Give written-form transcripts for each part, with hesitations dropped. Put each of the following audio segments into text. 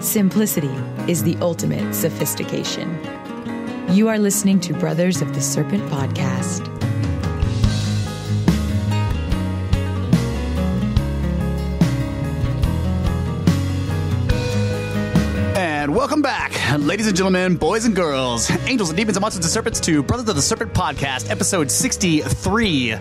Simplicity is the ultimate sophistication. You are listening to Brothers of the Serpent Podcast. And welcome back, ladies and gentlemen, boys and girls, angels and demons and monsters and serpents to Brothers of the Serpent Podcast, episode 63.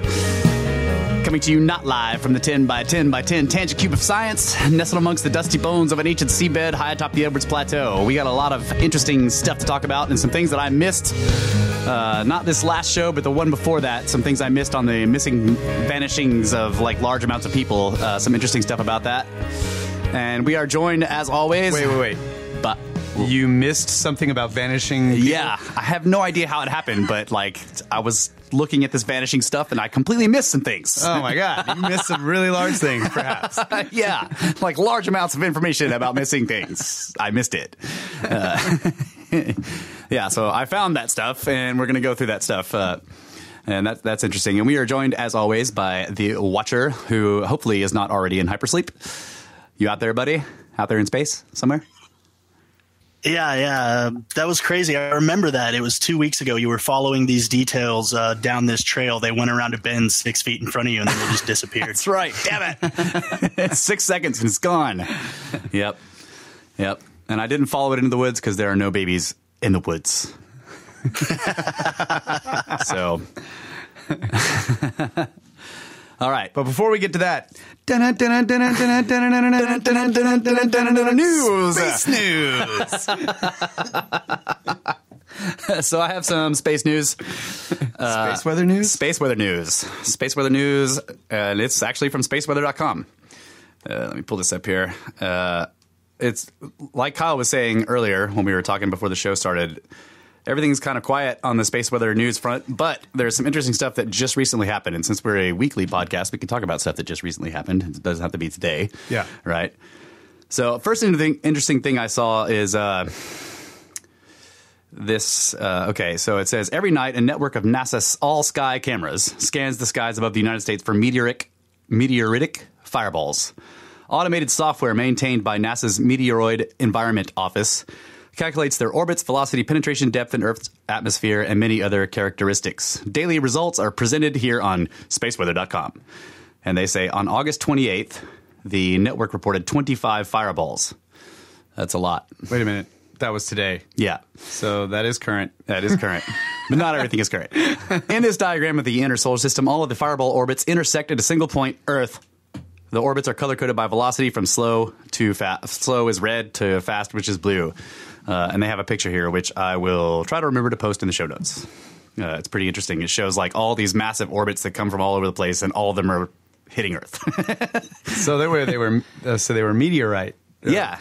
Coming to you not live from the 10 by 10 by 10 tangent cube of science, nestled amongst the dusty bones of an ancient seabed high atop the Edwards Plateau. We got a lot of interesting stuff to talk about and some things that I missed. Not this last show, but the one before that. Some things I missed on the missing vanishings of like large amounts of people. Some interesting stuff about that. And we are joined as always. Wait. But you missed something about vanishing people? Yeah, I have no idea how it happened, but like I was looking at this vanishing stuff and I completely missed some things. Oh my god, you missed some really large things perhaps. Yeah, like large amounts of information about missing things. I missed it. Yeah, so I found that stuff and we're going to go through that stuff. And that's interesting. And we are joined as always by the Watcher, who hopefully is not already in hypersleep. You out there, buddy? Out there in space somewhere? Yeah. That was crazy. I remember that. It was 2 weeks ago. You were following these details down this trail. They went around a bend 6 feet in front of you, and then they just disappeared. That's right. Damn it. 6 seconds, and it's gone. Yep. And I didn't follow it into the woods because there are no babies in the woods. So... All right, but before we get to that, news. So I have some space news, space weather news, and it's actually from spaceweather.com. Let me pull this up here. It's like Kyle was saying earlier when we were talking before the show started. Everything's kind of quiet on the space weather news front, but there's some interesting stuff that just recently happened. And since we're a weekly podcast, we can talk about stuff that just recently happened. It doesn't have to be today. Yeah. Right. So first interesting thing I saw is this. Okay. So it says, every night a network of NASA's all-sky cameras scans the skies above the United States for meteoritic fireballs. Automated software maintained by NASA's Meteoroid Environment Office calculates their orbits, velocity, penetration, depth in Earth's atmosphere, and many other characteristics. Daily results are presented here on spaceweather.com. And they say on August 28th, the network reported 25 fireballs. That's a lot. Wait a minute. That was today. Yeah. So that is current. That is current. But not everything is current. In this diagram of the inner solar system, all of the fireball orbits intersect at a single point, Earth. The orbits are color-coded by velocity from slow to fast. Slow is red to fast, which is blue. And they have a picture here, which I will try to remember to post in the show notes. It's pretty interesting. It shows like all these massive orbits that come from all over the place, and all of them are hitting Earth. so they were meteorite. Yeah.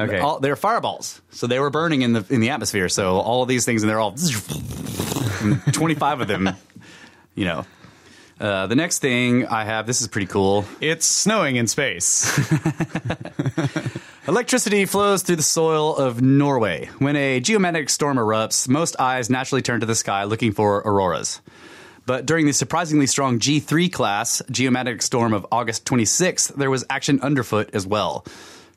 Okay. They're fireballs. So they were burning in the atmosphere. So all of these things, and they're all 25 of them. You know. The next thing I have, this is pretty cool. It's snowing in space. Electricity flows through the soil of Norway. When a geomagnetic storm erupts, most eyes naturally turn to the sky looking for auroras. But during the surprisingly strong G3 class geomagnetic storm of August 26th, there was action underfoot as well.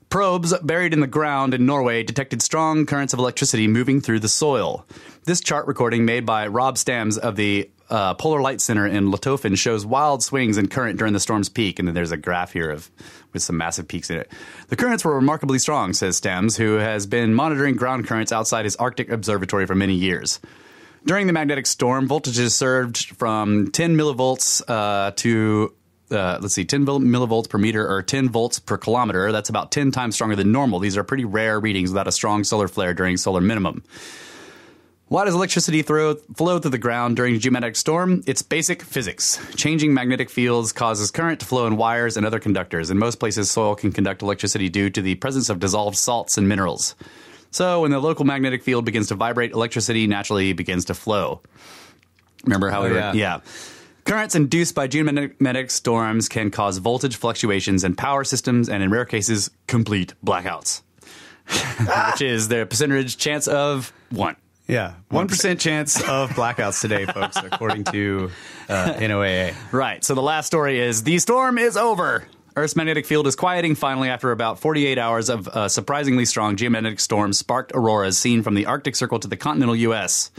Probes buried in the ground in Norway detected strong currents of electricity moving through the soil. This chart recording made by Rob Stams of the Polar Light Center in Laitoinen shows wild swings in current during the storm's peak. And then there's a graph here with some massive peaks in it. The currents were remarkably strong, says Stams, who has been monitoring ground currents outside his Arctic observatory for many years. During the magnetic storm, voltages surged from 10 millivolts to... 10 millivolts per meter or 10 volts per kilometer. That's about 10 times stronger than normal. These are pretty rare readings without a strong solar flare during solar minimum. Why does electricity flow through the ground during a geomagnetic storm? It's basic physics. Changing magnetic fields causes current to flow in wires and other conductors. In most places, soil can conduct electricity due to the presence of dissolved salts and minerals. So when the local magnetic field begins to vibrate, electricity naturally begins to flow. Remember how Yeah. Currents induced by geomagnetic storms can cause voltage fluctuations in power systems and, in rare cases, complete blackouts, which is their percentage chance of 1. Yeah, 1% chance of blackouts today, folks, according to NOAA. Right. So the last story is the storm is over. Earth's magnetic field is quieting finally after about 48 hours of surprisingly strong geomagnetic storms sparked auroras seen from the Arctic Circle to the continental U.S.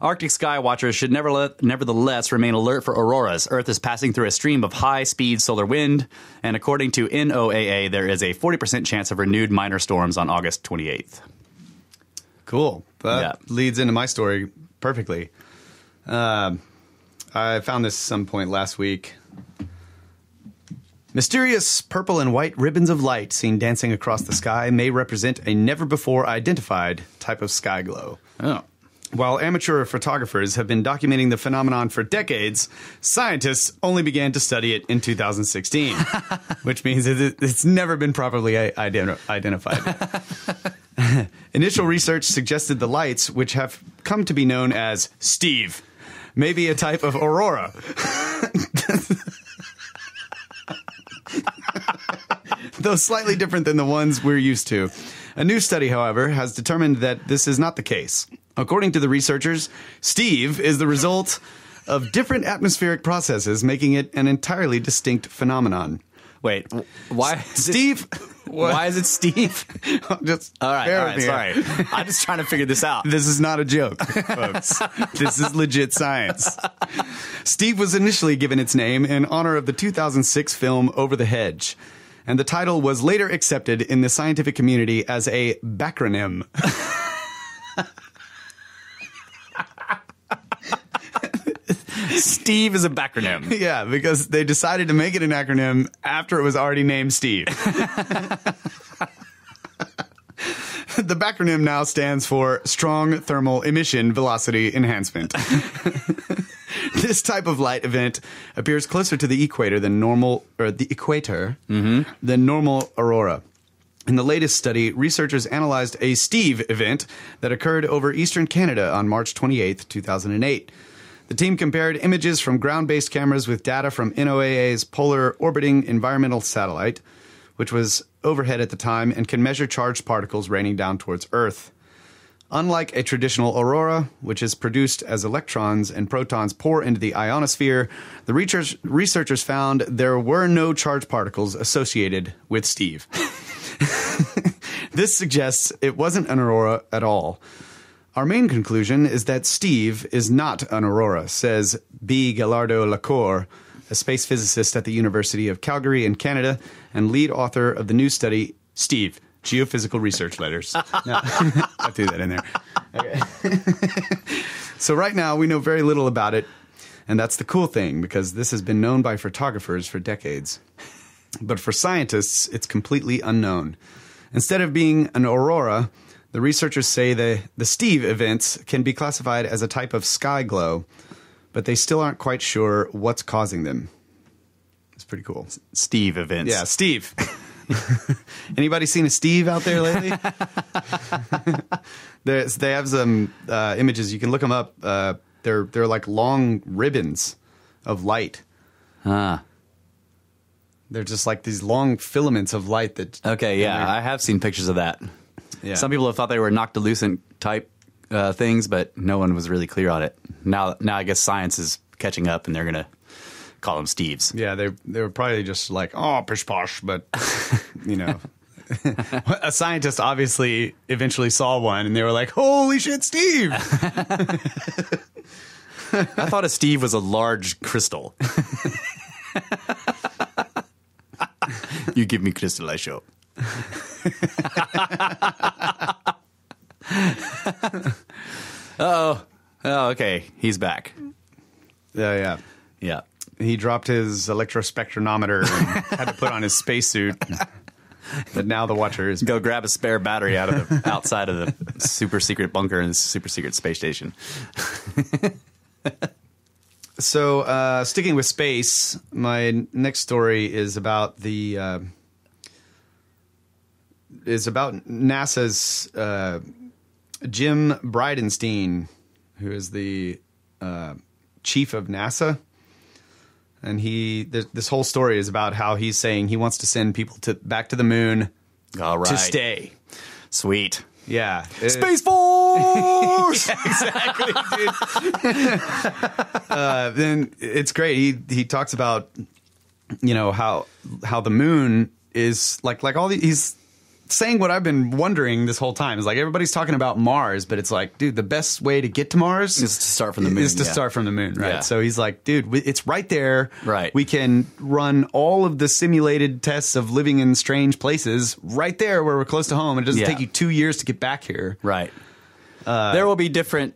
Arctic sky watchers should nevertheless remain alert for auroras. Earth is passing through a stream of high-speed solar wind, and according to NOAA, there is a 40% chance of renewed minor storms on August 28th. Cool. That leads into my story perfectly. I found this some point last week. Mysterious purple and white ribbons of light seen dancing across the sky may represent a never-before-identified type of sky glow. Oh. While amateur photographers have been documenting the phenomenon for decades, scientists only began to study it in 2016, which means it's never been properly identified. Initial research suggested the lights, which have come to be known as Steve, may be a type of aurora. Though slightly different than the ones we're used to. A new study, however, has determined that this is not the case. According to the researchers, Steve is the result of different atmospheric processes, making it an entirely distinct phenomenon. Wait, why is Steve? Why is it Steve? All right, sorry. I'm just trying to figure this out. This is not a joke, folks. This is legit science. Steve was initially given its name in honor of the 2006 film Over the Hedge, and the title was later accepted in the scientific community as a backronym. Steve is a backronym. Yeah, because they decided to make it an acronym after it was already named Steve. The backronym now stands for Strong Thermal Emission Velocity Enhancement. This type of light event appears closer to the equator than normal, or the equator, than normal aurora. In the latest study, researchers analyzed a Steve event that occurred over eastern Canada on March 28, 2008. The team compared images from ground-based cameras with data from NOAA's Polar Orbiting Environmental Satellite, which was overhead at the time and can measure charged particles raining down towards Earth. Unlike a traditional aurora, which is produced as electrons and protons pour into the ionosphere, the researchers found there were no charged particles associated with Steve. This suggests it wasn't an aurora at all. Our main conclusion is that Steve is not an aurora, says B. Gallardo Lacour, a space physicist at the University of Calgary in Canada and lead author of the new study, Steve, Geophysical Research Letters. No, I threw that in there. Okay. So right now we know very little about it, and that's the cool thing, because this has been known by photographers for decades. But for scientists, it's completely unknown. Instead of being an aurora, the researchers say the Steve events can be classified as a type of sky glow, but they still aren't quite sure what's causing them. It's pretty cool. Steve events. Yeah, Steve. Anybody seen a Steve out there lately? They have some images. You can look them up. They're like long ribbons of light. Huh. They're just like these long filaments of light that... Okay, yeah, I have seen pictures of that. Yeah. Some people have thought they were noctilucent type things, but no one was really clear on it. Now I guess science is catching up, and they're gonna call them Steves. Yeah, they were probably just like, oh, pish posh, but you know, a scientist obviously eventually saw one, and they were like, holy shit, Steve! I thought a Steve was a large crystal. You give me crystal, I show. Oh, okay. He's back. Yeah. He dropped his electrospectrometer and had to put on his spacesuit. But now the watcher is go grab a spare battery out of the outside of the super secret bunker in the super secret space station. So, sticking with space, my next story is about the. Is about NASA's Jim Bridenstine, who is the chief of NASA, and this whole story is about how he's saying he wants to send people back to the moon. All right. To stay. Sweet. Yeah. Space Force! Yeah, exactly, dude. Then it's great. He talks about you know, how the moon is like all these, he's saying what I've been wondering this whole time is like, everybody's talking about Mars, but it's like, dude, the best way to get to Mars is to start from the moon. Right. Yeah. So he's like, dude, it's right there. Right. We can run all of the simulated tests of living in strange places right there where we're close to home. It doesn't take you 2 years to get back here. Right. There will be different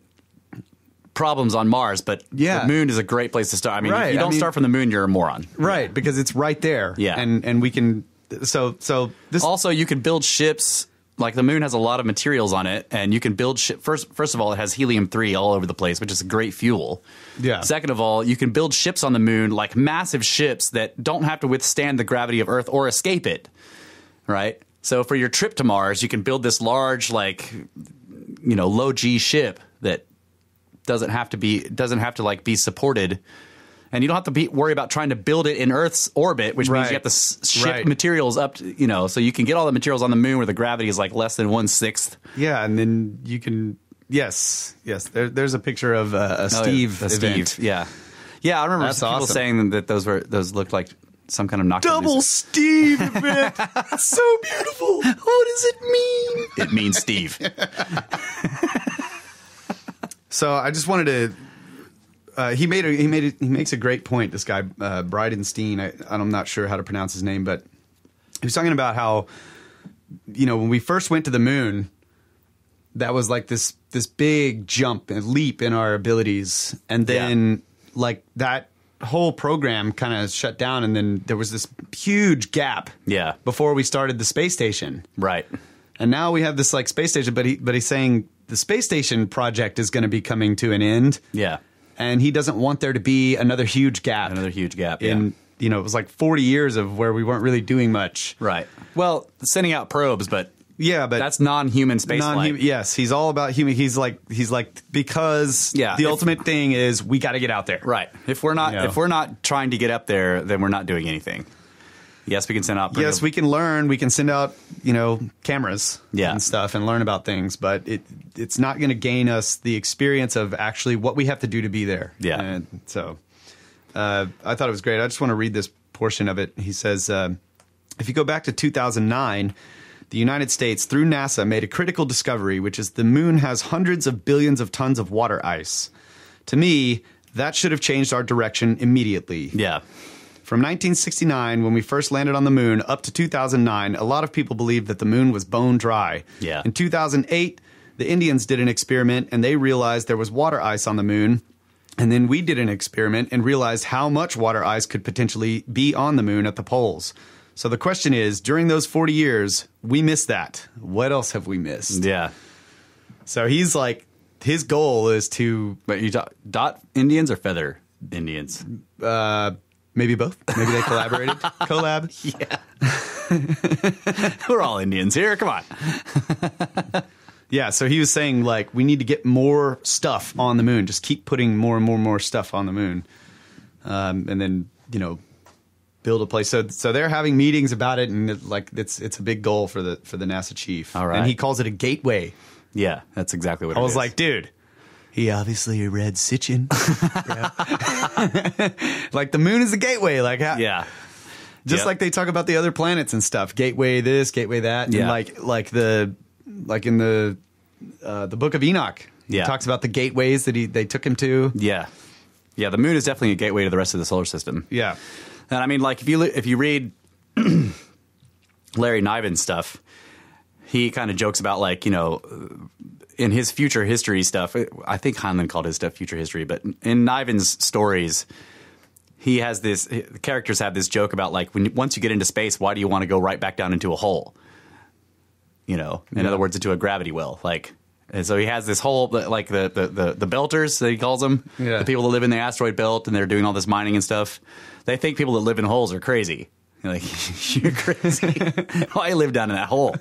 problems on Mars, but the moon is a great place to start. I mean, if you don't start from the moon, you're a moron. Right. Yeah. Because it's right there. Yeah. And we can, so this also, you can build ships. Like the moon has a lot of materials on it, and you can build ship. First of all, it has helium-3 all over the place, which is a great fuel. Yeah. Second of all, you can build ships on the moon, like massive ships that don't have to withstand the gravity of Earth or escape it. Right. So for your trip to Mars, you can build this large, like, you know, low G ship that doesn't have to be supported. And you don't have to worry about trying to build it in Earth's orbit, which means you have to ship materials up, you know, so you can get all the materials on the moon where the gravity is like less than 1/6. Yeah, and then you can, yes. There's a picture of a Steve event. Steve, yeah. Yeah, I remember people saying that those looked like some kind of knockdown. Double Steve event. So beautiful. What does it mean? It means Steve. So I just wanted to. He makes a great point. This guy Bridenstine, I'm not sure how to pronounce his name, but he was talking about how, you know, when we first went to the moon, that was like this big jump and leap in our abilities, and then like that whole program kind of shut down, and then there was this huge gap before we started the space station, right? And now we have this like space station, but he's saying the space station project is going to be coming to an end, yeah. And he doesn't want there to be another huge gap. And, you know, it was like 40 years of where we weren't really doing much. Right. Well, sending out probes, but that's non-human spaceflight. Yes, he's all about human. He's like because the ultimate thing is we got to get out there. Right. If we're not trying to get up there, then we're not doing anything. Yes, we can send out. Yes, we can learn. We can send out, you know, cameras and stuff and learn about things. But it's not going to gain us the experience of actually what we have to do to be there. Yeah. And so I thought it was great. I just want to read this portion of it. He says, if you go back to 2009, the United States, through NASA, made a critical discovery, which is the moon has hundreds of billions of tons of water ice. To me, that should have changed our direction immediately. Yeah. From 1969, when we first landed on the moon, up to 2009, a lot of people believed that the moon was bone dry. Yeah. In 2008, the Indians did an experiment, and they realized there was water ice on the moon. And then we did an experiment and realized how much water ice could potentially be on the moon at the poles. So the question is, during those 40 years, we missed that. What else have we missed? Yeah. So he's like, his goal is to... Wait, you dot Indians or feather Indians? Maybe both. Maybe they collaborated. Collab. Yeah. We're all Indians here. Come on. Yeah. So he was saying, like, we need to get more stuff on the moon. Just keep putting more and more and more stuff on the moon. And then, you know, build a place. So they're having meetings about it. And, like, it's a big goal for the NASA chief. All right. And he calls it a gateway. Yeah. That's exactly what it is. I was like, dude. He obviously read Sitchin. Like the moon is a gateway. Like how, like they talk about the other planets and stuff. Gateway this, gateway that. Yeah. And like in the Book of Enoch. Yeah. He talks about the gateways that they took him to. Yeah. Yeah. The moon is definitely a gateway to the rest of the solar system. Yeah. And I mean, like if you read Larry Niven's stuff, he kind of jokes about, like, you know, in his future history stuff, I think Heinlein called his stuff future history, but in Niven's stories, he has this, the characters have this joke about, like, once you get into space, why do you want to go right back down into a hole? You know, in other words, into a gravity well. Like, and so he has this whole, like, the belters that he calls them, the people that live in the asteroid belt and they're doing all this mining and stuff. They think people that live in holes are crazy. You're like, you're crazy. I live down in that hole.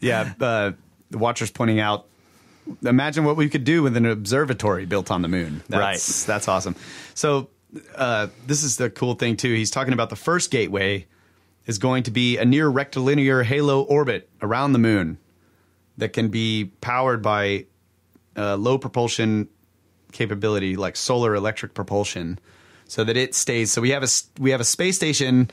The Watcher's pointing out, imagine what we could do with an observatory built on the moon. That's awesome. So this is the cool thing, too. He's talking about the first gateway is going to be a near rectilinear halo orbit around the moon that can be powered by low propulsion capability, like solar electric propulsion. so that it stays. So we have a space station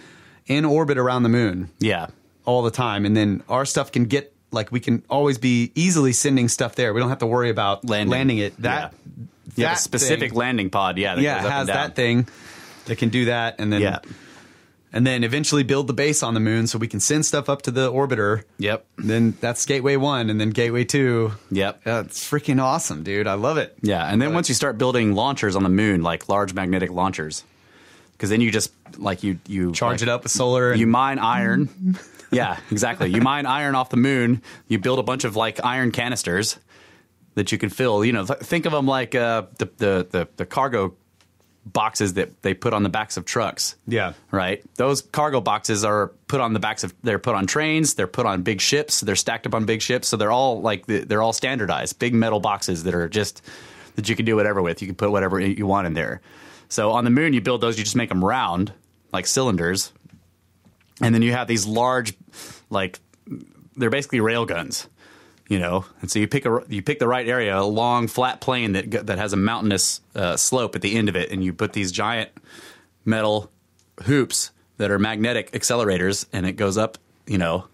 in orbit around the moon. Yeah. All the time. And then our stuff can get, like, we can always be easily sending stuff there. We don't have to worry about landing it. That, yeah. Yeah, that specific thing, landing pod. Yeah. That goes up has and down. That thing that can do that. And then, yeah. And then eventually build the base on the moon so we can send stuff up to the orbiter. Yep. Then that's Gateway 1 and then Gateway 2. Yep. It's freaking awesome, dude. I love it. Yeah. And then once you start building launchers on the moon, like large magnetic launchers, because then you just, like, you charge it up with solar. And you mine iron. Yeah, exactly. You mine iron off the moon. You build a bunch of, like, iron canisters that you can fill. You know, think of them like the cargo boxes that they put on the backs of trucks. Yeah. Right? Those cargo boxes are put on the backs of, they're put on trains, they're put on big ships, they're stacked up on big ships, so they're all, like, they're all standardized, big metal boxes that are just, that you can do whatever with. You can put whatever you want in there. So on the moon, you build those, you just make them round, like cylinders, and then you have these large, like, they're basically rail guns, you know? And so you pick the right area, a long flat plain that has a mountainous slope at the end of it, and you put these giant metal hoops that are magnetic accelerators, and it goes up, you know,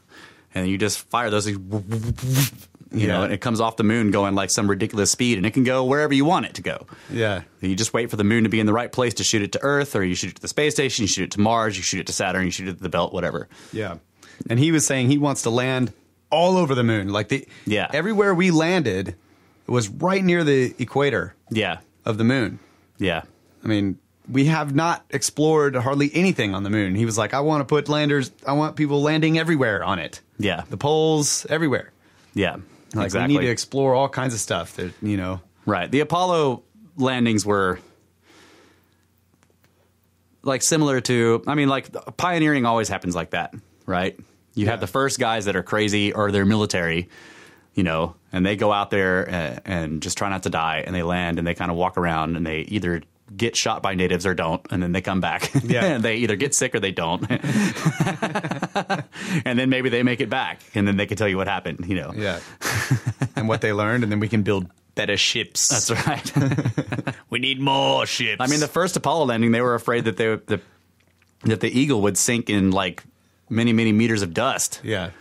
and you just fire those, you know, and it comes off the moon going like some ridiculous speed, and it can go wherever you want it to go. Yeah. You just wait for the moon to be in the right place to shoot it to Earth, or you shoot it to the space station, you shoot it to Mars, you shoot it to Saturn, you shoot it to the belt, whatever. Yeah. And he was saying he wants to land all over the moon. Like, everywhere we landed was right near the equator. Yeah. Of the moon. Yeah. I mean, we have not explored hardly anything on the moon. He was like, I want to put landers, I want people landing everywhere on it. Yeah. The poles, everywhere. Yeah. Like, exactly. We need to explore all kinds of stuff that, you know. Right. The Apollo landings were, like, similar to, I mean, like, pioneering always happens like that, right? You have the first guys that are crazy or they're military, you know, and they go out there and just try not to die, and they land and they kind of walk around, and they either get shot by natives or don't, and then they come back. Yeah. And they either get sick or they don't. And then maybe they make it back, and then they can tell you what happened, you know. Yeah. And what they learned, and then we can build better ships. That's right. We need more ships. I mean, the first Apollo landing, they were afraid that the Eagle would sink in, like, many, many meters of dust. Yeah.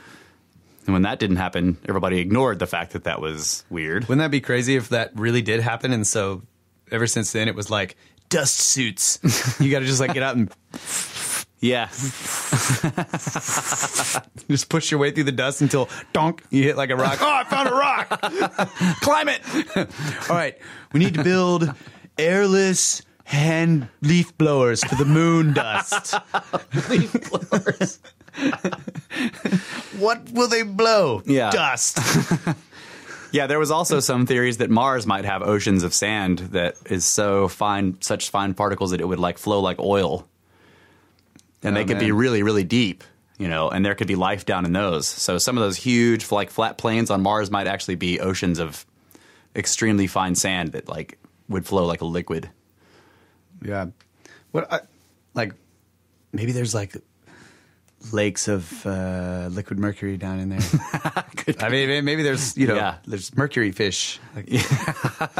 And when that didn't happen, everybody ignored the fact that that was weird. Wouldn't that be crazy if that really did happen? And so ever since then, it was like dust suits. You got to just, like, get out and just push your way through the dust until donk, you hit, like, a rock. Oh, I found a rock. Climb it. All right. We need to build airless hand leaf blowers for the moon dust. Leaf blowers. What will they blow? Yeah. Dust. Yeah, there was also some theories that Mars might have oceans of sand that is so fine, such fine particles that it would, like, flow like oil. And they could be really, really deep, you know, and there could be life down in those. So some of those huge, like, flat plains on Mars might actually be oceans of extremely fine sand that, like, would flow like a liquid. Yeah. What, like, maybe there's, like, lakes of liquid mercury down in there. I mean, maybe there's, you know, there's mercury fish, like,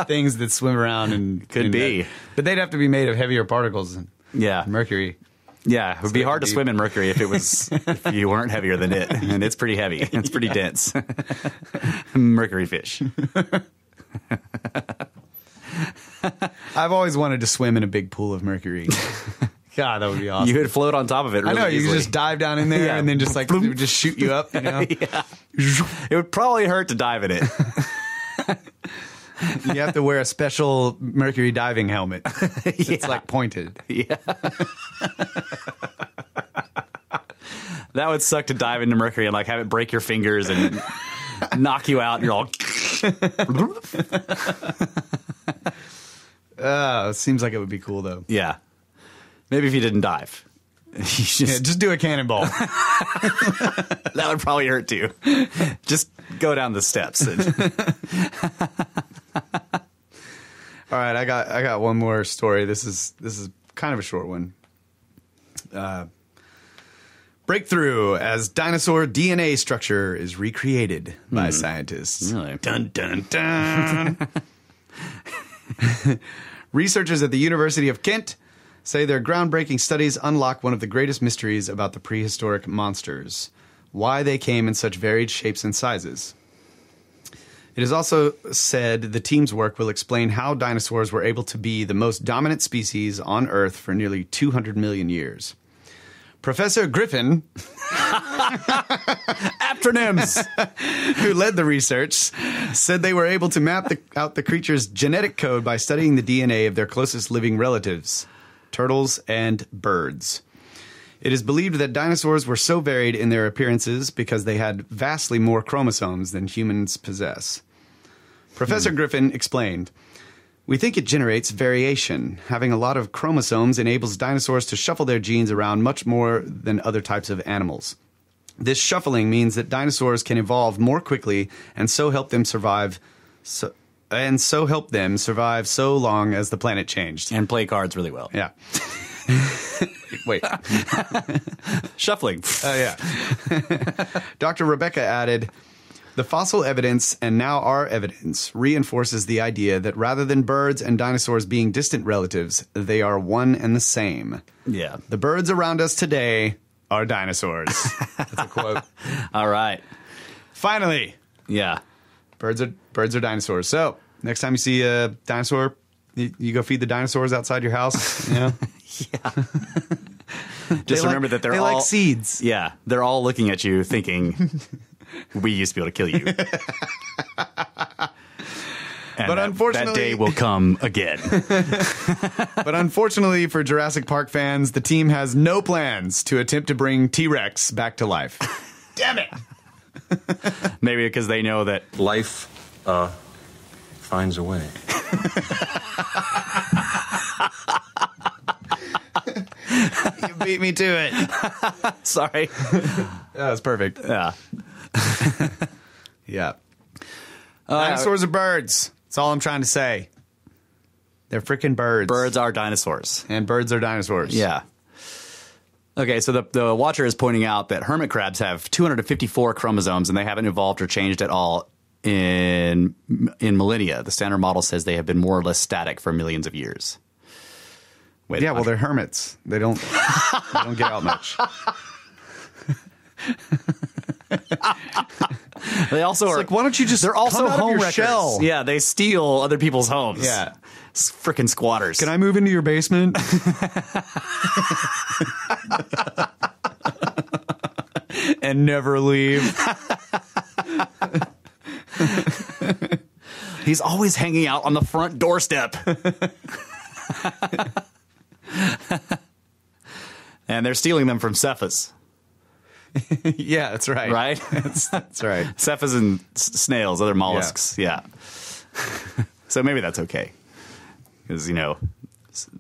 things that swim around, and could be that. But they'd have to be made of heavier particles and mercury. Yeah, it would be hard to swim in mercury if it was if you weren't heavier than it, and it's pretty heavy. It's pretty dense. Mercury fish. I've always wanted to swim in a big pool of mercury. God, that would be awesome. You would float on top of it really easily. I know, you could just dive down in there and then just, like, it would just shoot you up, you know? Yeah. It would probably hurt to dive in it. You have to wear a special mercury diving helmet. It's, like, pointed. Yeah. That would suck to dive into mercury and, like, have it break your fingers and knock you out, and you're all... It seems like it would be cool, though. Yeah. Maybe if you didn't dive. You just do a cannonball. That would probably hurt too. Just go down the steps. All right, I got one more story. This is kind of a short one. Breakthrough as dinosaur DNA structure is recreated by scientists. Really? Dun dun dun. Researchers at the University of Kent say their groundbreaking studies unlock one of the greatest mysteries about the prehistoric monsters, why they came in such varied shapes and sizes. It is also said the team's work will explain how dinosaurs were able to be the most dominant species on Earth for nearly 200 million years. Professor Griffin, aptonyms, who led the research, said they were able to map out the creature's genetic code by studying the DNA of their closest living relatives, turtles and birds. It is believed that dinosaurs were so varied in their appearances because they had vastly more chromosomes than humans possess. Professor Griffin explained, "We think it generates variation. Having a lot of chromosomes enables dinosaurs to shuffle their genes around much more than other types of animals. This shuffling means that dinosaurs can evolve more quickly and so help them survive so long as the planet changed." And play cards really well. Yeah. Wait. Shuffling. Oh, yeah. Dr. Rebecca added, "The fossil evidence, and now our evidence, reinforces the idea that rather than birds and dinosaurs being distant relatives, they are one and the same." Yeah. "The birds around us today are dinosaurs." That's a quote. All right. Finally. Yeah. Birds are dinosaurs. So next time you see a dinosaur, you go feed the dinosaurs outside your house. You know? Yeah. Just remember that they're all like seeds. Yeah. They're all looking at you thinking... We used to be able to kill you. But unfortunately, that day will come again. But unfortunately for Jurassic Park fans, the team has no plans to attempt to bring T-Rex back to life. Damn it! Maybe because they know that life finds a way. You beat me to it. Sorry. That was perfect. Yeah. Yeah. Dinosaurs are birds. That's all I'm trying to say. They're freaking birds. Birds are dinosaurs. And birds are dinosaurs. Yeah. Okay, so the watcher is pointing out that hermit crabs have 254 chromosomes, and they haven't evolved or changed at all in millennia. The standard model says they have been more or less static for millions of years. Wait, yeah, well, they're hermits. They don't get out much. They also it's are like, why don't you just? They're also home wreckers. Yeah, they steal other people's homes. Yeah, freaking squatters. Can I move into your basement? And never leave. He's always hanging out on the front doorstep. And they're stealing them from Cephas. Yeah, that's right. Right? That's right. Cephas and snails, other mollusks. Yeah. So maybe that's okay. Because, you know,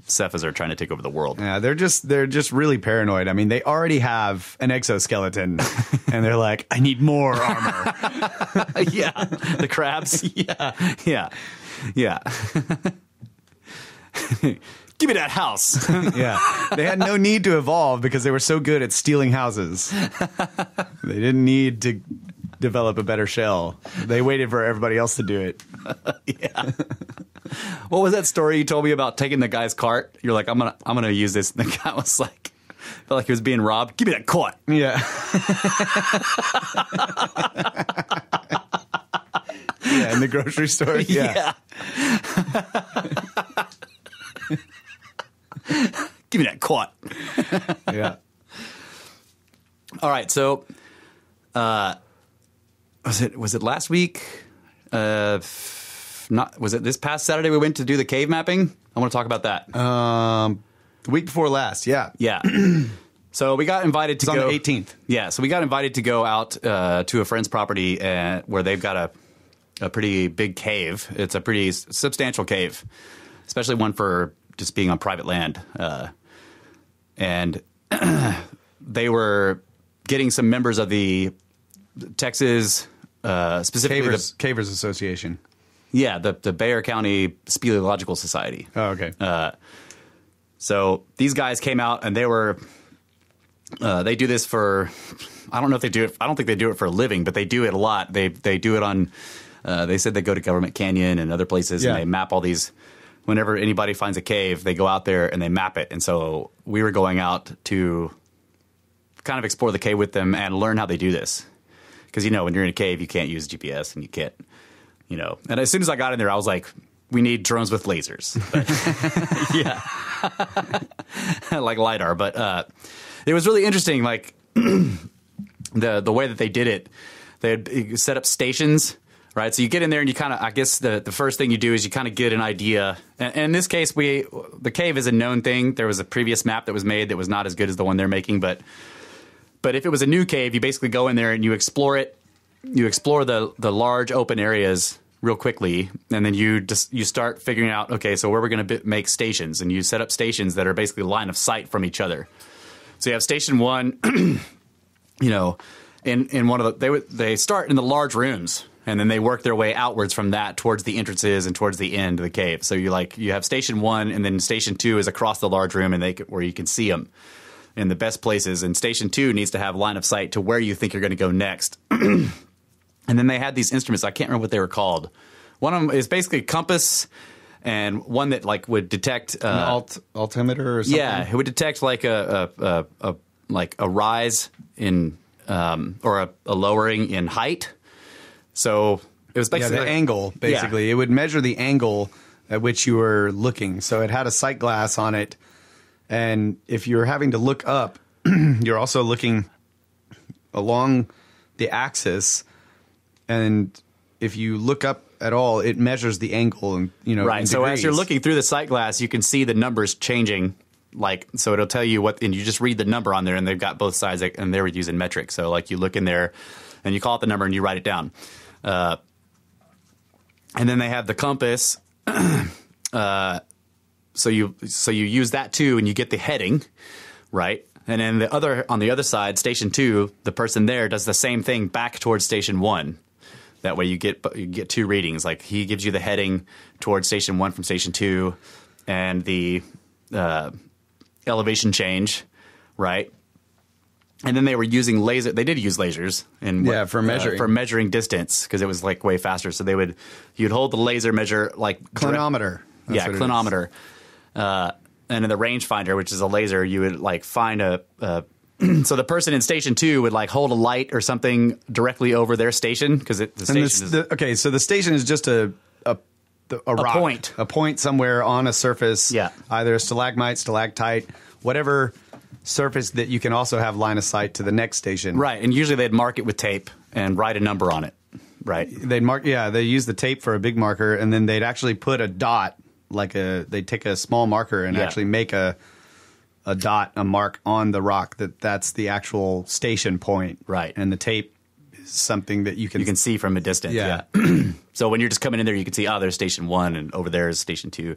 Cephas are trying to take over the world. Yeah, they're just really paranoid. I mean, they already have an exoskeleton. And they're like, I need more armor. Yeah. The crabs. Yeah. Yeah. Yeah. Give me that house. Yeah. They had no need to evolve because they were so good at stealing houses. They didn't need to develop a better shell. They waited for everybody else to do it. Yeah. What was that story you told me about taking the guy's cart? You're like, I'm gonna use this. And the guy was like, felt like he was being robbed. Give me that cart. Yeah. Yeah, in the grocery store. Yeah. Yeah. Give me that quat. Yeah. All right. So, was it last week? Was it this past Saturday we went to do the cave mapping? I want to talk about that. The week before last. Yeah. Yeah. So we got invited to go on the 18th. Yeah. So we got invited to go out to a friend's property where they've got a pretty big cave. It's a pretty substantial cave, especially one for just being on private land. And they were getting some members of the Texas, specifically Cavers Association. Yeah, the Bexar County Speleological Society. Oh, okay. So these guys came out and they were, they do this for, I don't know if they do it, I don't think they do it for a living, but they do it a lot. They do it on, they said they go to Government Canyon and other places, yeah, and they map all these whenever anybody finds a cave, they go out there and they map it. And so we were going out to kind of explore the cave with them and learn how they do this. Because, you know, when you're in a cave, you can't use GPS and you can't, you know. And as soon as I got in there, I was like, we need drones with lasers. Yeah. Like LiDAR. But it was really interesting, like, the way that they did it. They had set up stations, right? So you get in there and you kind of, I guess the first thing you do is you kind of get an idea. And in this case, the cave is a known thing. There was a previous map that was made that was not as good as the one they're making. But if it was a new cave, you basically go in there and you explore it. You explore the large open areas real quickly, and then you start figuring out, okay, so where we're going to make stations. And you set up stations that are basically line of sight from each other. So you have station one, you know, in one of they start in the large rooms, and then they work their way outwards from that towards the entrances and towards the end of the cave. So you have station one, and then station two is across the large room, and where you can see them in the best places. And station two needs to have line of sight to where you think you're going to go next. And then they had these instruments. I can't remember what they were called. One of them is basically a compass, and one that like would detect an altimeter or something. Yeah, it would detect like a rise in or a lowering in height. So it was basically the angle. Basically, It would measure the angle at which you were looking. So it had a sight glass on it, and if you're having to look up, you're also looking along the axis. And if you look up at all, it measures the angle, and you know, right. So as you're looking through the sight glass, you can see the numbers changing. Like, so it'll tell you what, and you just read the number on there, and they've got both sides, and they were using metric. So like you look in there, and you call out the number, and you write it down. And then they have the compass. So you use that too, and you get the heading, right? And then on the other side, station two, the person there does the same thing back towards station one. That way you get two readings. Like he gives you the heading towards station one from station two, and the elevation change, right? And then they were using laser. They did use lasers, and for measuring distance, because it was like way faster. So you'd hold the laser, measure like clinometer. Clinometer. And in the rangefinder, which is a laser, you would like find so the person in station two would like hold a light or something directly over their station, because so the station is just a rock, a point somewhere on a surface, either a stalagmite, stalactite, whatever surface that you can also have line of sight to the next station, right? And usually they'd mark it with tape and write a number on it, right? They'd mark, they use the tape for a big marker, and then they'd actually put a dot. They'd take a small marker and actually make a dot, a mark on the rock that's the actual station point. Right. And the tape is something that you can see from a distance. Yeah. So when you're just coming in there, you can see, there's station one, and over there is station two.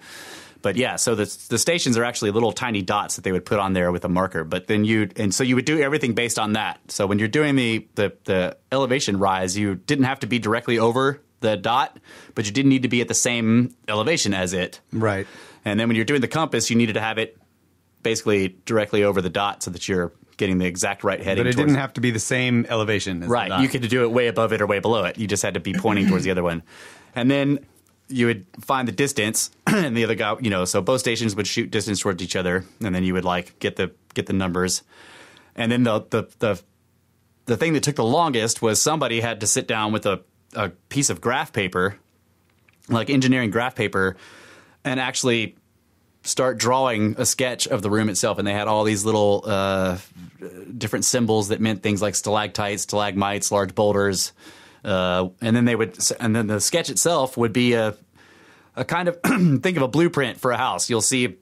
But yeah, so the stations are actually little tiny dots that they would put on there with a marker. But then so you would do everything based on that. So when you're doing the elevation rise, you didn't have to be directly over the dot, but you didn't need to be at the same elevation as it. Right. And then when you're doing the compass, you needed to have it basically directly over the dot so that you're getting the exact right heading. But it didn't have to be the same elevation as the dot. You could do it way above it or way below it. You just had to be pointing towards the other one. And then you would find the distance, and the other guy, you know, so both stations would shoot distance towards each other, and then you would like get the numbers. And then the thing that took the longest was somebody had to sit down with a piece of graph paper, like engineering graph paper, and actually start drawing a sketch of the room itself. And they had all these little different symbols that meant things like stalactites, stalagmites, large boulders, and then the sketch itself would be a kind of think of a blueprint for a house. You'll see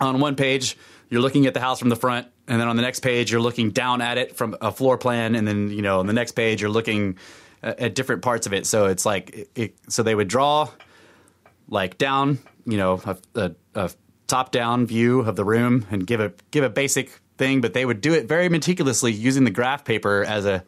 on one page you're looking at the house from the front, and then on the next page you're looking down at it from a floor plan, and then, you know, on the next page you're looking at different parts of it. So it's like, so they would draw like down, you know, a top down view of the room and give a basic thing, but they would do it very meticulously using the graph paper as a,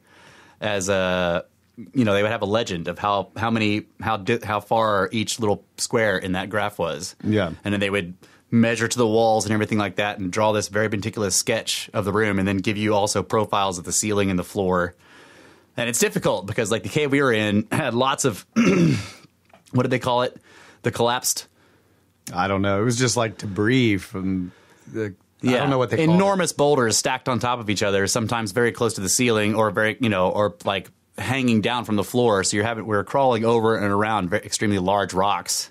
you know, they would have a legend of how far each little square in that graph was. Yeah. And then they would measure to the walls and everything like that, and draw this very meticulous sketch of the room, and then give you also profiles of the ceiling and the floor. And it's difficult because, like, the cave we were in had lots of, what did they call it? The collapsed I don't know. It was just like debris from the... Yeah. I don't know what they call it. Enormous boulders stacked on top of each other, sometimes very close to the ceiling or very, you know, or like hanging down from the floor. So you're having, we're crawling over and around very, extremely large rocks.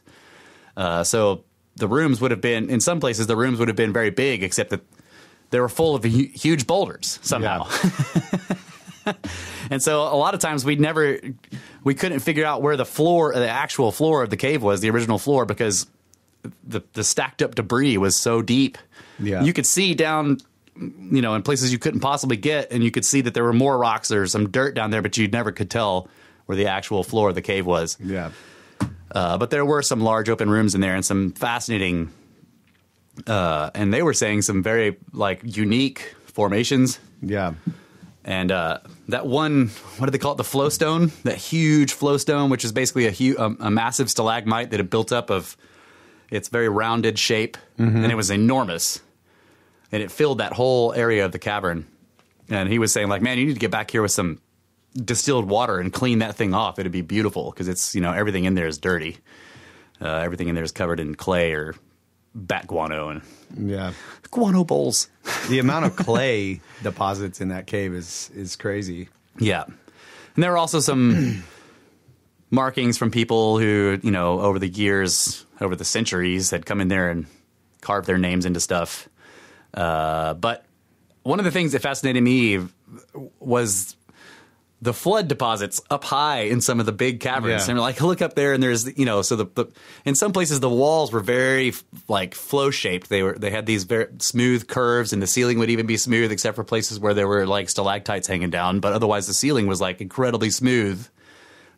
So the rooms would have been, in some places, the rooms would have been very big, except that they were full of huge boulders somehow. Yeah. And so a lot of times we couldn't figure out where the floor, the actual floor of the cave was, the original floor, because the stacked up debris was so deep. Yeah. You could see down, you know, in places you couldn't possibly get, and you could see that there were more rocks or some dirt down there, but you never could tell where the actual floor of the cave was. Yeah. But there were some large open rooms in there and some fascinating, and they were saying some very, like, unique formations. Yeah. And that one, what do they call it? The flowstone, that huge flowstone, which is basically a massive stalagmite that had built up of... It's very rounded shape, and it was enormous, and it filled that whole area of the cavern. And he was saying, like, man, you need to get back here with some distilled water and clean that thing off. It'd be beautiful because it's, you know, everything in there is dirty. Everything in there is covered in clay or bat guano and guano bowls. The amount of clay deposits in that cave is crazy. Yeah. And there were also some markings from people who, you know, over the years... over the centuries had come in there and carved their names into stuff. But one of the things that fascinated me was the flood deposits up high in some of the big caverns. Yeah. And like, look up there and there's, you know, so the in some places the walls were very like flow shaped. They had these very smooth curves, and the ceiling would even be smooth except for places where there were like stalactites hanging down. But otherwise the ceiling was like incredibly smooth,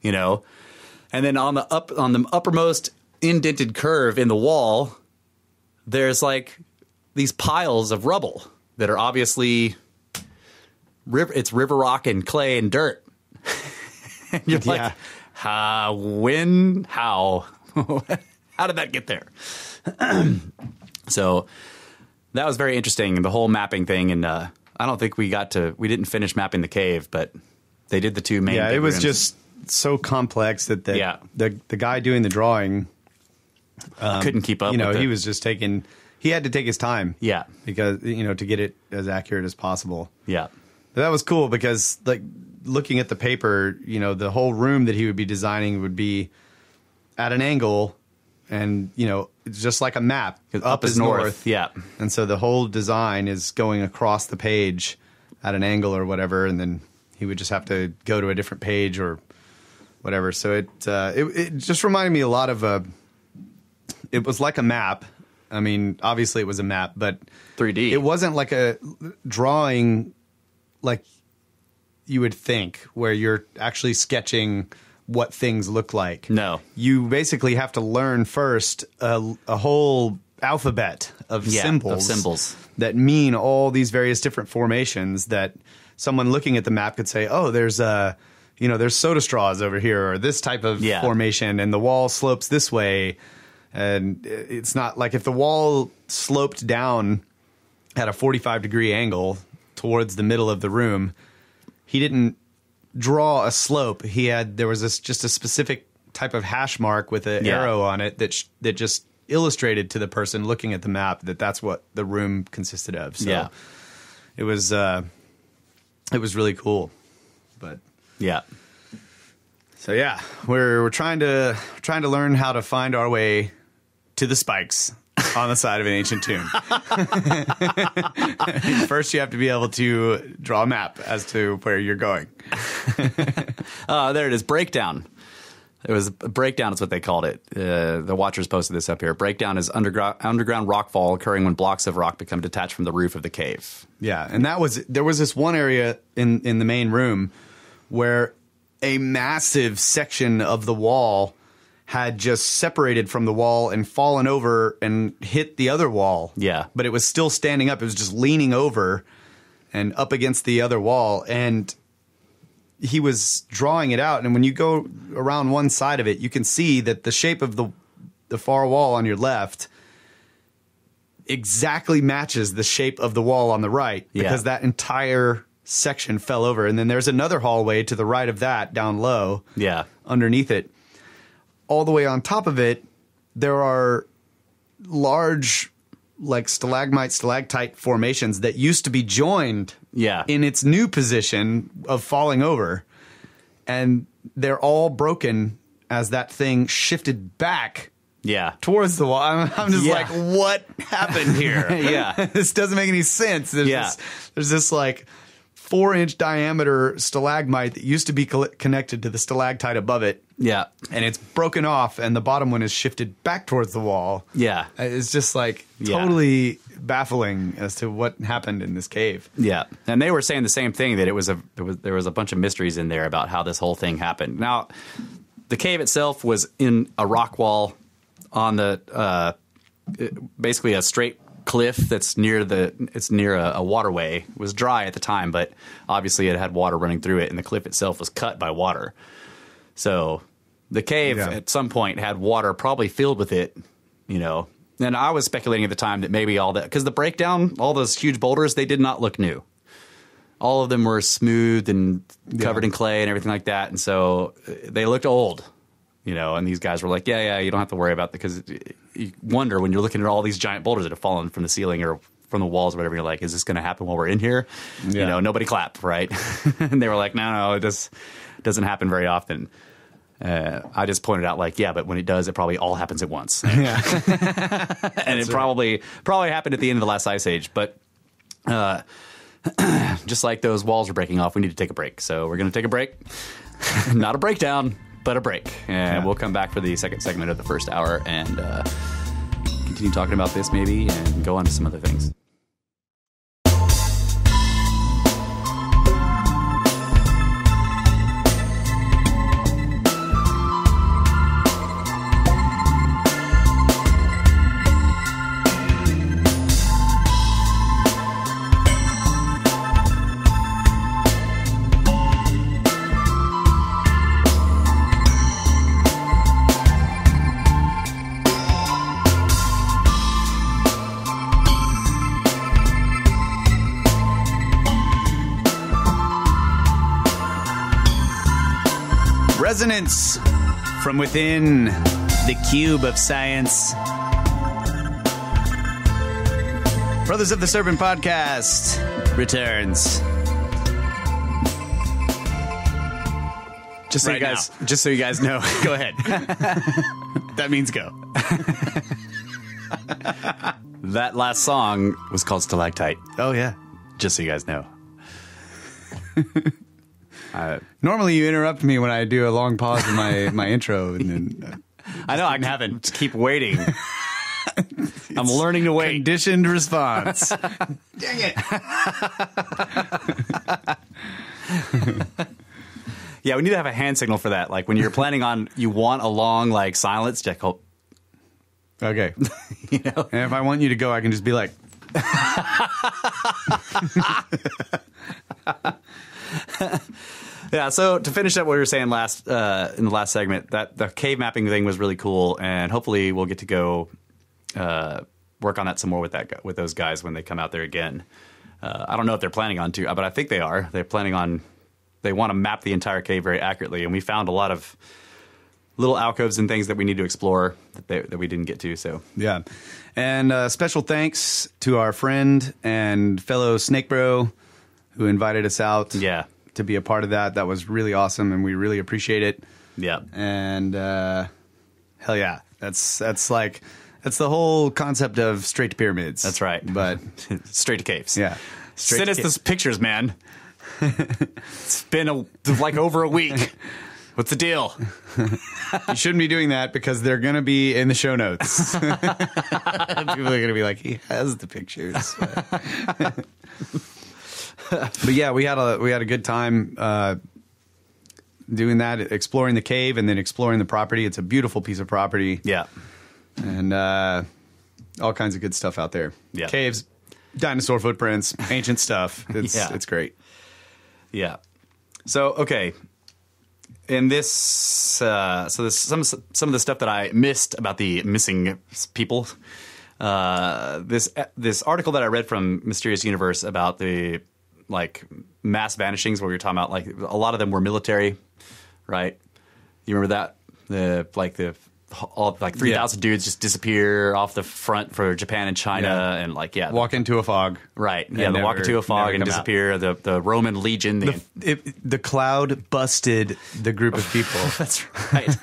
you know, and then on the uppermost indented curve in the wall, there's like these piles of rubble that are obviously river rock and clay and dirt. And you're like, how? How did that get there? So that was very interesting, the whole mapping thing. And I don't think we didn't finish mapping the cave, but they did the two main. Yeah, it was just so complex that the guy doing the drawing couldn't keep up. You know, he was just he had to take his time. Yeah. Because, you know, to get it as accurate as possible. Yeah. But that was cool because, like, looking at the paper, you know, the whole room that he would be designing would be at an angle and, you know, just like a map. Up is north. Yeah. And so the whole design is going across the page at an angle or whatever. And then he would just have to go to a different page or whatever. So it just reminded me a lot of a... It was like a map. I mean, obviously it was a map, but 3D. It wasn't like a drawing like you would think, where you're actually sketching what things look like. No. You basically have to learn first a whole alphabet of symbols that mean all these various different formations that someone looking at the map could say, oh, there's a... You know, there's soda straws over here, or this type of formation, and the wall slopes this way. And it's not like if the wall sloped down at a 45-degree angle towards the middle of the room, he didn't draw a slope. There was just a specific type of hash mark with an arrow on it that just illustrated to the person looking at the map that that's what the room consisted of. So it was really cool, but. Yeah. So yeah, we're trying to learn how to find our way to the spikes on the side of an ancient tomb. First, you have to be able to draw a map as to where you're going. There it is. Breakdown. It was breakdown is what they called it. The Watchers posted this up here. Breakdown is underground rockfall occurring when blocks of rock become detached from the roof of the cave. Yeah, and there was this one area in the main room where a massive section of the wall had just separated from the wall and fallen over and hit the other wall. Yeah. But it was still standing up. It was just leaning over and up against the other wall. And he was drawing it out. And when you go around one side of it, you can see that the shape of the far wall on your left exactly matches the shape of the wall on the right, because that entire section fell over. And then there's another hallway to the right of that down low. Yeah. Underneath it. All the way on top of it, there are large, like stalagmite, stalactite formations that used to be joined in its new position of falling over. And they're all broken as that thing shifted back towards the wall. I'm just like, what happened here? This doesn't make any sense. There's, there's this like 4-inch diameter stalagmite that used to be connected to the stalactite above it. Yeah. And it's broken off, and the bottom one is shifted back towards the wall. Yeah. It's just like totally baffling as to what happened in this cave. Yeah. And they were saying the same thing, that there was a bunch of mysteries in there about how this whole thing happened. Now, the cave itself was in a rock wall on the basically a straight cliff that's near a waterway. It was dry at the time, but obviously it had water running through it, and the cliff itself was cut by water. So the cave at some point had water probably filled with it, you know. And I was speculating at the time that maybe all that, because the breakdown, all those huge boulders, they did not look new. All of them were smooth and covered in clay and everything like that, and so they looked old, you know. And these guys were like, you don't have to worry about that, because you wonder when you're looking at all these giant boulders that have fallen from the ceiling or from the walls or whatever, you're like, is this going to happen while we're in here? You know, nobody clap, right? And they were like, no, it just doesn't happen very often. I just pointed out, like, but when it does, it probably all happens at once. And it probably happened at the end of the last ice age. But just like those walls are breaking off, we need to take a break. So we're going to take a break. Not a breakdown, but a break. And we'll come back for the second segment of the first hour and continue talking about this maybe and go on to some other things. Resonance from within the cube of science. Brothers of the Serpent Podcast returns. Just so just so you guys know. Go ahead. That means go. That last song was called Stalactite. Oh yeah. Just so you guys know. Normally you interrupt me when I do a long pause in my intro, and then I know I haven't. Keep waiting. I'm learning to wait. Conditioned response. Dang it. Yeah, we need to have a hand signal for that. Like when you're planning on, you want a long like silence. Check. Okay. You know? And if I want you to go, I can just be like. Yeah, so to finish up what we were saying last in the last segment, that the cave mapping thing was really cool, and hopefully we'll get to go work on that some more with those guys when they come out there again. I don't know if they're planning on to, but I think they are. They're planning on, they want to map the entire cave very accurately, and we found a lot of little alcoves and things that we need to explore that we didn't get to. So yeah, and special thanks to our friend and fellow Snake Bro, who invited us out to be a part of that. That was really awesome, and we really appreciate it. Yeah. And hell yeah. That's the whole concept of straight to pyramids. That's right. But straight to caves. Yeah. Send us those pictures, man. It's been like over a week. What's the deal? You shouldn't be doing that, because they're going to be in the show notes. People are going to be like, he has the pictures. But yeah, we had a good time doing that, exploring the cave and then exploring the property. It's a beautiful piece of property. Yeah. And all kinds of good stuff out there. Yeah. Caves, dinosaur footprints, ancient stuff. It's great. Yeah. So, okay. In this so there's some of the stuff that I missed about the missing people. This article that I read from Mysterious Universe about the like mass vanishings, where we were talking about like a lot of them were military, right? You remember that? The all like 3,000 dudes just disappear off the front for Japan and China, and like walk into a fog, right? Yeah, they walk into a fog and disappear. Out. The Roman legion, the cloud busted the group of people. That's right.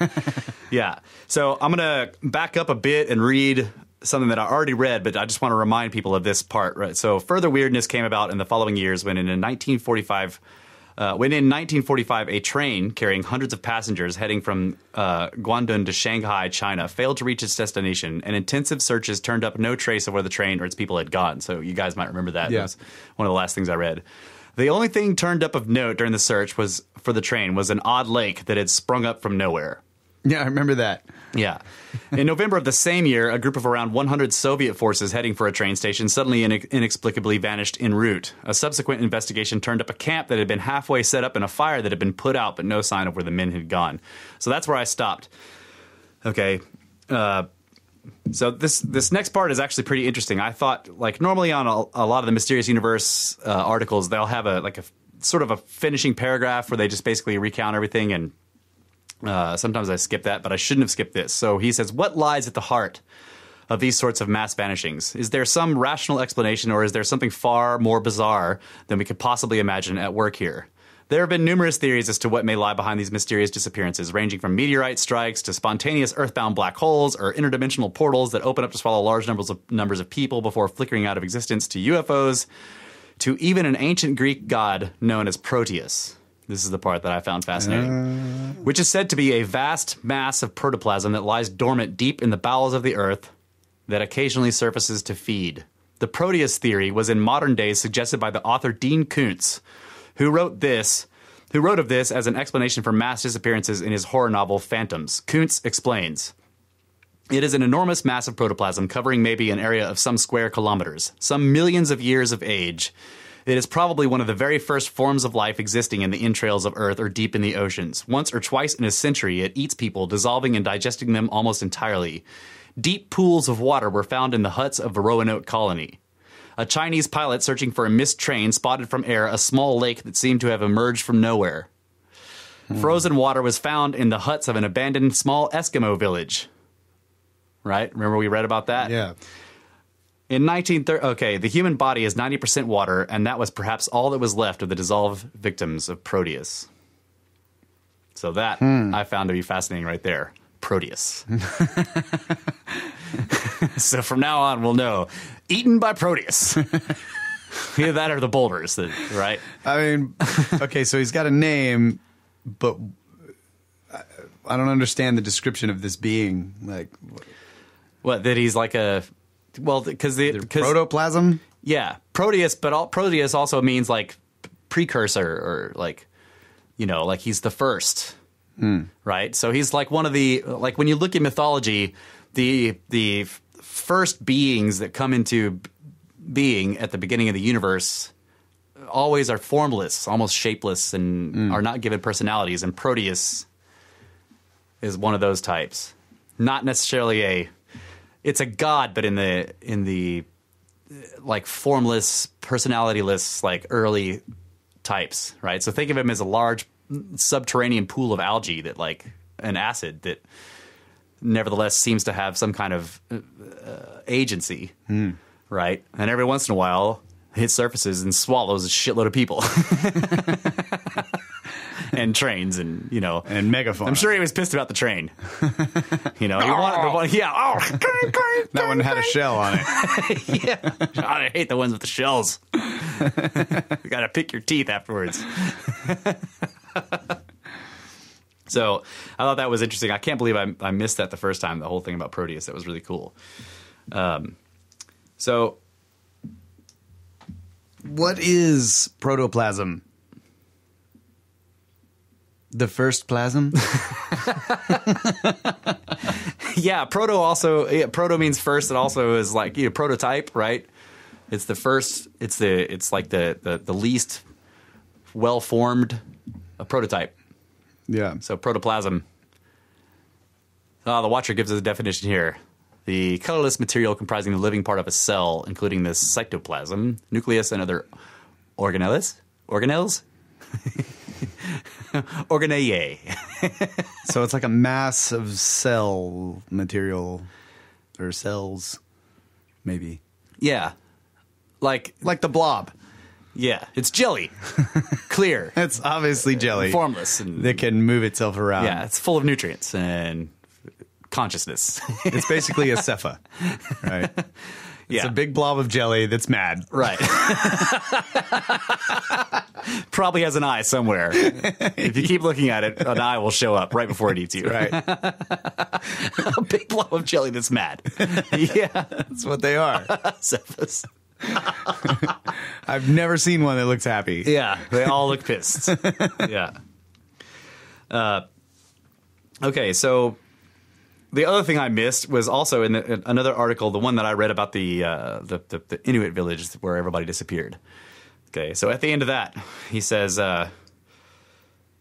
Yeah. So I'm gonna back up a bit and read something that I already read, but I just want to remind people of this part, right? So further weirdness came about in the following years when in 1945. A train carrying hundreds of passengers heading from Guangdong to Shanghai, China, failed to reach its destination, and intensive searches turned up no trace of where the train or its people had gone. So you guys might remember that. Yeah. It was one of the last things I read. The only thing turned up of note during the search was for the train was an odd lake that had sprung up from nowhere. Yeah, I remember that. Yeah. In November of the same year, a group of around 100 Soviet forces heading for a train station suddenly inexplicably vanished en route. A subsequent investigation turned up a camp that had been halfway set up and a fire that had been put out, but no sign of where the men had gone. So that's where I stopped. Okay. So this next part is actually pretty interesting. I thought, like, normally on a lot of the Mysterious Universe articles, they'll have a sort of a finishing paragraph where they just basically recount everything, and sometimes I skip that, but I shouldn't have skipped this. So he says, what lies at the heart of these sorts of mass vanishings? Is there some rational explanation, or is there something far more bizarre than we could possibly imagine at work here? There have been numerous theories as to what may lie behind these mysterious disappearances, ranging from meteorite strikes to spontaneous earthbound black holes or interdimensional portals that open up to swallow large numbers of people before flickering out of existence, to UFOs, to even an ancient Greek god known as Proteus. This is the part that I found fascinating, which is said to be a vast mass of protoplasm that lies dormant deep in the bowels of the earth that occasionally surfaces to feed. The Proteus theory was in modern days suggested by the author Dean Koontz, who wrote of this as an explanation for mass disappearances in his horror novel Phantoms. Koontz explains, it is an enormous mass of protoplasm covering maybe an area of some square kilometers, some millions of years of age. It is probably one of the very first forms of life existing in the entrails of Earth or deep in the oceans. Once or twice in a century, it eats people, dissolving and digesting them almost entirely. Deep pools of water were found in the huts of the Roanoke colony. A Chinese pilot searching for a missed train spotted from air a small lake that seemed to have emerged from nowhere. Frozen water was found in the huts of an abandoned small Eskimo village. Right? Remember we read about that? Yeah. In 1930, okay, the human body is 90% water, and that was perhaps all that was left of the dissolved victims of Proteus. So that I found to be fascinating right there. Proteus. So from now on, we'll know. Eaten by Proteus. Either that or the boulders, right? I mean, okay, so he's got a name, but I don't understand the description of this being. Like, what, that he's like a... Well, because the protoplasm, yeah, Proteus, but Proteus also means like precursor, or like, you know, like he's the first, right? So he's like one of the, like, when you look at mythology, the first beings that come into being at the beginning of the universe always are formless, almost shapeless, and are not given personalities. And Proteus is one of those types, not necessarily a. It's a god, but in the like formless, personalityless, like early types, right? So think of him as a large subterranean pool of algae that, like, an acid that nevertheless seems to have some kind of agency, right? And every once in a while, it surfaces and swallows a shitload of people. And trains, and, you know, and megaphone. I'm sure he was pissed about the train. You know, he wanted the one. Yeah, that one had a shell on it. Yeah, God, I hate the ones with the shells. You got to pick your teeth afterwards. So I thought that was interesting. I can't believe I missed that the first time. The whole thing about Proteus, that was really cool. So, what is protoplasm? The first plasm? Yeah, proto means first. It also is like, you know, prototype, right? It's the first. It's like the least well formed prototype. Yeah. So protoplasm. The Watcher gives us a definition here. The colorless material comprising the living part of a cell, including the cytoplasm, nucleus, and other organelles. Organelles? Organeae. So it's like a mass of cell material or cells, maybe. Yeah. Like the blob. Yeah. It's jelly. Clear. It's obviously jelly. Formless. And that can move itself around. Yeah. It's full of nutrients and consciousness. It's basically a cepha, right? It's a big blob of jelly that's mad. Right. Probably has an eye somewhere. If you keep looking at it, an eye will show up right before it eats you. Right. A big blob of jelly that's mad. Yeah. That's what they are. Cephas. I've never seen one that looks happy. Yeah. They all look pissed. Yeah. Okay. So the other thing I missed was also in another article, the one that I read about the Inuit village where everybody disappeared. Okay, so at the end of that, he says,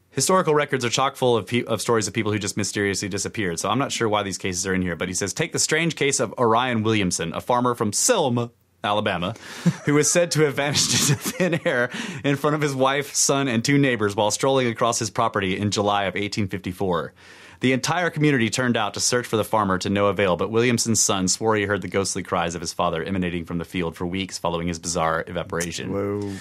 historical records are chock full of stories of people who just mysteriously disappeared. So I'm not sure why these cases are in here, but he says, take the strange case of Orion Williamson, a farmer from Selma, Alabama, who was said to have vanished into thin air in front of his wife, son, and two neighbors while strolling across his property in July of 1854. The entire community turned out to search for the farmer to no avail, but Williamson's son swore he heard the ghostly cries of his father emanating from the field for weeks following his bizarre evaporation. Whoa.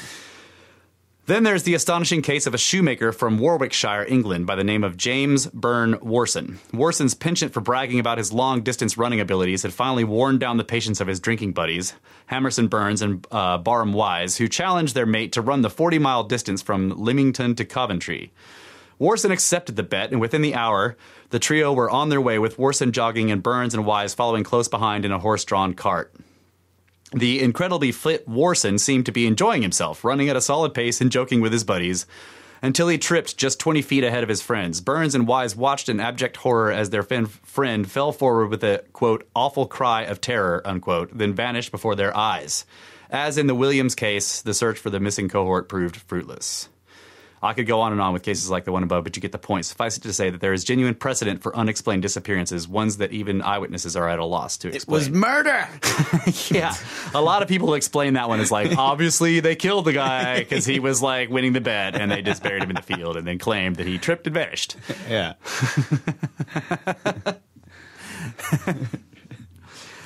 Then there's the astonishing case of a shoemaker from Warwickshire, England, by the name of James Byrne Warson. Warson's penchant for bragging about his long-distance running abilities had finally worn down the patience of his drinking buddies, Hammerson Burns and Barham Wise, who challenged their mate to run the 40-mile distance from Lymington to Coventry. Warson accepted the bet, and within the hour, the trio were on their way, with Warson jogging and Burns and Wise following close behind in a horse-drawn cart. The incredibly fit Warson seemed to be enjoying himself, running at a solid pace and joking with his buddies, until he tripped just 20 feet ahead of his friends. Burns and Wise watched in abject horror as their friend fell forward with a, quote, awful cry of terror, unquote, then vanished before their eyes. As in the Williams case, the search for the missing cohort proved fruitless. I could go on and on with cases like the one above, but you get the point. Suffice it to say that there is genuine precedent for unexplained disappearances, ones that even eyewitnesses are at a loss to explain. It was murder! Yeah. A lot of people explain that one as like, obviously they killed the guy because he was like winning the bet and they just buried him in the field and then claimed that he tripped and vanished. Yeah.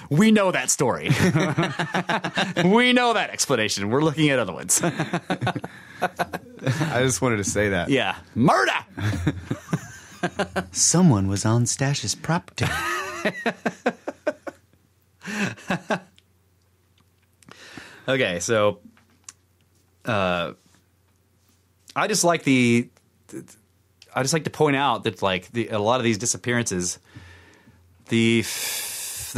We know that story. We know that explanation. We're looking at other ones. I just wanted to say that. Yeah. Murder! Someone was on Stash's property. Okay, so I just like to point out that like a lot of these disappearances, the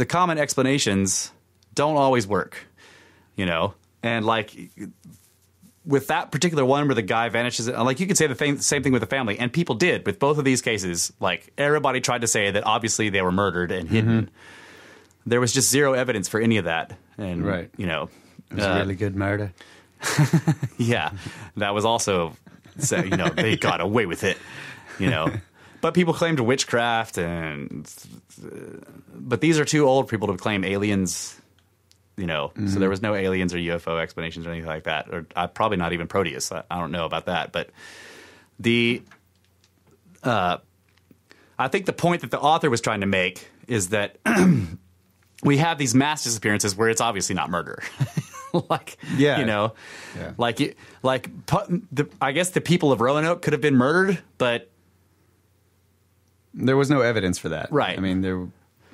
common explanations don't always work, you know? And like with that particular one where the guy vanishes, like you could say the same thing with the family, and people did with both of these cases. Like everybody tried to say that obviously they were murdered and hidden. Mm-hmm. There was just zero evidence for any of that. And, right. You know, it was a really good murder. Yeah. That was also, so, you know, they got away with it, you know? But people claimed witchcraft, but these are too old for people to claim aliens, you know. Mm-hmm. So there was no aliens or UFO explanations or anything like that, or probably not even Proteus. I don't know about that, but I think the point that the author was trying to make is that we have these mass disappearances where it's obviously not murder. Like, yeah, you know, yeah. I guess the people of Roanoke could have been murdered, but there was no evidence for that. Right. I mean, there, you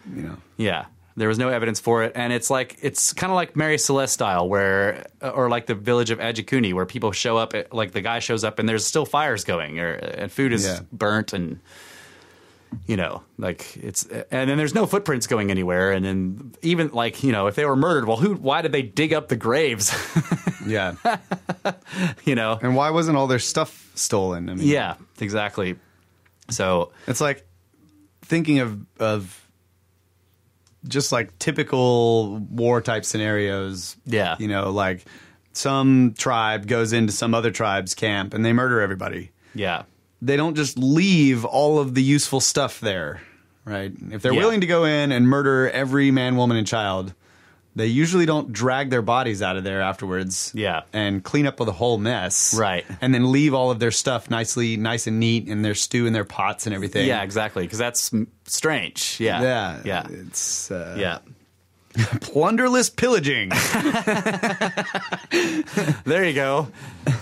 know. Yeah. There was no evidence for it. And it's like, it's kind of like Mary Celeste style where, or like the village of Ajikuni where people show up, like the guy shows up and there's still fires going and food is burnt and, you know, like it's, and then there's no footprints going anywhere. And then even like, you know, if they were murdered, well, why did they dig up the graves? Yeah. You know. And why wasn't all their stuff stolen? I mean, yeah, exactly. So it's like, thinking of just like typical war type scenarios, yeah, you know, like some tribe goes into some other tribe's camp and they murder everybody. Yeah, they don't just leave all of the useful stuff there, right? If they're willing to go in and murder every man, woman, and child, They usually don't drag their bodies out of there afterwards. Yeah. And clean up with a whole mess. Right. And then leave all of their stuff nice and neat in their stew and their pots and everything. Yeah, exactly. Because that's strange. Yeah. Yeah. Yeah. It's, yeah. Plunderless pillaging. There you go.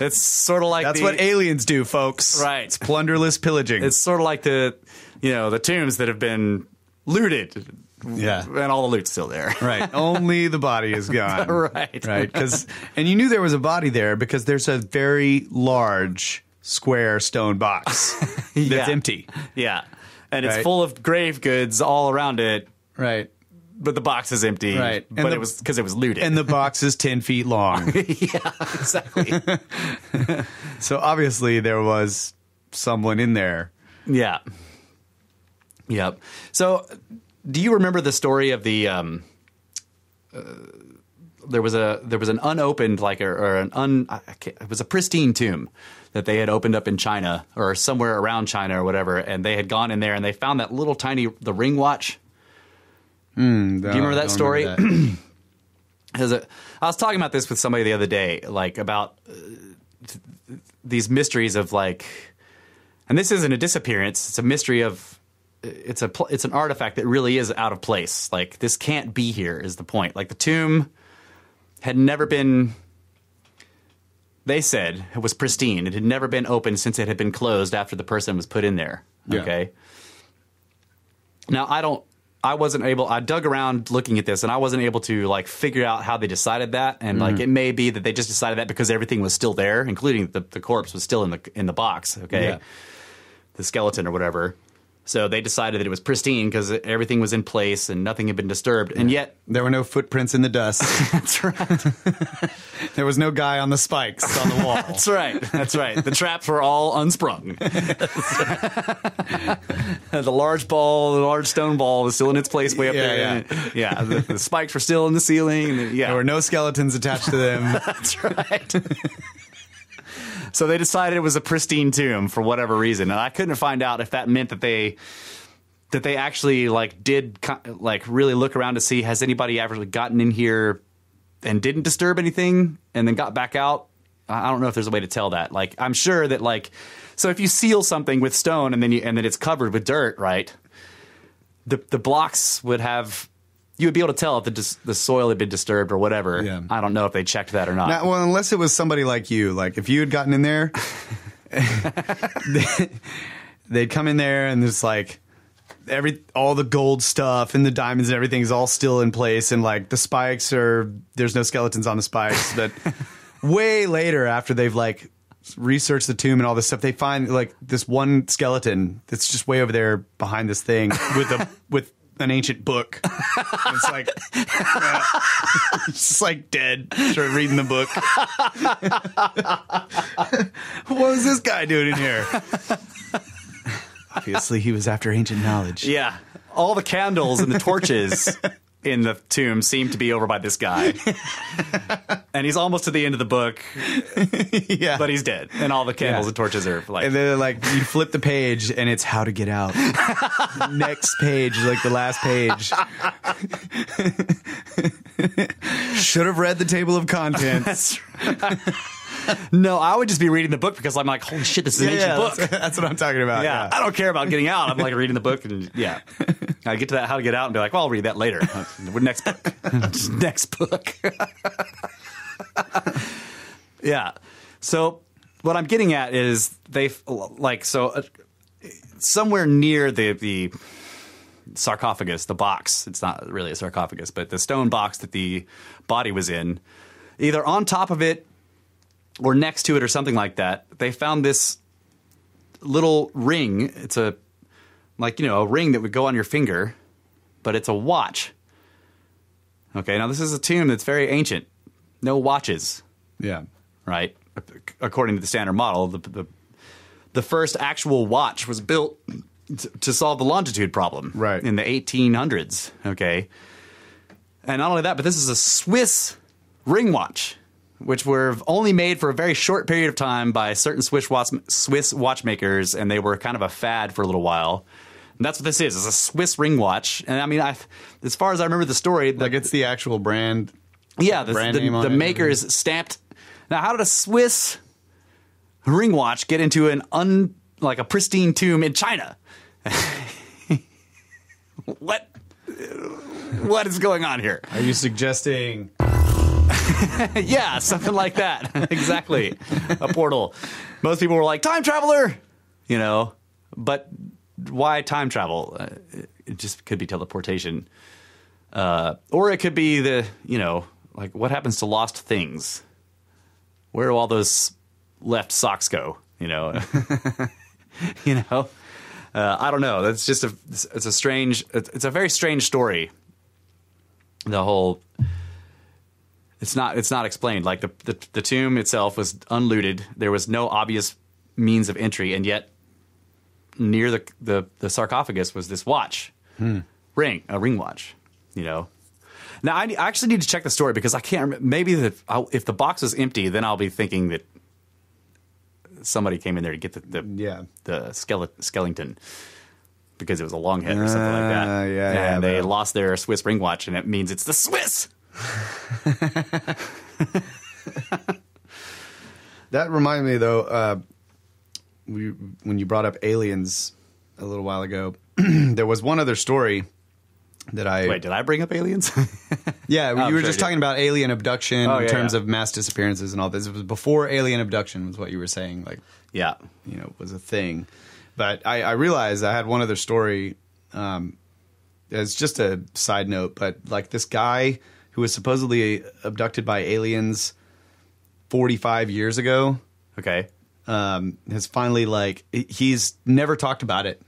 It's sort of like that's what aliens do, folks. Right. It's plunderless pillaging. It's sort of like the tombs that have been looted. Yeah. And all the loot's still there. Right. Only the body is gone. Right. Right. And you knew there was a body there because there's a very large square stone box that's empty. Yeah. And it's full of grave goods all around it. Right. But the box is empty. Right. But it was because it was looted. And the box is 10 feet long. Yeah, exactly. So obviously there was someone in there. Yeah. Yep. So do you remember the story of the there was an unopened it was a pristine tomb that they had opened up in China or somewhere around China or whatever, and they had gone in there and they found that little tiny ring watch. Do you remember that story? Remember that. I was talking about this with somebody the other day, about these mysteries of and this isn't a disappearance; it's a mystery of. It's an artifact that really is out of place. This can't be here is the point. The tomb had never been, they said, it was pristine. It had never been opened since it had been closed after the person was put in there. Yeah. Okay. Now, I dug around looking at this, and I wasn't able to, figure out how they decided that. And, it may be that they just decided that because everything was still there, including the corpse was still in the box, okay? Yeah. The skeleton or whatever. So they decided that it was pristine because everything was in place and nothing had been disturbed. And yet there were no footprints in the dust. That's right. There was no guy on the spikes on the wall. That's right. That's right. The traps were all unsprung. The large stone ball was still in its place way up there. Yeah. Yeah. The spikes were still in the ceiling. There were no skeletons attached to them. That's right. So they decided it was a pristine tomb for whatever reason, and I couldn't find out if that meant that they actually did really look around to see has anybody actually gotten in here and didn't disturb anything and then got back out. I don't know if there's a way to tell that. I'm sure that so if you seal something with stone and then it's covered with dirt, right? The blocks would have. You would be able to tell if the soil had been disturbed or whatever. Yeah. I don't know if they checked that or not. Well, unless it was somebody like you. If you had gotten in there, they'd come in there and there's all the gold stuff and the diamonds and everything's all still in place. And the spikes there's no skeletons on the spikes. But way later after they've researched the tomb and all this stuff, they find this one skeleton that's just way over there behind this thing with an ancient book. It's it's just dead. Start reading the book. What was this guy doing in here? Obviously, he was after ancient knowledge. Yeah, all the candles and the torches in the tomb seem to be over by this guy, and he's almost to the end of the book. Yeah, but he's dead, and all the candles and torches are and then you flip the page, and it's how to get out. Next page, the last page. Should have read the table of contents. No, I would just be reading the book because I'm holy shit, this is an ancient book. That's what I'm talking about. Yeah, I don't care about getting out. I'm reading the book, and I get to that how to get out and be well, I'll read that later. Next book. Next book. Yeah. So what I'm getting at is somewhere near the sarcophagus, the box. It's not really a sarcophagus, but the stone box that the body was in, either on top of it or next to it or something like that, they found this little ring. It's a ring that would go on your finger, but it's a watch. Okay, now this is a tomb that's very ancient. No watches. Yeah. Right? According to the standard model, the first actual watch was built to solve the longitude problem. Right. In the 1800s. Okay. And not only that, but this is a Swiss ring watch, which were only made for a very short period of time by certain Swiss watchmakers, and they were kind of a fad for a little while. And that's what this is. It's a Swiss ring watch. And I mean, as far as I remember the story, like it's the actual brand. Yeah, the maker is stamped. Now, how did a Swiss ring watch get into a pristine tomb in China? What is going on here? Are you suggesting? Yeah, something like that. Exactly. A portal. Most people were like, time traveler, you know, but why time travel? It just could be teleportation. Or it could be what happens to lost things? Where do all those left socks go? I don't know. That's just it's a very strange story. The whole, it's not explained. Like the tomb itself was unlooted. There was no obvious means of entry, and yet near the sarcophagus was this watch, a ring watch. You know, now I actually need to check the story because I can't remember. Maybe if the box was empty, then I'll be thinking that somebody came in there to get the skeleton because it was a long head or something like that. And they lost their Swiss ring watch, and it means it's the Swiss. That reminded me, though, when you brought up aliens a little while ago, there was one other story that Wait, did I bring up aliens? Yeah, you were just talking about alien abduction in terms of mass disappearances and all this. It was before alien abduction was what you were saying. Like, yeah, was a thing. But I realized I had one other story. It's just a side note, but like this guy who was supposedly abducted by aliens 45 years ago. Okay, has finally he's never talked about it.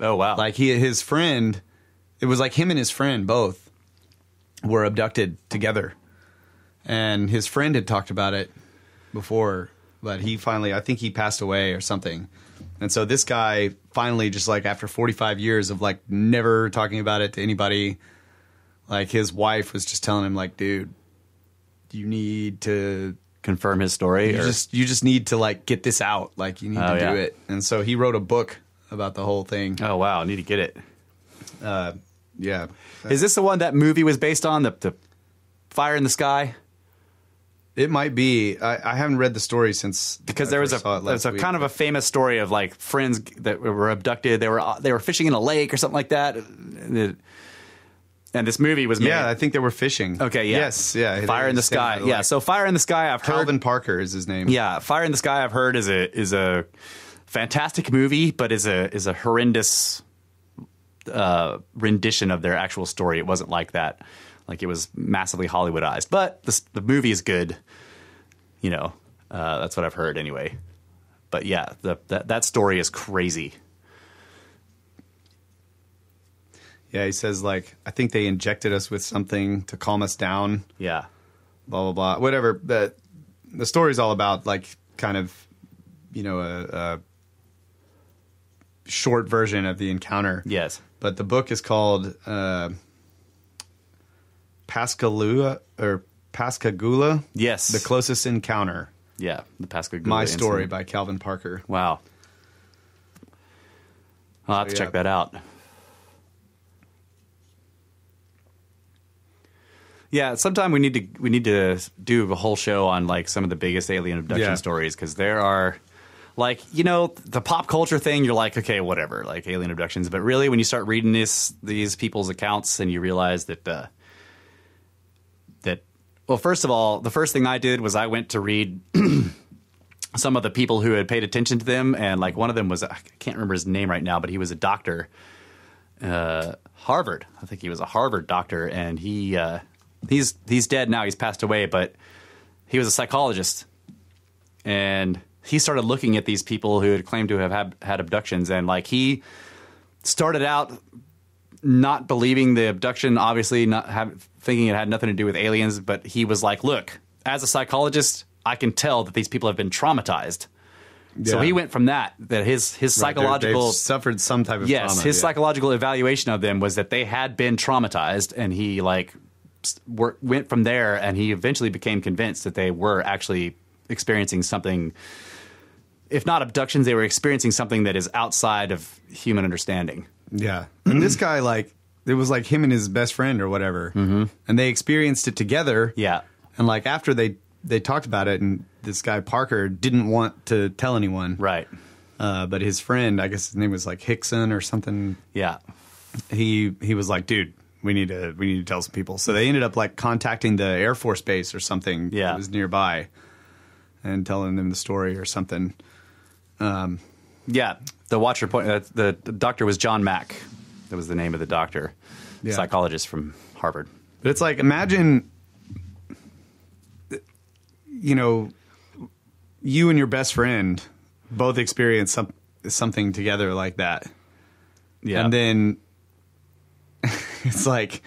Oh wow! Like his friend. It was like him and his friend both were abducted together, and his friend had talked about it before, but he finally, I think he passed away or something. And so this guy finally, just like after 45 years of like never talking about it to anybody, like his wife was just telling him like, dude, you need to confirm his story. You just need to like get this out. Like you need to do it. And so he wrote a book about the whole thing. Oh wow. I need to get it. Yeah. Is this the one that movie was based on, the Fire in the Sky? It might be. I haven't read the story since because there was kind of a famous story of like friends that were abducted. They were fishing in a lake or something like that, and this movie was made. Yeah, I think they were fishing. Okay. Yeah. Yes. Yeah. Fire in the Sky. Yeah. So Fire in the Sky. I've heard Calvin Parker is his name. Yeah. Fire in the Sky. I've heard is a fantastic movie, but is a horrendous rendition of their actual story. It wasn't like that. Like it was massively Hollywoodized, but the movie is good. That's what I've heard anyway. But yeah, that story is crazy. Yeah, he says like, I think they injected us with something to calm us down. Yeah, blah blah blah. Whatever. The story's all about like kind of a short version of the encounter. Yes. But the book is called Pascagoula or Pascagoula. Yes. The Closest Encounter. Yeah. The Pascagoula. My Incident. Story by Calvin Parker. Wow. I'll have to check that out. Yeah. Sometime we need to do a whole show on like some of the biggest alien abduction stories. 'Cause there are, like, the pop culture thing, you're like, okay, whatever, like alien abductions. But really, when you start reading these people's accounts and you realize that, well, first of all, the first thing I did was I went to read some of the people who had paid attention to them. And like one of them was, I can't remember his name right now, but he was a doctor, Harvard. I think he was a Harvard doctor. And he's dead now. He's passed away, but he was a psychologist. And he started looking at these people who had claimed to have had abductions, and like he started out not believing the abduction, obviously thinking it had nothing to do with aliens. But he was like, look, as a psychologist, I can tell that these people have been traumatized. Yeah. So he went from that his psychological... They've suffered some type of trauma. Yes, his psychological evaluation of them was that they had been traumatized, and he like went from there, and he eventually became convinced that they were actually experiencing something, if not abductions, they were experiencing something that is outside of human understanding. Yeah. And this guy, like, it was like him and his best friend or whatever. Mm-hmm. And they experienced it together. Yeah. And, like, after they talked about it, and this guy, Parker, didn't want to tell anyone. Right. But his friend, I guess his name was, like, Hickson or something. Yeah. He was like, dude, we need to tell some people. So they ended up, like, contacting the Air Force Base or something that was nearby and telling them the story or something. Yeah. The watcher point, the doctor was John Mack. That was the name of the doctor, psychologist from Harvard. But it's like, imagine, you know, you and your best friend both experience something together like that. Yeah. And then it's like,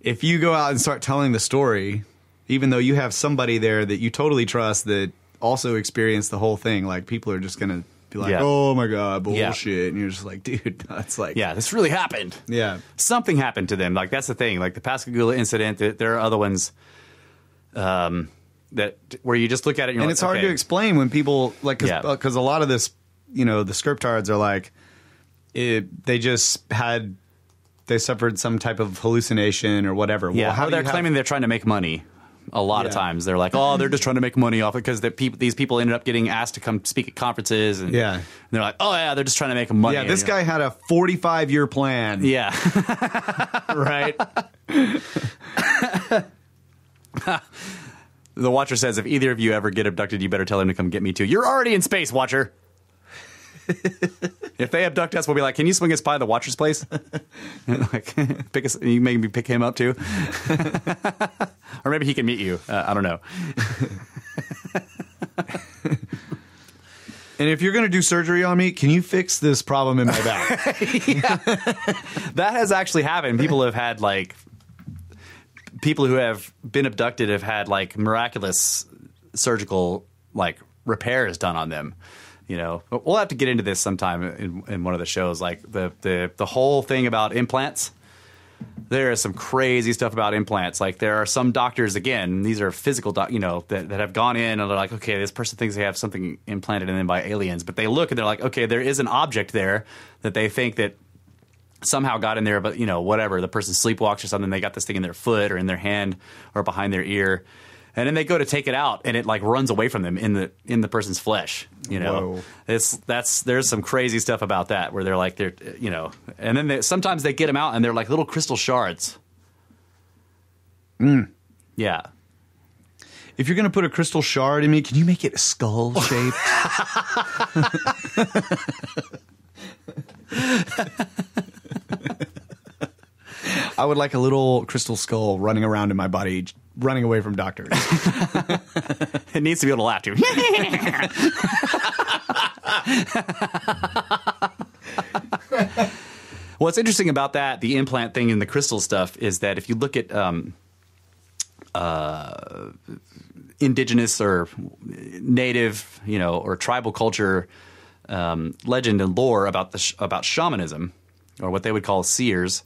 if you go out and start telling the story, even though you have somebody there that you totally trust that also experienced the whole thing, like, people are just going to be like, oh my God, bullshit. Yeah. And you're just like, dude, that's like... Yeah, this really happened. Yeah. Something happened to them. Like, that's the thing. Like, the Pascagoula incident, there are other ones that where you just look at it and you're like, it's hard to explain when people... like, because a lot of this, you know, the scriptards are like, they just had... they suffered some type of hallucination or whatever. Yeah, well, they're claiming they're trying to make money. A lot of times they're like, oh, they're just trying to make money off it, because these people ended up getting asked to come speak at conferences. And, and they're like, oh, yeah, they're just trying to make money. Yeah, this guy had a 45-year plan. Yeah. Right? The Watcher says, if either of you ever get abducted, you better tell him to come get me, too. You're already in space, Watcher. If they abduct us, we'll be like, can you swing us by the Watcher's place? And like, pick us, you make me pick him up too. Or maybe he can meet you. I don't know. And if you're going to do surgery on me, can you fix this problem in my back? That has actually happened. People have had, like, people who have been abducted have had, like, miraculous surgical, like, repairs done on them. You know, we'll have to get into this sometime in one of the shows, like the whole thing about implants. There is some crazy stuff about implants. Like, there are some doctors, again, these are physical, that have gone in and they're like, okay, this person thinks they have something implanted in them by aliens. But they look and they're like, okay, there is an object there that they think that somehow got in there. But, you know, whatever, the person sleepwalks or something. They got this thing in their foot or in their hand or behind their ear. And then they go to take it out, and it, like, runs away from them in the person's flesh. You know, there's some crazy stuff about that, where they're like, you know, and then sometimes they get them out, and they're like little crystal shards. Mm. Yeah. If you're gonna put a crystal shard in me, can you make it skull shaped? I would like a little crystal skull running around in my body, running away from doctors. It needs to be able to laugh, too. What's interesting about that, the implant thing and the crystal stuff, is that if you look at indigenous or native, you know, or tribal culture legend and lore about about shamanism, or what they would call seers,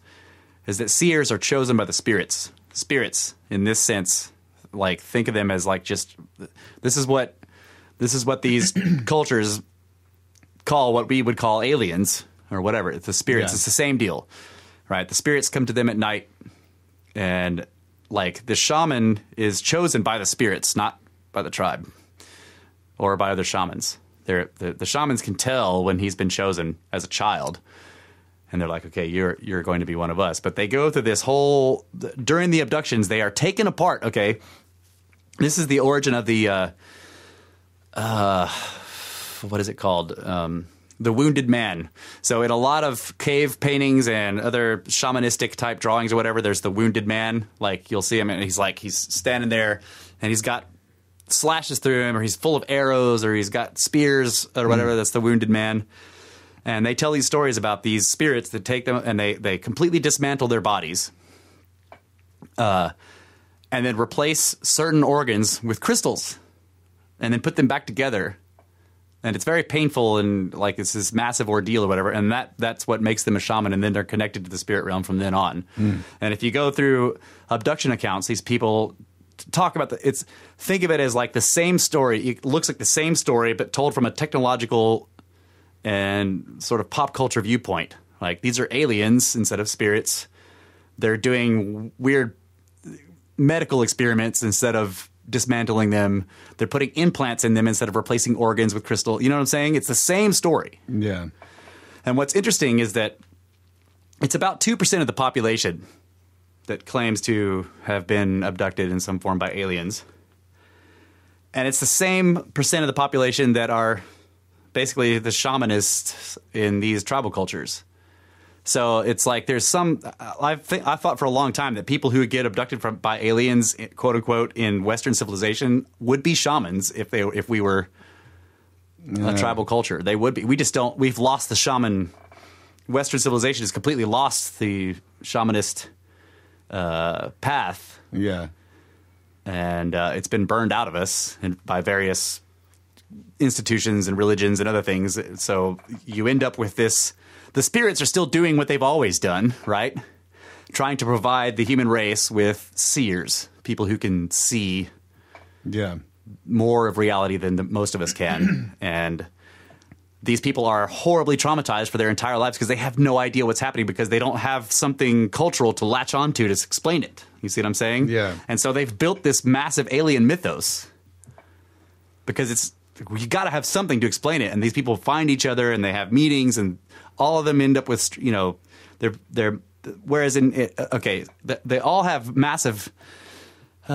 is that seers are chosen by the spirits. Spirits, in this sense, like, think of them as, like, just, this is what these cultures call what we would call aliens or whatever. It's the spirits. Yeah. It's the same deal, right? The spirits come to them at night, and, like, the shaman is chosen by the spirits, not by the tribe or by other shamans. The shamans can tell when he's been chosen as a child. And they're like, okay, you're going to be one of us. But they go through this whole – during the abductions, they are taken apart, okay? This is the origin of the what is it called? The wounded man. So in a lot of cave paintings and other shamanistic type drawings or whatever, there's the wounded man. Like, you'll see him and he's like – he's standing there and he's got slashes through him, or he's full of arrows, or he's got spears or whatever. That's the wounded man. And they tell these stories about these spirits that take them, and they completely dismantle their bodies and then replace certain organs with crystals and then put them back together. And it's very painful, and, like, it's this massive ordeal or whatever. And that's what makes them a shaman, and then they're connected to the spirit realm from then on. Mm. And if you go through abduction accounts, these people talk about think of it as, like, the same story. It looks like the same story, but told from a technological and sort of pop culture viewpoint Like, these are aliens instead of spirits. They're doing weird medical experiments instead of dismantling them. They're putting implants in them instead of replacing organs with crystal. You know what I'm saying? It's the same story. Yeah. And what's interesting is that it's about 2% of the population that claims to have been abducted in some form by aliens. And it's the same percent of the population that are basically the shamanists in these tribal cultures. So it's like there's some – I thought for a long time that people who would get abducted by aliens, quote unquote, in Western civilization would be shamans if we were a tribal culture. They would be. We just don't – we've lost the shaman – Western civilization has completely lost the shamanist path. Yeah. And it's been burned out of us by various institutions and religions and other things. So you end up with this – the spirits are still doing what they've always done, right? Trying to provide the human race with seers, people who can see more of reality than most of us can. And these people are horribly traumatized for their entire lives because they have no idea what's happening because they don't have something cultural to latch onto to explain it. You see what I'm saying? Yeah. And so they've built this massive alien mythos because it's you got to have something to explain it. And these people find each other and they have meetings and all of them end up with, you know, they're whereas in, okay, they all have massive, they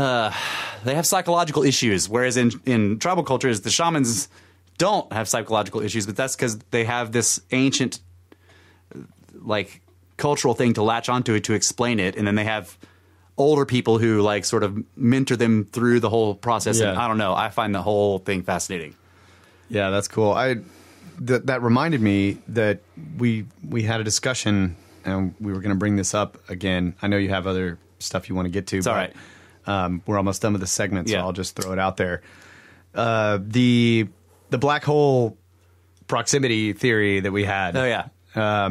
have psychological issues. Whereas in tribal cultures, the shamans don't have psychological issues, but that's because they have this ancient, like, cultural thing to latch onto to explain it. And then they have older people who, like, sort of mentor them through the whole process. Yeah. And I don't know. I find the whole thing fascinating. Yeah, that's cool. That reminded me that we had a discussion and we were going to bring this up again. I know you have other stuff you want to get to. It's all right. We're almost done with the segment, so I'll just throw it out there. The black hole proximity theory that we had. Oh, yeah.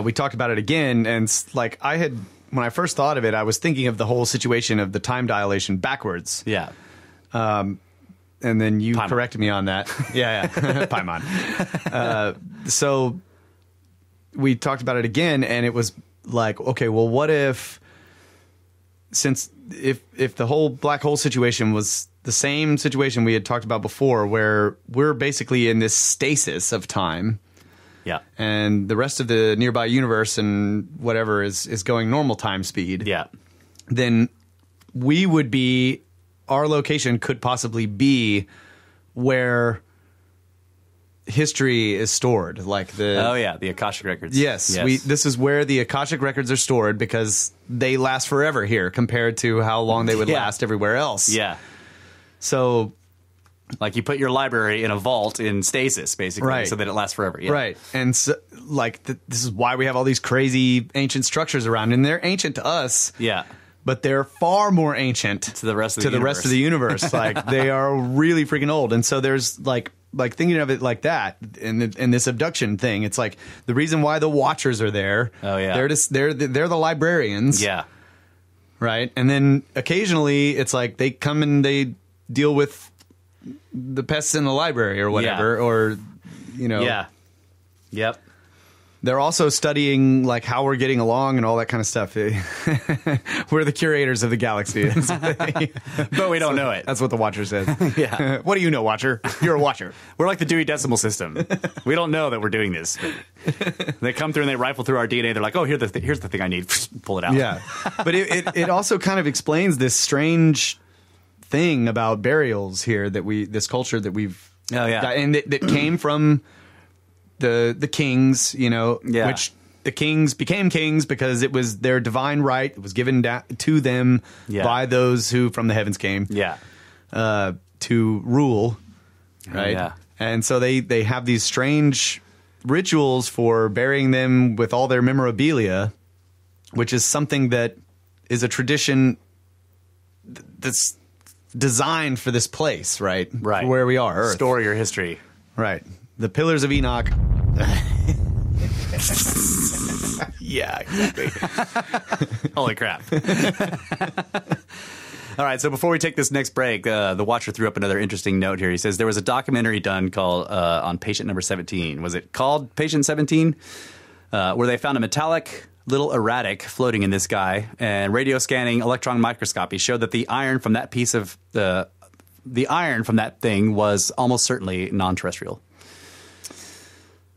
We talked about it again, and, like, when I first thought of it, I was thinking of the whole situation of the time dilation backwards. Yeah. And then you corrected me on that. Yeah, yeah. Paimon. So we talked about it again, and it was like, okay, well, what if, since if the whole black hole situation was the same situation we had talked about before, where we're basically in this stasis of time, yeah, and the rest of the nearby universe and whatever is going normal time speed, yeah, then we would be. Our location could possibly be where history is stored, like the Akashic records. Yes. This is where the Akashic records are stored because they last forever here compared to how long they would last everywhere else. Yeah. So, like, you put your library in a vault in stasis, basically, so that it lasts forever. Yeah. Right. And so, like, this is why we have all these crazy ancient structures around, and they're ancient to us. Yeah. But they're far more ancient to the rest of the universe. Like, they are really freaking old. And so there's like thinking of it like that, and this abduction thing. It's like the reason why the Watchers are there. Oh yeah, they're the librarians. Yeah, right. And then occasionally it's like they come and they deal with the pests in the library or whatever, or you know. Yeah. Yep. They're also studying, like, how we're getting along and all that kind of stuff. We're the curators of the galaxy. But we don't know it. That's what the Watcher says. Yeah. What do you know, Watcher? You're a Watcher. We're like the Dewey Decimal System. We don't know that we're doing this. They come through and they rifle through our DNA. They're like, oh, here's the thing I need. Pull it out. Yeah. But it also kind of explains this strange thing about burials here, this culture that we've got, and that came from the kings, you know, which the kings became kings because it was their divine right. It was given to them by those who from the heavens came to rule, right? Yeah. And so they have these strange rituals for burying them with all their memorabilia, which is something that is a tradition that's designed for this place, right? Right. For where we are. Earth. Story or history. Right. The Pillars of Enoch. Yeah, exactly. Holy crap. All right, so before we take this next break, the Watcher threw up another interesting note here. He says there was a documentary done called on patient number 17. Was it called Patient 17? where they found a metallic little erratic floating in this guy, and radio scanning electron microscopy showed that the iron from that piece of the iron from that thing was almost certainly non-terrestrial.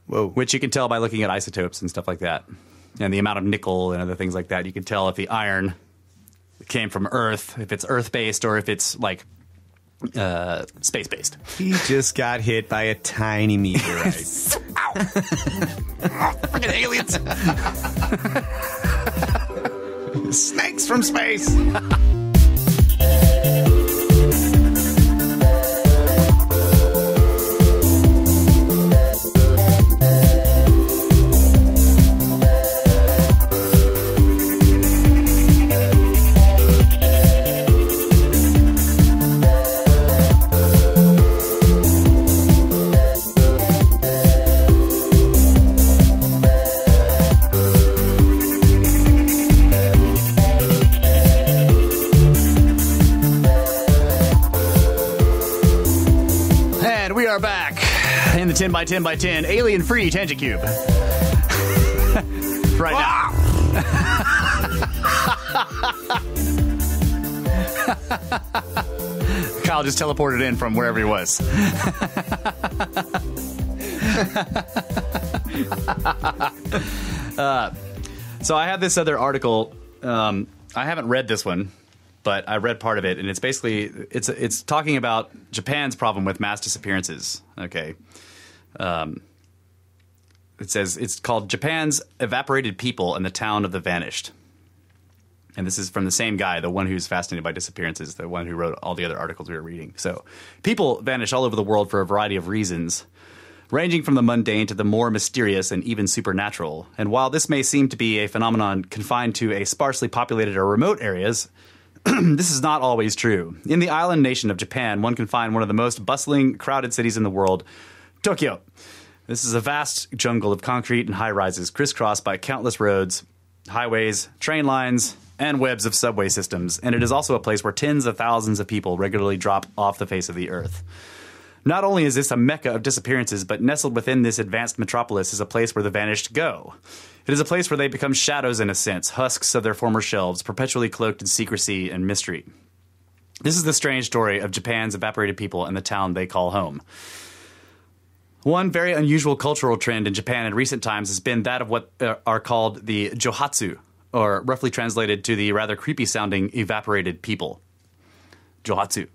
Whoa. Which you can tell by looking at isotopes and stuff like that, and the amount of nickel and other things like that. You can tell if the iron came from Earth, if it's Earth-based, or if it's like space-based. He just got hit by a tiny meteorite. Ow! Freaking aliens! Snakes from space! The 10x10x10 alien free tangent cube. Right now. Kyle just teleported in from wherever he was. So I have this other article. I haven't read this one, but I read part of it, and it's basically it's talking about Japan's problem with mass disappearances. Okay. It says it's called Japan's Evaporated People and the Town of the Vanished. And this is from the same guy, the one who's fascinated by disappearances, the one who wrote all the other articles we were reading. So people vanish all over the world for a variety of reasons, ranging from the mundane to the more mysterious and even supernatural. And while this may seem to be a phenomenon confined to a sparsely populated or remote areas, this is not always true. In the island nation of Japan, one can find one of the most bustling, crowded cities in the world, Tokyo. This is a vast jungle of concrete and high-rises crisscrossed by countless roads, highways, train lines, and webs of subway systems, and it is also a place where tens of thousands of people regularly drop off the face of the earth. Not only is this a mecca of disappearances, but nestled within this advanced metropolis is a place where the vanished go. It is a place where they become shadows in a sense, husks of their former selves, perpetually cloaked in secrecy and mystery. This is the strange story of Japan's evaporated people and the town they call home. One very unusual cultural trend in Japan in recent times has been that of what are called the Johatsu, or roughly translated to the rather creepy-sounding evaporated people. Johatsu.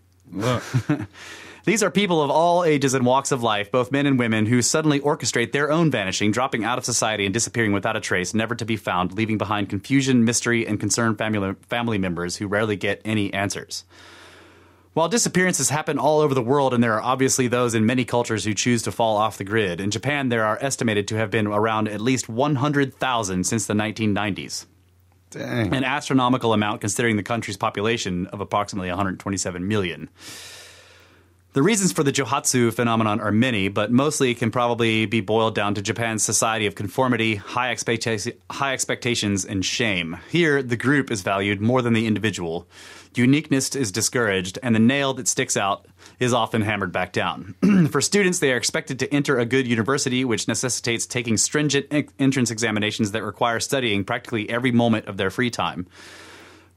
These are people of all ages and walks of life, both men and women, who suddenly orchestrate their own vanishing, dropping out of society and disappearing without a trace, never to be found, leaving behind confusion, mystery, and concerned family members who rarely get any answers. While disappearances happen all over the world, and there are obviously those in many cultures who choose to fall off the grid, in Japan there are estimated to have been around at least 100,000 since the 1990s. Dang. An astronomical amount considering the country's population of approximately 127 million. The reasons for the Johatsu phenomenon are many, but mostly can probably be boiled down to Japan's society of conformity, high expectations, and shame. Here, the group is valued more than the individual. Uniqueness is discouraged, and the nail that sticks out is often hammered back down. For students, they are expected to enter a good university, which necessitates taking stringent entrance examinations that require studying practically every moment of their free time.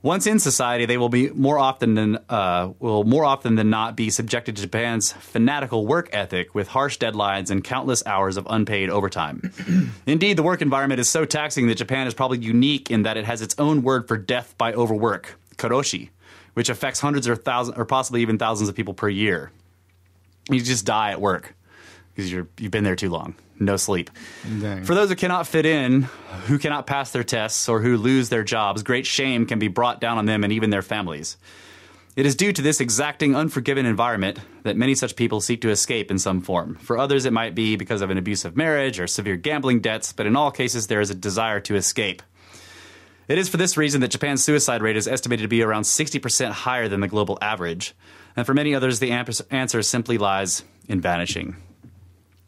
Once in society, they will be more often than not be subjected to Japan's fanatical work ethic with harsh deadlines and countless hours of unpaid overtime. Indeed, the work environment is so taxing that Japan is probably unique in that it has its own word for death by overwork, karoshi, which affects hundreds or thousands or possibly even thousands of people per year. You just die at work because you've been there too long. No sleep. Dang. For those who cannot fit in, who cannot pass their tests, or who lose their jobs, great shame can be brought down on them and even their families. It is due to this exacting, unforgiving environment that many such people seek to escape in some form. For others, it might be because of an abusive marriage or severe gambling debts, but in all cases, there is a desire to escape. It is for this reason that Japan's suicide rate is estimated to be around 60% higher than the global average. And for many others, the answer simply lies in vanishing.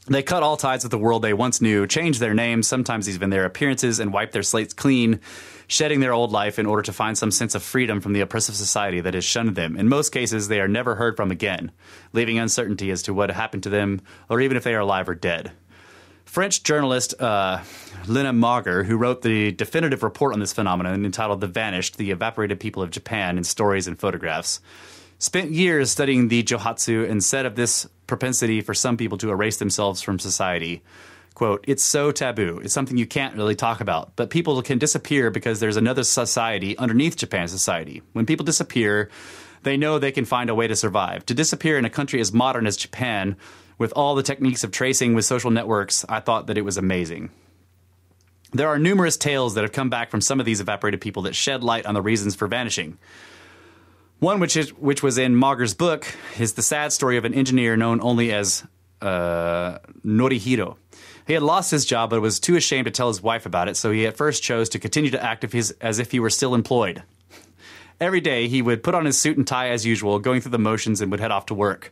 They cut all ties with the world they once knew, change their names, sometimes even their appearances, and wipe their slates clean, shedding their old life in order to find some sense of freedom from the oppressive society that has shunned them. In most cases, they are never heard from again, leaving uncertainty as to what happened to them, or even if they are alive or dead. French journalist Lena Mauger, who wrote the definitive report on this phenomenon entitled The Vanished, The Evaporated People of Japan in Stories and Photographs, spent years studying the Johatsu and said of this propensity for some people to erase themselves from society, quote, "It's so taboo. It's something you can't really talk about. But people can disappear because there's another society underneath Japan's society. When people disappear, they know they can find a way to survive. To disappear in a country as modern as Japan with all the techniques of tracing with social networks, I thought that it was amazing." There are numerous tales that have come back from some of these evaporated people that shed light on the reasons for vanishing. One, which was in Mauger's book, is the sad story of an engineer known only as Norihiro. He had lost his job but was too ashamed to tell his wife about it, so he at first chose to continue to act as if he were still employed. Every day, he would put on his suit and tie as usual, going through the motions, and would head off to work.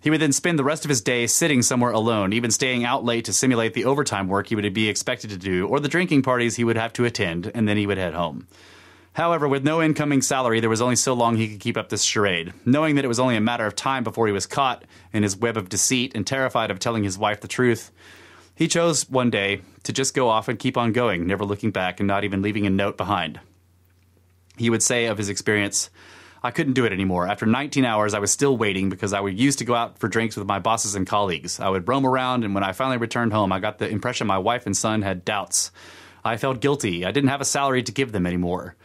He would then spend the rest of his day sitting somewhere alone, even staying out late to simulate the overtime work he would be expected to do or the drinking parties he would have to attend, and then he would head home. However, with no incoming salary, there was only so long he could keep up this charade. Knowing that it was only a matter of time before he was caught in his web of deceit and terrified of telling his wife the truth, he chose one day to just go off and keep on going, never looking back and not even leaving a note behind. He would say of his experience, "I couldn't do it anymore. After 19 hours, I was still waiting because I used to go out for drinks with my bosses and colleagues. I would roam around, and when I finally returned home, I got the impression my wife and son had doubts. I felt guilty. I didn't have a salary to give them anymore.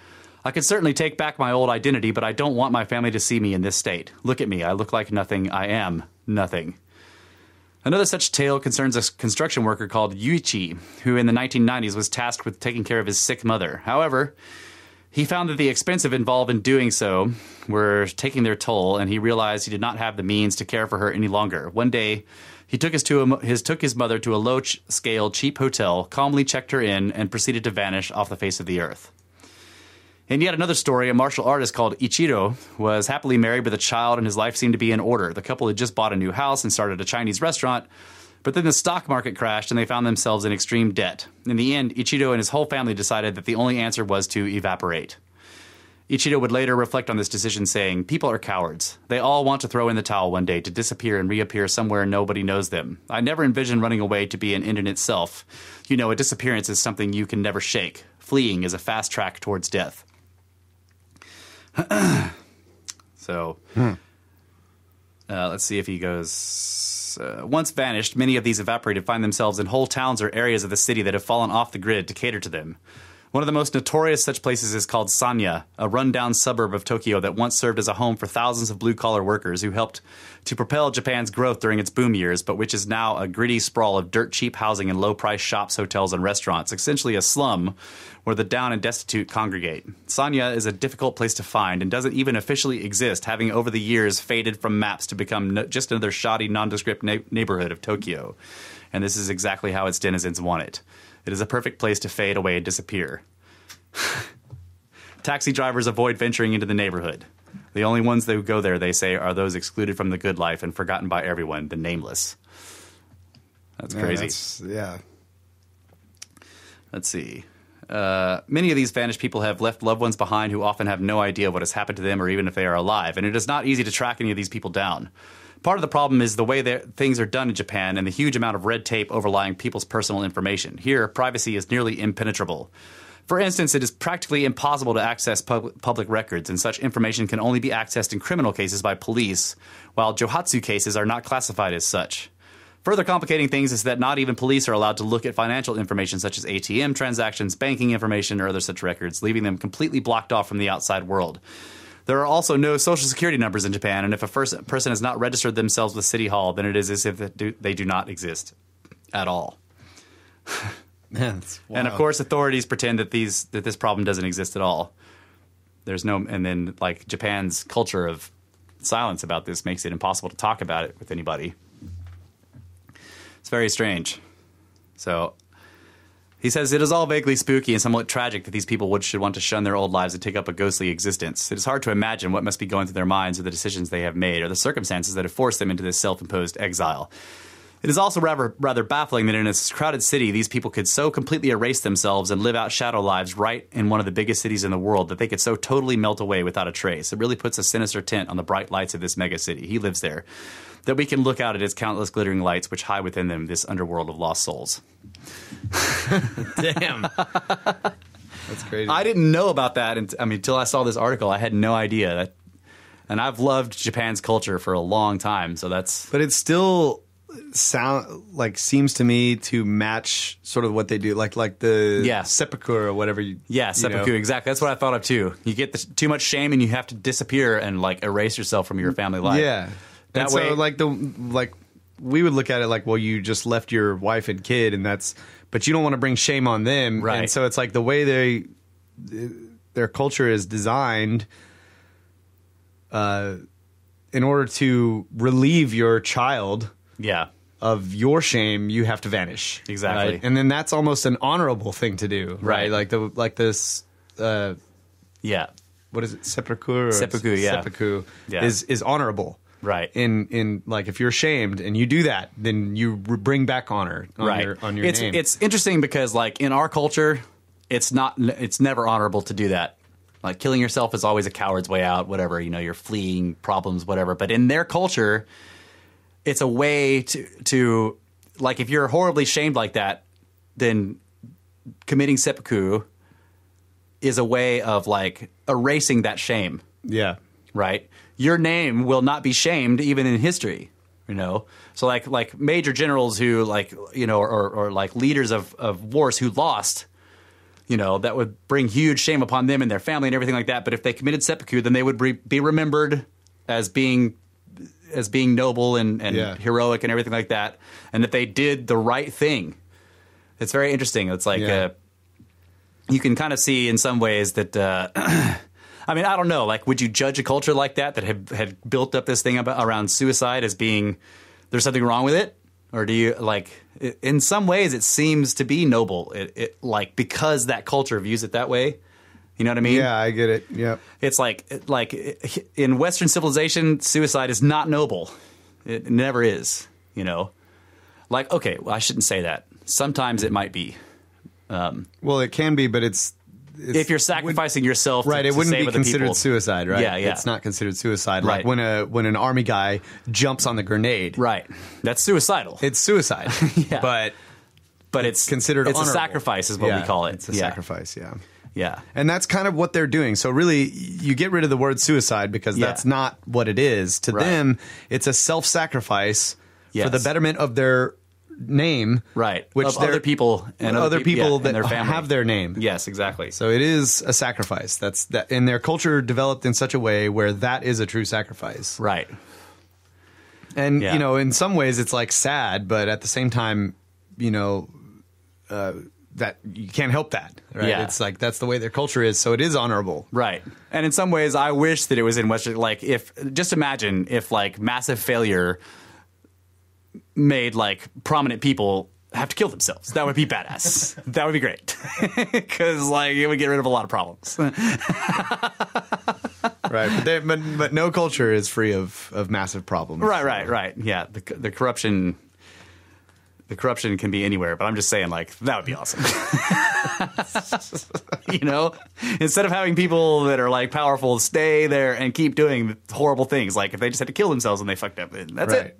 I could certainly take back my old identity, but I don't want my family to see me in this state. Look at me. I look like nothing. I am nothing." Another such tale concerns a construction worker called Yuichi, who in the 1990s was tasked with taking care of his sick mother. However, he found that the expenses involved in doing so were taking their toll, and he realized he did not have the means to care for her any longer. One day, he took his mother to a low-scale cheap hotel, calmly checked her in, and proceeded to vanish off the face of the earth. In yet another story, a martial artist called Ichiro was happily married with a child, and his life seemed to be in order. The couple had just bought a new house and started a Chinese restaurant, but then the stock market crashed and they found themselves in extreme debt. In the end, Ichido and his whole family decided that the only answer was to evaporate. Ichido would later reflect on this decision, saying, "People are cowards. They all want to throw in the towel one day, to disappear and reappear somewhere nobody knows them. I never envisioned running away to be an end in itself. You know, a disappearance is something you can never shake. Fleeing is a fast track towards death." So, let's see if he goes... Once vanished, many of these evaporated find themselves in whole towns or areas of the city that have fallen off the grid to cater to them. One of the most notorious such places is called Sanya, a rundown suburb of Tokyo that once served as a home for thousands of blue-collar workers who helped to propel Japan's growth during its boom years, but which is now a gritty sprawl of dirt-cheap housing and low-priced shops, hotels, and restaurants, essentially a slum where the down and destitute congregate. Sanya is a difficult place to find and doesn't even officially exist, having over the years faded from maps to become just another shoddy, nondescript neighborhood of Tokyo. And this is exactly how its denizens want it. It is a perfect place to fade away and disappear. Taxi drivers avoid venturing into the neighborhood. The only ones that go there, they say, are those excluded from the good life and forgotten by everyone, the nameless. That's crazy. Yeah. Let's see. Many of these vanished people have left loved ones behind who often have no idea what has happened to them or even if they are alive, and it is not easy to track any of these people down. Part of the problem is the way that things are done in Japan and the huge amount of red tape overlying people's personal information. Here, privacy is nearly impenetrable. For instance, it is practically impossible to access public records, and such information can only be accessed in criminal cases by police, while Johatsu cases are not classified as such. Further complicating things is that not even police are allowed to look at financial information such as ATM transactions, banking information, or other such records, leaving them completely blocked off from the outside world. There are also no social security numbers in Japan, and if a person has not registered themselves with City Hall, then it is as if they do not exist at all. Man, and of course, authorities pretend that this problem doesn't exist at all. There's no, and then like Japan's culture of silence about this makes it impossible to talk about it with anybody. It's very strange. So. He says, "It is all vaguely spooky and somewhat tragic that these people should want to shun their old lives and take up a ghostly existence. It is hard to imagine what must be going through their minds or the decisions they have made or the circumstances that have forced them into this self-imposed exile. It is also rather baffling that in a crowded city, these people could so completely erase themselves and live out shadow lives right in one of the biggest cities in the world, that they could so totally melt away without a trace. It really puts a sinister tint on the bright lights of this mega city. He lives there. That we can look out at its countless glittering lights, which hide within them this underworld of lost souls. Damn. That's crazy. I didn't know about that until I saw this article. I had no idea. And I've loved Japan's culture for a long time, so that's... But it still seems to me to match sort of what they do, like the seppuku or whatever. Seppuku, you know. Exactly. That's what I thought of, too. You get too much shame and you have to disappear and, erase yourself from your family life. Yeah. That way, so, we would look at it well, you just left your wife and kid, and but you don't want to bring shame on them. Right. And so it's the way their culture is designed in order to relieve your child of your shame, you have to vanish. Exactly. Right? And then that's almost an honorable thing to do. Right. What is it? Seppuku? Seppuku is honorable. Right. In if you're ashamed and you do that, then you bring back honor on your name. It's interesting because in our culture, it's never honorable to do that. Killing yourself is always a coward's way out, whatever, you're fleeing problems, whatever. But in their culture, it's a way to if you're horribly shamed like that, then committing seppuku is a way of erasing that shame. Yeah. Right. Your name will not be shamed even in history, So major generals who or leaders of wars who lost, that would bring huge shame upon them and their family and everything like that. But if they committed seppuku, then they would be remembered as being noble and heroic and everything like that, and that they did the right thing. It's very interesting. It's you can kind of see in some ways that. I don't know. Would you judge a culture like that had built up this thing around suicide as being there's something wrong with it? Or do you in some ways it seems to be noble. It because that culture views it that way. You know what I mean? Yeah, I get it. Yeah. It's like in Western civilization, suicide is not noble. It never is, Okay, well, I shouldn't say that. Sometimes it might be. Well, it can be, but if you're sacrificing yourself, right? It wouldn't be considered suicide, right? Yeah, yeah. It's not considered suicide. Right. Like when an army guy jumps on the grenade, right? That's suicidal. It's suicide. Yeah. But it's considered honorable. It's a sacrifice, is what we call it. It's a sacrifice. Yeah. Yeah. And that's kind of what they're doing. So really, you get rid of the word suicide because that's not what it is to them. It's a self-sacrifice for the betterment of their name, right? Which of other people and other people that have their name. Yes, exactly. So it is a sacrifice. That's that. And their culture developed in such a way where that is a true sacrifice, right? And in some ways, it's sad, but at the same time, that you can't help that, right? Yeah. It's that's the way their culture is, so it is honorable, right? And in some ways, I wish that it was in Western. If just imagine if massive failure made prominent people have to kill themselves. That would be badass. That would be great. Because it would get rid of a lot of problems. Right. But no culture is free of massive problems. Right. Yeah. The corruption can be anywhere, but I'm just saying that would be awesome. Instead of having people that are powerful stay there and keep doing horrible things, if they just had to kill themselves and they fucked up, that's it.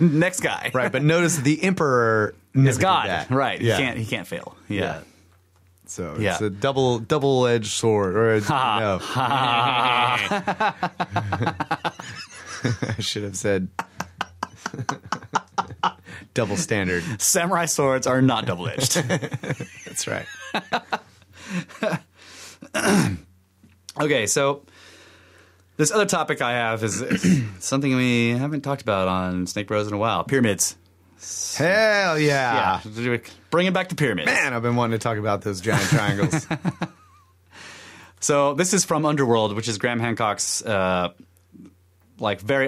Next guy. Right, but notice the emperor is God. That. Right. Yeah. He can't fail. Yeah. So it's a double-edged sword or I should have said double standard. Samurai swords are not double-edged. That's right. Okay, so this other topic I have is something we haven't talked about on Snake Bros in a while. Pyramids. Hell yeah. Yeah. Bringing back the pyramids. Man, I've been wanting to talk about those giant triangles. So this is from Underworld, which is Graham Hancock's very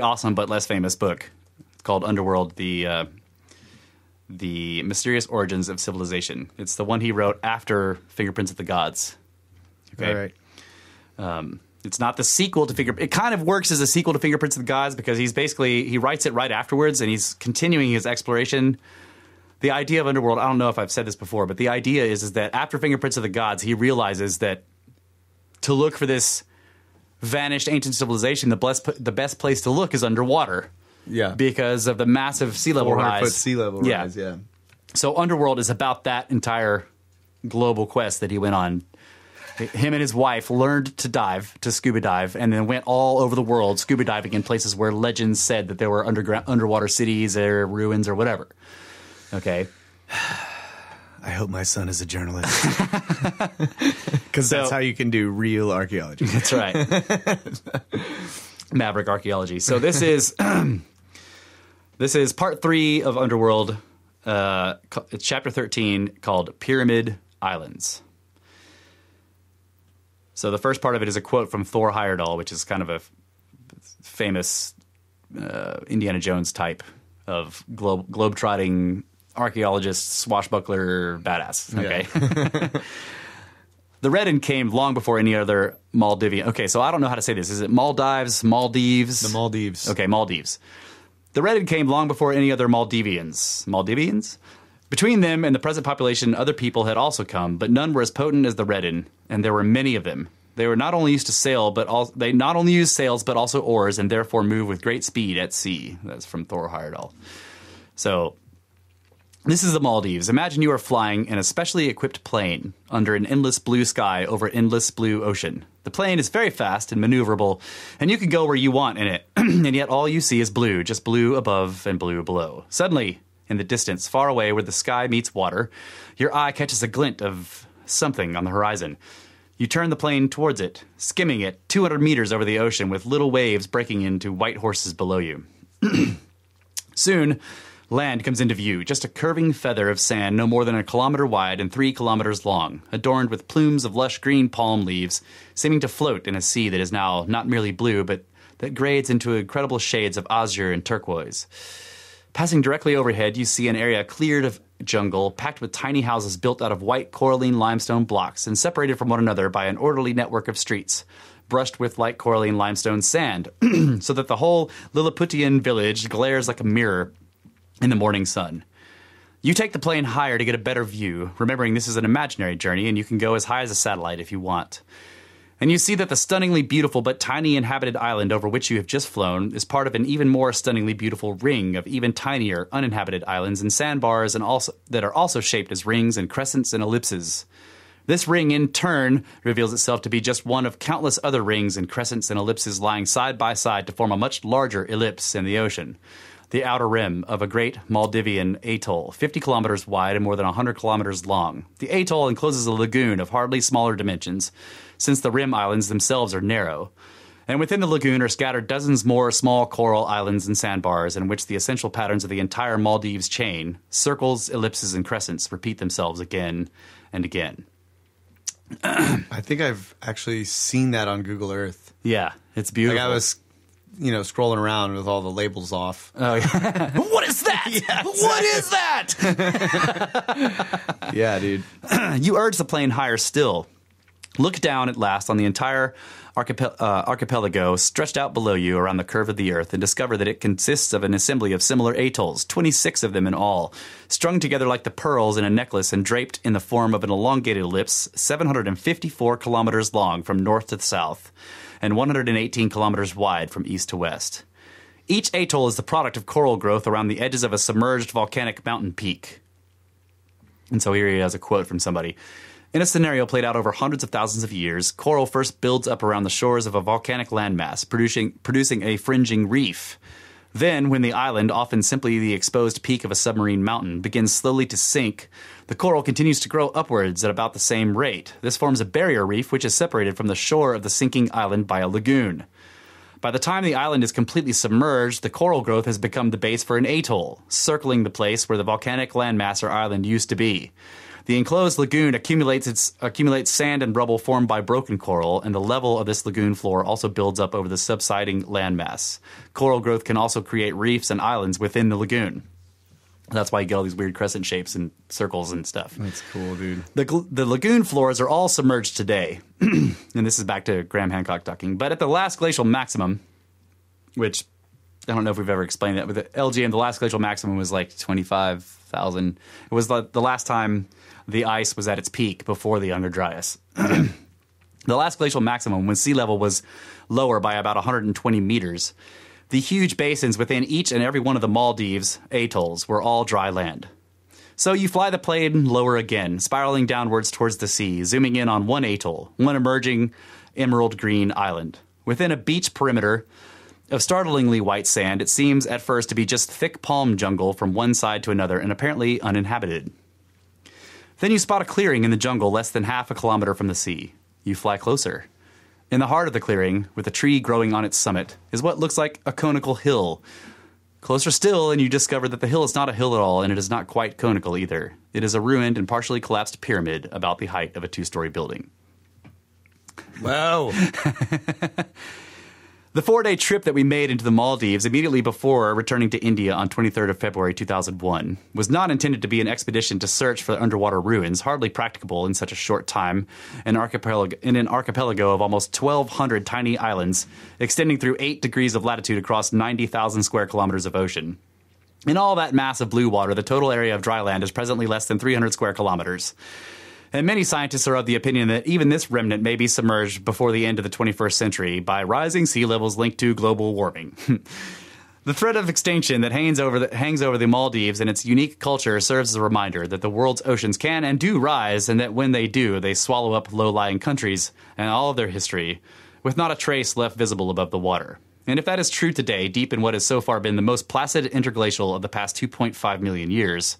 awesome but less famous book. It's called Underworld, The Mysterious Origins of Civilization. It's the one he wrote after Fingerprints of the Gods. Okay. All right. It's not the sequel to Finger. It kind of works as a sequel to Fingerprints of the Gods because he's basically, he writes it right afterwards and he's continuing his exploration. The idea of Underworld, I don't know if I've said this before, but the idea is that after Fingerprints of the Gods, he realizes that to look for this vanished ancient civilization, the best place to look is underwater. Yeah. Because of the massive sea level rise. 400-foot sea level rise, yeah. So Underworld is about that entire global quest that he went on. Him and his wife learned to dive, to scuba dive, and then went all over the world scuba diving in places where legends said that there were underwater cities or ruins or whatever. Okay. I hope my son is a journalist. Because that's how you can do real archaeology. That's right. Maverick archaeology. So this is this is part 3 of Underworld. It's chapter 13 called Pyramid Islands. So the first part of it is a quote from Thor Heyerdahl, which is kind of a famous Indiana Jones type of globetrotting archaeologist, swashbuckler, badass. Okay. Yeah. The Redden came long before any other Maldivian. Okay, so I don't know how to say this. Is it Maldives, Maldives? The Maldives. Okay, Maldives. The Redden came long before any other Maldivians. Maldivians? Between them and the present population, other people had also come, but none were as potent as the Redden, and there were many of them. They were not only used to sail, but they not only used sails, but also oars, and therefore move with great speed at sea. That's from Thor Heyerdahl. So, this is the Maldives. Imagine you are flying in a specially equipped plane under an endless blue sky over endless blue ocean. The plane is very fast and maneuverable, and you can go where you want in it, and yet all you see is blue, just blue above and blue below. Suddenly, in the distance, far away where the sky meets water, your eye catches a glint of something on the horizon. You turn the plane towards it, skimming it 200 meters over the ocean with little waves breaking into white horses below you. Soon, land comes into view, just a curving feather of sand no more than a kilometer wide and 3 kilometers long, adorned with plumes of lush green palm leaves, seeming to float in a sea that is now not merely blue, but that grades into incredible shades of azure and turquoise. Passing directly overhead, you see an area cleared of jungle, packed with tiny houses built out of white coralline limestone blocks and separated from one another by an orderly network of streets, brushed with light coralline limestone sand, so that the whole Lilliputian village glares like a mirror in the morning sun. You take the plane higher to get a better view, remembering this is an imaginary journey and you can go as high as a satellite if you want. And you see that the stunningly beautiful but tiny inhabited island over which you have just flown is part of an even more stunningly beautiful ring of even tinier uninhabited islands and sandbars and also, that are also shaped as rings and crescents and ellipses. This ring, in turn, reveals itself to be just one of countless other rings and crescents and ellipses lying side by side to form a much larger ellipse in the ocean. The outer rim of a great Maldivian atoll, 50 kilometers wide and more than 100 kilometers long. The atoll encloses a lagoon of hardly smaller dimensions, since the rim islands themselves are narrow. And within the lagoon are scattered dozens more small coral islands and sandbars in which the essential patterns of the entire Maldives chain, circles, ellipses, and crescents, repeat themselves again and again. I think I've actually seen that on Google Earth. Yeah, it's beautiful. Like I was scrolling around with all the labels off. Oh, yeah. What is that? Yeah, exactly. What is that? Yeah, dude. You urge the plane higher still. Look down at last on the entire archipelago stretched out below you around the curve of the earth and discover that it consists of an assembly of similar atolls, 26 of them in all, strung together like the pearls in a necklace and draped in the form of an elongated ellipse 754 kilometers long from north to south and 118 kilometers wide from east to west. Each atoll is the product of coral growth around the edges of a submerged volcanic mountain peak. And so here he has a quote from somebody. In a scenario played out over hundreds of thousands of years, coral first builds up around the shores of a volcanic landmass, producing a fringing reef. Then, when the island, often simply the exposed peak of a submarine mountain, begins slowly to sink, the coral continues to grow upwards at about the same rate. This forms a barrier reef which is separated from the shore of the sinking island by a lagoon. By the time the island is completely submerged, the coral growth has become the base for an atoll, circling the place where the volcanic landmass or island used to be. The enclosed lagoon accumulates sand and rubble formed by broken coral, and the level of this lagoon floor also builds up over the subsiding landmass. Coral growth can also create reefs and islands within the lagoon. That's why you get all these weird crescent shapes and circles and stuff. That's cool, dude. The lagoon floors are all submerged today. And this is back to Graham Hancock talking. But at the last glacial maximum, which I don't know if we've ever explained that, but the LGM, the last glacial maximum, was like 25,000. It was the last time the ice was at its peak before the Younger Dryas. The last glacial maximum, when sea level was lower by about 120 meters, the huge basins within each and every one of the Maldives atolls were all dry land. So you fly the plane lower again, spiraling downwards towards the sea, zooming in on one atoll, one emerging emerald green island. Within a beach perimeter of startlingly white sand, it seems at first to be just thick palm jungle from one side to another and apparently uninhabited. Then you spot a clearing in the jungle less than half a kilometer from the sea. You fly closer. In the heart of the clearing, with a tree growing on its summit, is what looks like a conical hill. Closer still, and you discover that the hill is not a hill at all, and it is not quite conical either. It is a ruined and partially collapsed pyramid about the height of a 2-story building. Wow. The 4-day trip that we made into the Maldives immediately before returning to India on 23rd of February 2001 was not intended to be an expedition to search for underwater ruins, hardly practicable in such a short time, in an archipelago of almost 1,200 tiny islands extending through 8 degrees of latitude across 90,000 square kilometers of ocean. In all that mass of blue water, the total area of dry land is presently less than 300 square kilometers. And many scientists are of the opinion that even this remnant may be submerged before the end of the 21st century by rising sea levels linked to global warming. The threat of extinction that hangs over the Maldives and its unique culture serves as a reminder that the world's oceans can and do rise, and that when they do, they swallow up low-lying countries and all of their history, with not a trace left visible above the water. And if that is true today, deep in what has so far been the most placid interglacial of the past 2.5 million years,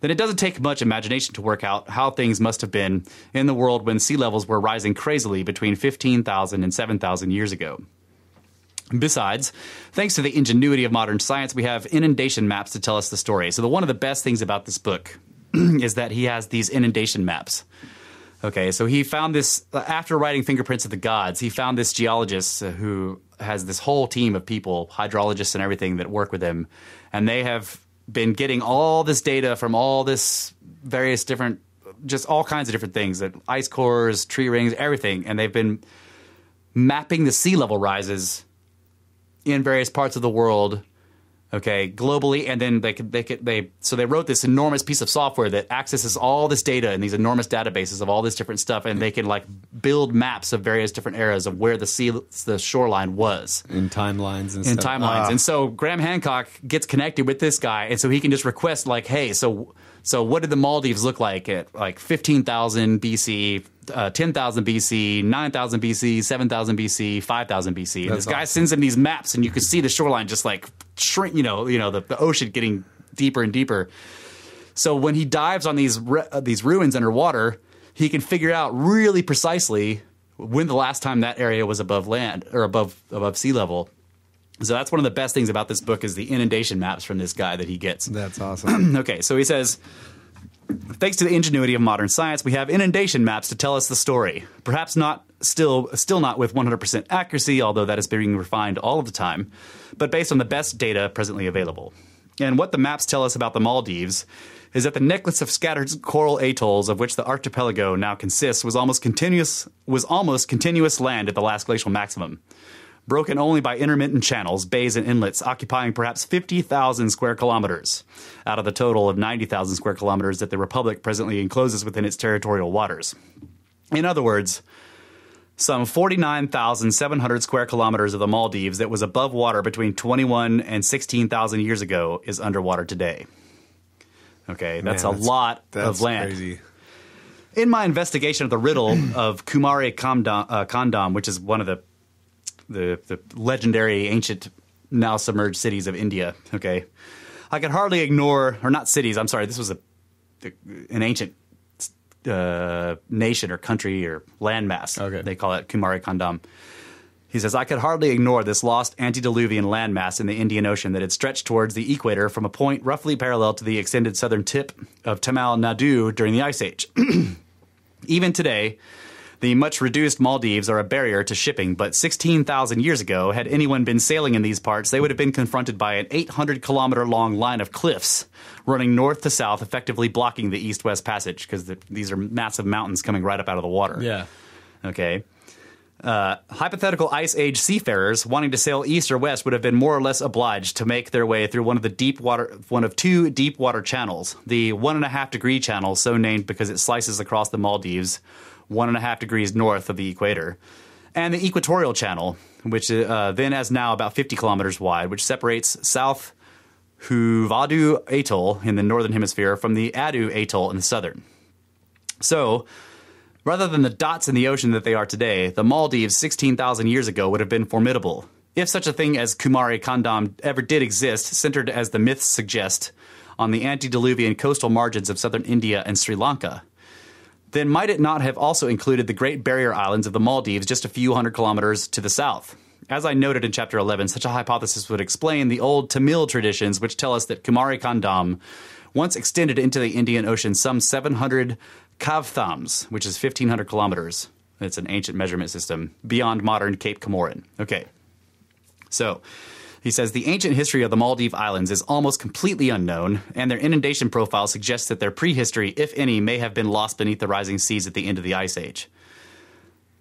then it doesn't take much imagination to work out how things must have been in the world when sea levels were rising crazily between 15,000 and 7,000 years ago. Besides, thanks to the ingenuity of modern science, we have inundation maps to tell us the story. So one of the best things about this book is that he has these inundation maps. Okay, so he found this, after writing Fingerprints of the Gods, he found this geologist who has this whole team of people, hydrologists and everything, that work with him, and they have been getting all this data from all this various different, just all kinds of different things, that ice cores, tree rings, everything. And they've been mapping the sea level rises in various parts of the world, okay, globally. And then they wrote this enormous piece of software that accesses all this data and these enormous databases of all this different stuff. And they can like build maps of various different eras of where the shoreline was. In timelines and stuff. And so Graham Hancock gets connected with this guy. And so he can just request, like, hey, so what did the Maldives look like at like 15,000 BC, 10,000 BC, 9,000 BC, 7,000 BC, 5,000 BC. And this guy sends him these maps, and you can see the shoreline just like shrink, the ocean getting deeper and deeper. So when he dives on these ruins underwater, he can figure out really precisely when the last time that area was above land or above sea level. So that's one of the best things about this book, is the inundation maps from this guy that he gets. That's awesome. Okay, so he says, thanks to the ingenuity of modern science, we have inundation maps to tell us the story. Perhaps not still not with 100% accuracy, although that is being refined all of the time, but based on the best data presently available. And what the maps tell us about the Maldives is that the necklace of scattered coral atolls of which the archipelago now consists was almost continuous land at the last glacial maximum, broken only by intermittent channels, bays, and inlets, occupying perhaps 50,000 square kilometers out of the total of 90,000 square kilometers that the Republic presently encloses within its territorial waters. In other words, some 49,700 square kilometers of the Maldives that was above water between 21 and 16,000 years ago is underwater today. Okay, that's a lot of land. Crazy. In my investigation of the riddle of Kumari Kandam, which is one of the legendary, ancient, now submerged cities of India. Okay, I could hardly ignore, or not cities. I'm sorry, this was an ancient nation or country or landmass. Okay, they call it Kumari Kandam. He says, I could hardly ignore this lost antediluvian landmass in the Indian Ocean that had stretched towards the equator from a point roughly parallel to the extended southern tip of Tamil Nadu during the Ice Age. Even today, The much-reduced Maldives are a barrier to shipping, but 16,000 years ago, had anyone been sailing in these parts, they would have been confronted by an 800-kilometer-long line of cliffs running north to south, effectively blocking the east-west passage, because these are massive mountains coming right up out of the water. Yeah. Okay. Hypothetical Ice Age seafarers wanting to sail east or west would have been more or less obliged to make their way through one of two deep water channels, the 1.5-degree channel, so named because it slices across the Maldives 1.5 degrees north of the equator, and the Equatorial Channel, which then as now about 50 kilometers wide, which separates South Huvadu Atoll in the northern hemisphere from the Addu Atoll in the southern. So, rather than the dots in the ocean that they are today, the Maldives 16,000 years ago would have been formidable. If such a thing as Kumari Kandam ever did exist, centered as the myths suggest on the antediluvian coastal margins of southern India and Sri Lanka, then might it not have also included the Great Barrier Islands of the Maldives just a few hundred kilometers to the south? As I noted in Chapter 11, such a hypothesis would explain the old Tamil traditions which tell us that Kumari Kandam once extended into the Indian Ocean some 700 kavthams, which is 1,500 kilometers. It's an ancient measurement system beyond modern Cape Comorin. Okay. So, he says, the ancient history of the Maldive Islands is almost completely unknown, and their inundation profile suggests that their prehistory, if any, may have been lost beneath the rising seas at the end of the Ice Age.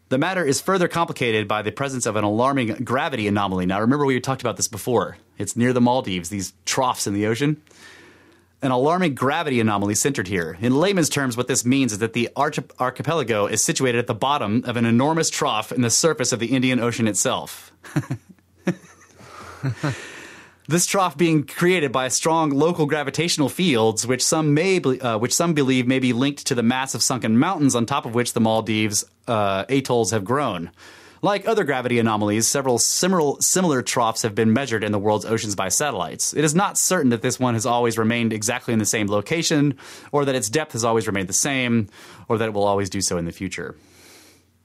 The matter is further complicated by the presence of an alarming gravity anomaly. Now, remember we talked about this before. It's near the Maldives, these troughs in the ocean. An alarming gravity anomaly centered here. In layman's terms, what this means is that the archipelago is situated at the bottom of an enormous trough in the surface of the Indian Ocean itself. This trough being created by strong local gravitational fields, which some believe may be linked to the mass of sunken mountains on top of which the Maldives atolls have grown. Like other gravity anomalies, several similar troughs have been measured in the world's oceans by satellites. It is not certain that this one has always remained exactly in the same location, or that its depth has always remained the same, or that it will always do so in the future.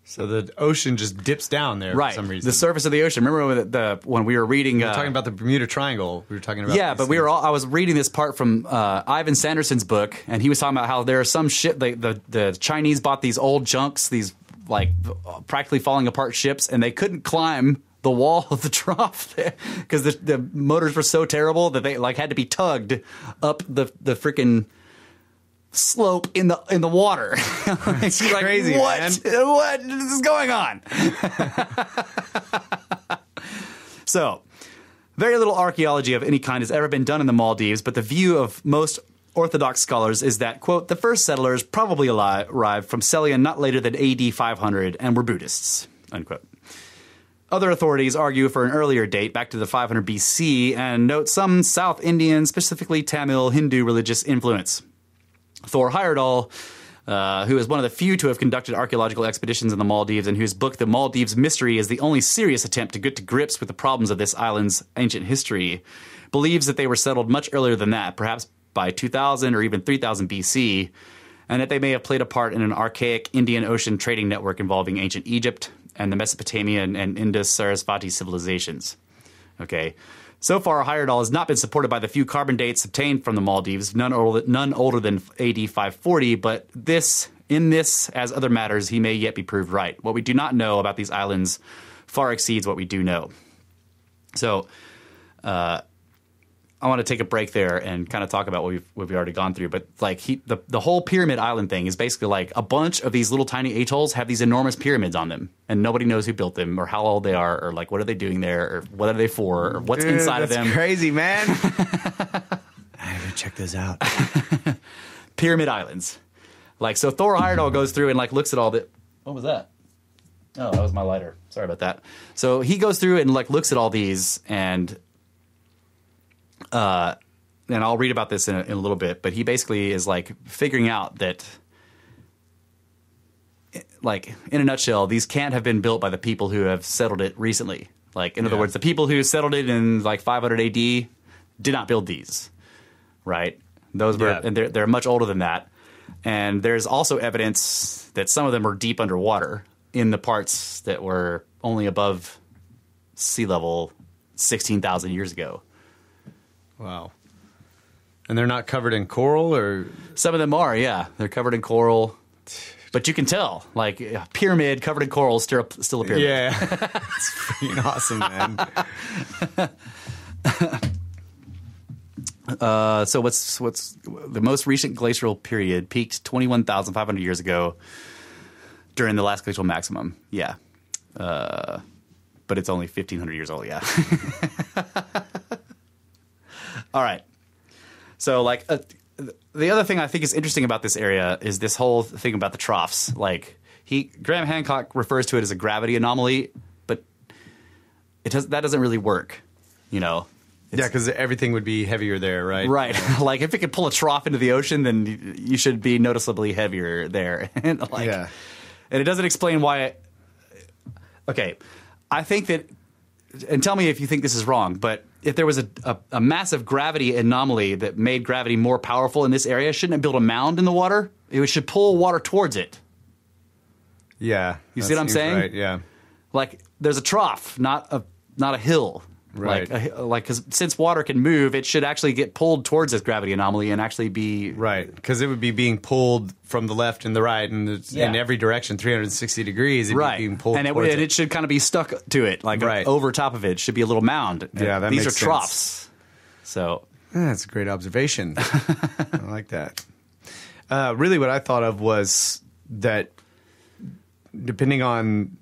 So the ocean just dips down there for some reason. The surface of the ocean. Remember when we were reading... We were talking about the Bermuda Triangle. We were talking about... Yeah, but I was reading this part from Ivan Sanderson's book, and he was talking about how there are some ship... The Chinese bought these old junks, these like practically falling apart ships, and they couldn't climb the wall of the trough because the motors were so terrible that they like had to be tugged up the freaking... slope in the water. It's like, crazy, what? Man. What is going on? So, very little archaeology of any kind has ever been done in the Maldives, but the view of most Orthodox scholars is that, quote, the first settlers probably arrived from Ceylon not later than AD 500 and were Buddhists, unquote. Other authorities argue for an earlier date, back to the 500 BC, and note some South Indian, specifically Tamil Hindu religious influence. Thor Heyerdahl, who is one of the few to have conducted archaeological expeditions in the Maldives and whose book The Maldives Mystery is the only serious attempt to get to grips with the problems of this island's ancient history, believes that they were settled much earlier than that, perhaps by 2000 or even 3000 BC, and that they may have played a part in an archaic Indian Ocean trading network involving ancient Egypt and the Mesopotamian and Indus-Sarasvati civilizations. Okay. So far, Heyerdahl has not been supported by the few carbon dates obtained from the Maldives, none older than AD 540, but in this, as other matters, he may yet be proved right. What we do not know about these islands far exceeds what we do know. So I want to take a break there and kind of talk about what we've already gone through, but like the whole Pyramid Island thing is basically like a bunch of these little tiny atolls have these enormous pyramids on them, and nobody knows who built them or how old they are or like what are they doing there or what are they for or what's inside of them. That's crazy, man. I have to check this out. Pyramid Islands. Like, so Thor Heyerdahl goes through and like looks at all the... What was that? Oh, that was my lighter. Sorry about that. So he goes through and like looks at all these and I'll read about this in a little bit, but he basically is like figuring out that, like, in a nutshell, these can't have been built by the people who have settled it recently. Like, in other words, the people who settled it in like 500 AD did not build these, right? Those were, and they're much older than that. And there's also evidence that some of them are deep underwater in the parts that were only above sea level 16,000 years ago. Wow. And they're not covered in coral? Or some of them are, yeah. They're covered in coral. But you can tell, like, a pyramid covered in coral, still a pyramid. Yeah. It's freaking awesome, man. So what's the most recent glacial period peaked 21,500 years ago during the last glacial maximum. Yeah. But it's only 1,500 years old. Yeah. All right. So like the other thing I think is interesting about this area is this whole thing about the troughs. Like Graham Hancock refers to it as a gravity anomaly, but that doesn't really work, you know? Yeah, because everything would be heavier there, right? Right. Like, if it could pull a trough into the ocean, then you should be noticeably heavier there. And like, yeah. And it doesn't explain why okay, I think that – and tell me if you think this is wrong, but if there was a massive gravity anomaly that made gravity more powerful in this area, shouldn't it build a mound in the water? It should pull water towards it. Yeah. You see what I'm saying? Right, yeah. Like, there's a trough, not a hill. Right. Like, 'cause since water can move, it should actually get pulled towards this gravity anomaly and actually be... Right, because it would be being pulled from the left and the right and yeah. in every direction, 360 degrees. It'd right. be being pulled towards it should kind of be stuck to it, like right. over top of it should be a little mound. Yeah, that makes sense. These are troughs. So... That's a great observation. I like that. Really what I thought of was that depending on...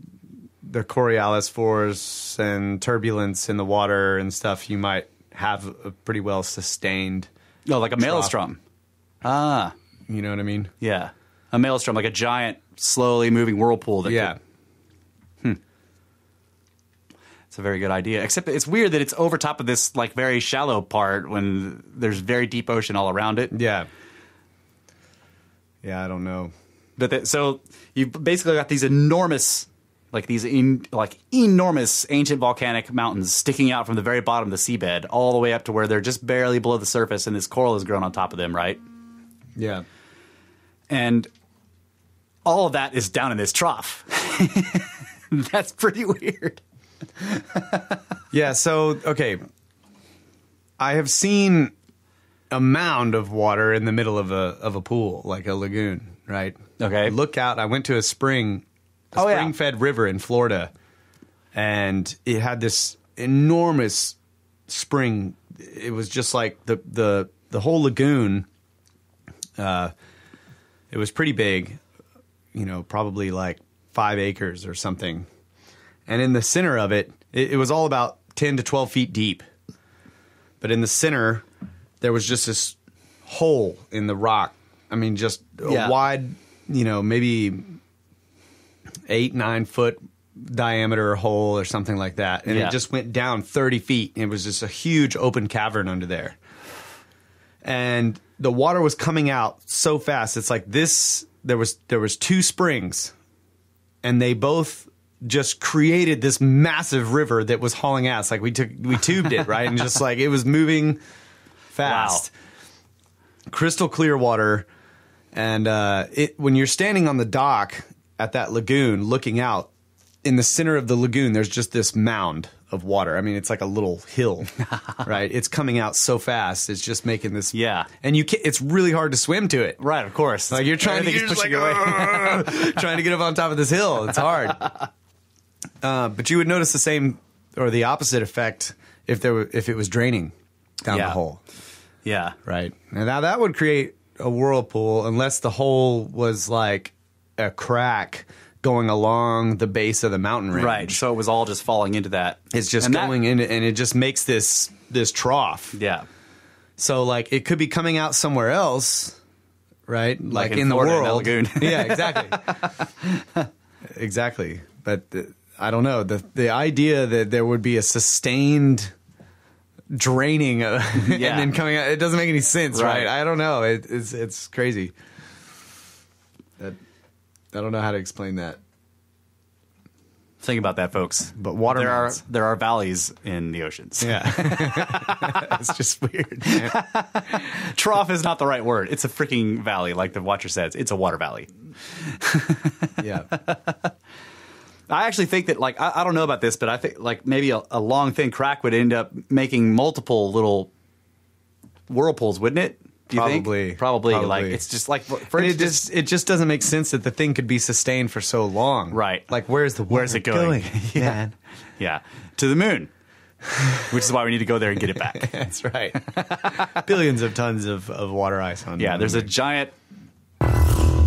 the Coriolis force and turbulence in the water and stuff, you might have a pretty well sustained. No, like a maelstrom. Ah. You know what I mean? Yeah. A maelstrom, like a giant, slowly moving whirlpool. That yeah. Could... It's a very good idea. Except it's weird that it's over top of this like very shallow part when there's very deep ocean all around it. Yeah. Yeah, I don't know. But so you've basically got these enormous... Like these enormous ancient volcanic mountains sticking out from the very bottom of the seabed all the way up to where they're just barely below the surface and this coral has grown on top of them, right? Yeah. And all of that is down in this trough. That's pretty weird. Yeah, so, okay. I have seen a mound of water in the middle of a pool, like a lagoon, right? Okay. I look out. I went to a spring... spring-fed river in Florida, and it had this enormous spring. It was just like the whole lagoon. It was pretty big, you know, probably like 5 acres or something. And in the center of it, it was all about 10 to 12 feet deep. But in the center, there was just this hole in the rock. I mean, just a wide, you know, maybe... 8-9 foot diameter hole or something like that. And it just went down 30 feet. It was just a huge open cavern under there. And the water was coming out so fast. It's like this, there was two springs and they both just created this massive river that was hauling ass. Like we tubed it, right? And just like, it was moving fast. Wow. Crystal clear water. And, when you're standing on the dock, at that lagoon, looking out, in the center of the lagoon, there's just this mound of water. I mean, it's like a little hill, right? It's coming out so fast. It's just making this. Yeah. And it's really hard to swim to it. Right, of course. Like you're trying to push your way, trying to get up on top of this hill. It's hard. But you would notice the same or the opposite effect if it was draining down the hole. Yeah. Right. Now that would create a whirlpool unless the hole was like a crack going along the base of the mountain range. Right. So it was all just falling into that. It's just going into, and it just makes this trough. Yeah. So like it could be coming out somewhere else, right? Like in the world. In that lagoon. Yeah, exactly. Exactly. But I don't know. The idea that there would be a sustained draining and then coming out, it doesn't make any sense, right? I don't know. It's crazy. I don't know how to explain that. Think about that, folks. But water there are valleys in the oceans. Yeah. It's just weird. Trough is not the right word. It's a freaking valley, like the Watcher says. It's a water valley. Yeah. I actually think that, like, I don't know about this, but I think, like, maybe a long, thin crack would end up making multiple little whirlpools, wouldn't it? Do you think? Probably. Like, it's just like first, it just doesn't make sense that the thing could be sustained for so long. Right. Like, where's it going? Yeah. Yeah. To the moon. Which is why we need to go there and get it back. That's right. Billions of tons of water ice on. Yeah, there's a giant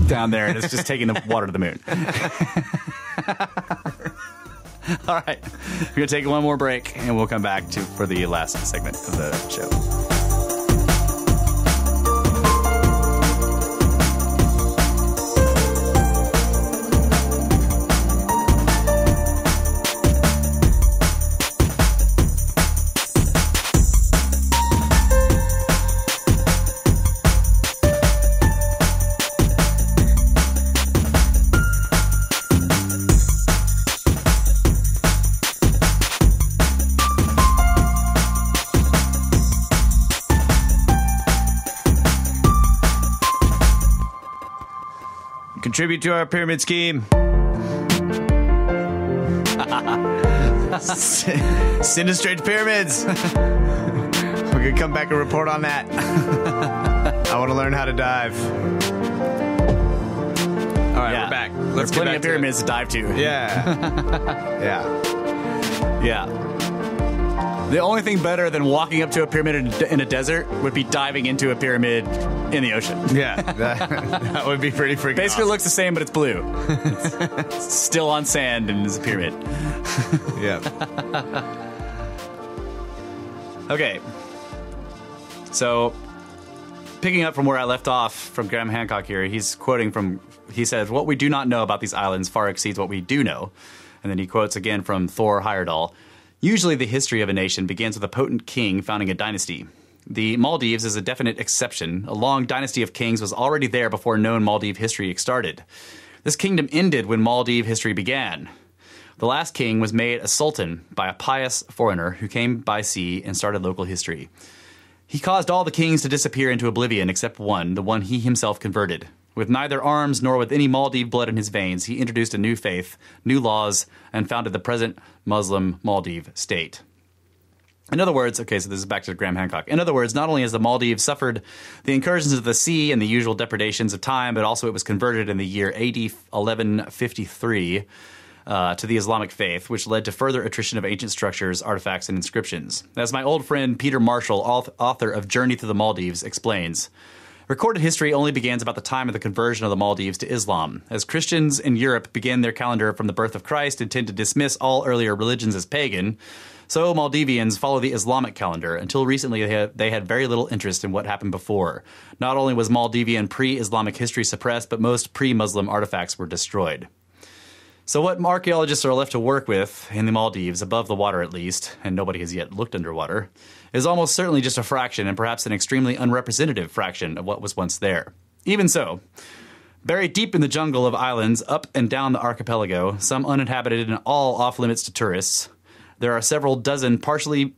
down there, and it's just taking the water to the moon. All right, we're gonna take one more break, and we'll come back for the last segment of the show. Contribute to our pyramid scheme. Send us straight to pyramids. We're going to come back and report on that. I want to learn how to dive. All right, we're back. Let's get back to pyramids to dive to. Yeah. Yeah. Yeah. The only thing better than walking up to a pyramid in a desert would be diving into a pyramid in the ocean. Yeah, that would be pretty freaking Basically awesome. Looks the same, but it's blue. It's still on sand and is a pyramid. Yeah. Okay. So, picking up from where I left off from Graham Hancock here, he's quoting from, he says, "What we do not know about these islands far exceeds what we do know." And then he quotes again from Thor Heyerdahl. "Usually the history of a nation begins with a potent king founding a dynasty. The Maldives is a definite exception. A long dynasty of kings was already there before known Maldive history started. This kingdom ended when Maldive history began. The last king was made a sultan by a pious foreigner who came by sea and started local history. He caused all the kings to disappear into oblivion except one, the one he himself converted. With neither arms nor with any Maldive blood in his veins, he introduced a new faith, new laws, and founded the present Muslim Maldive state." In other words, okay, so this is back to Graham Hancock. "In other words, not only has the Maldives suffered the incursions of the sea and the usual depredations of time, but also it was converted in the year AD 1153 to the Islamic faith, which led to further attrition of ancient structures, artifacts, and inscriptions. As my old friend Peter Marshall, author of Journey to the Maldives, explains, recorded history only begins about the time of the conversion of the Maldives to Islam. As Christians in Europe began their calendar from the birth of Christ and tend to dismiss all earlier religions as pagan, so Maldivians follow the Islamic calendar. Until recently, they had very little interest in what happened before. Not only was Maldivian pre-Islamic history suppressed, but most pre-Muslim artifacts were destroyed. So what archaeologists are left to work with in the Maldives, above the water at least, and nobody has yet looked underwater, is almost certainly just a fraction and perhaps an extremely unrepresentative fraction of what was once there. Even so, buried deep in the jungle of islands up and down the archipelago, some uninhabited and all off-limits to tourists, there are several dozen partially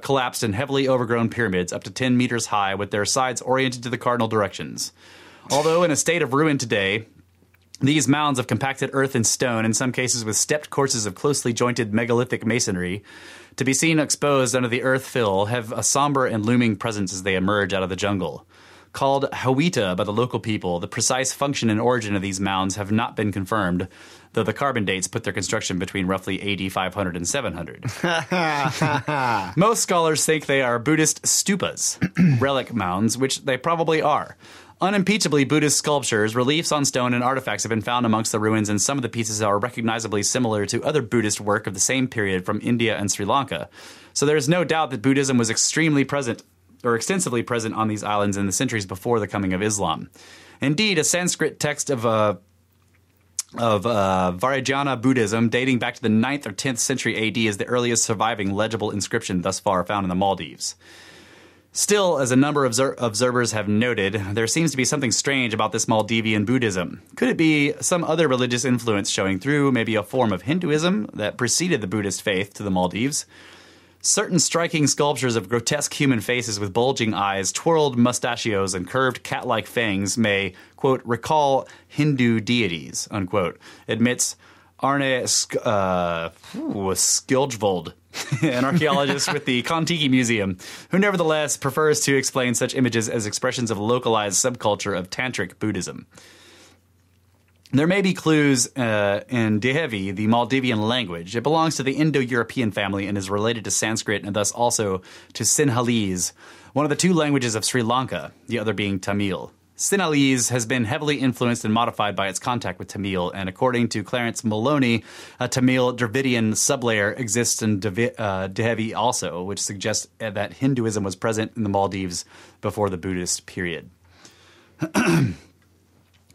collapsed and heavily overgrown pyramids up to 10 meters high with their sides oriented to the cardinal directions. Although in a state of ruin today, these mounds of compacted earth and stone, in some cases with stepped courses of closely jointed megalithic masonry, to be seen exposed under the earth fill, have a somber and looming presence as they emerge out of the jungle. Called hawita by the local people, the precise function and origin of these mounds have not been confirmed, though the carbon dates put their construction between roughly AD 500 and 700. Most scholars think they are Buddhist stupas, relic mounds, which they probably are. Unimpeachably Buddhist sculptures, reliefs on stone, and artifacts have been found amongst the ruins, and some of the pieces are recognizably similar to other Buddhist work of the same period from India and Sri Lanka. So there is no doubt that Buddhism was extensively present on these islands in the centuries before the coming of Islam. Indeed, a Sanskrit text of Vajrayana Buddhism dating back to the 9th or 10th century AD is the earliest surviving legible inscription thus far found in the Maldives. Still, as a number of observers have noted, there seems to be something strange about this Maldivian Buddhism. Could it be some other religious influence showing through, maybe a form of Hinduism that preceded the Buddhist faith to the Maldives? Certain striking sculptures of grotesque human faces with bulging eyes, twirled mustachios, and curved cat-like fangs may, quote, recall Hindu deities, unquote, admits Arne Skjoldsvold, an archaeologist with the Kontiki Museum, who nevertheless prefers to explain such images as expressions of localized subculture of Tantric Buddhism. There may be clues in Dhivehi, the Maldivian language. It belongs to the Indo-European family and is related to Sanskrit and thus also to Sinhalese, one of the two languages of Sri Lanka, the other being Tamil. Sinhalese has been heavily influenced and modified by its contact with Tamil, and according to Clarence Maloney, a Tamil Dravidian sublayer exists in Dhivehi also, which suggests that Hinduism was present in the Maldives before the Buddhist period.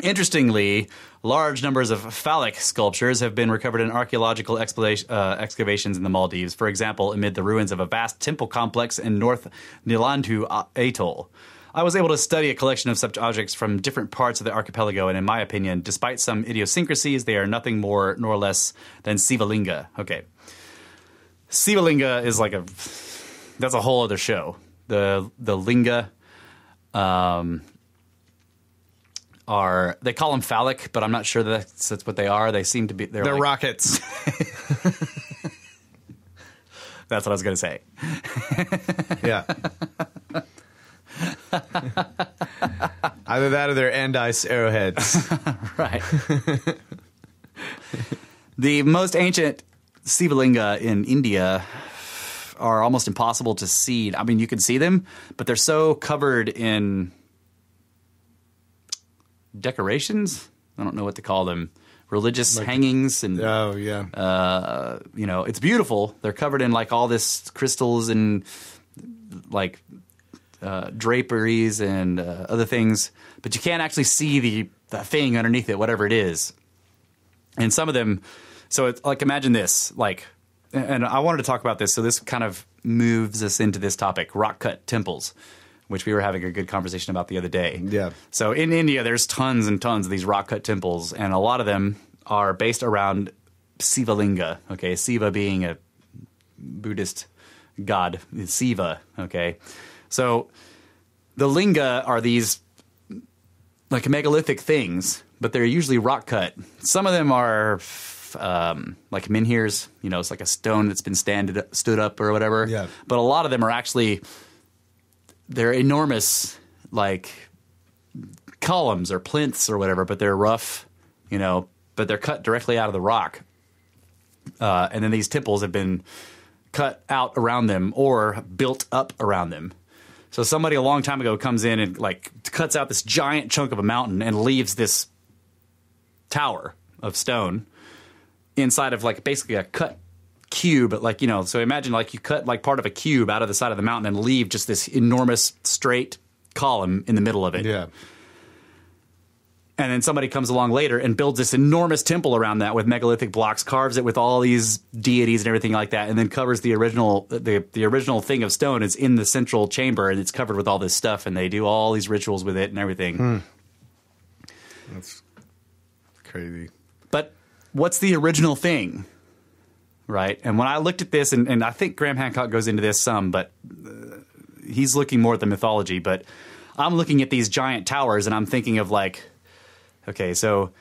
Interestingly, large numbers of phallic sculptures have been recovered in archaeological excavations in the Maldives, for example, amid the ruins of a vast temple complex in North Nilandu Atoll. I was able to study a collection of such objects from different parts of the archipelago, and in my opinion, despite some idiosyncrasies, they are nothing more nor less than Sivalinga. Okay. Sivalinga is like that's a whole other show. The linga... they call them phallic, but I'm not sure that's what they are. They seem to be... They're like, rockets. That's what I was going to say. Yeah. Either that or they're Andice arrowheads. Right. The most ancient Sivalinga in India are almost impossible to see. I mean, you can see them, but they're so covered in... decorations? I don't know what to call them. Religious hangings and it's beautiful. They're covered in like all this crystals and like draperies and other things, but you can't actually see the thing underneath it, whatever it is. And some of them, so it's like imagine this, like, and I wanted to talk about this, so this kind of moves us into this topic, rock cut temples, which we were having a good conversation about the other day. Yeah. So in India, there's tons and tons of these rock-cut temples, and a lot of them are based around Sivalinga, okay? Siva being a Buddhist god, Siva, okay? So the linga are these, like, megalithic things, but they're usually rock-cut. Some of them are, like, menhirs, you know, it's like a stone that's been stood up or whatever. Yeah. But a lot of them are actually... they're enormous, like, columns or plinths or whatever, but they're rough, you know, but they're cut directly out of the rock. And then these temples have been cut out around them or built up around them. So somebody a long time ago comes in and, like, cuts out this giant chunk of a mountain and leaves this tower of stone inside of, like, basically a cut cube, like, you know, so imagine like you cut like part of a cube out of the side of the mountain and leave just this enormous straight column in the middle of it. Yeah. And then somebody comes along later and builds this enormous temple around that with megalithic blocks, carves it with all these deities and everything like that, and then covers the original thing of stone is in the central chamber, and it's covered with all this stuff, and they do all these rituals with it and everything. That's crazy. But what's the original thing? Right. And when I looked at this, and I think Graham Hancock goes into this some, but he's looking more at the mythology. But I'm looking at these giant towers and I'm thinking of like, okay, so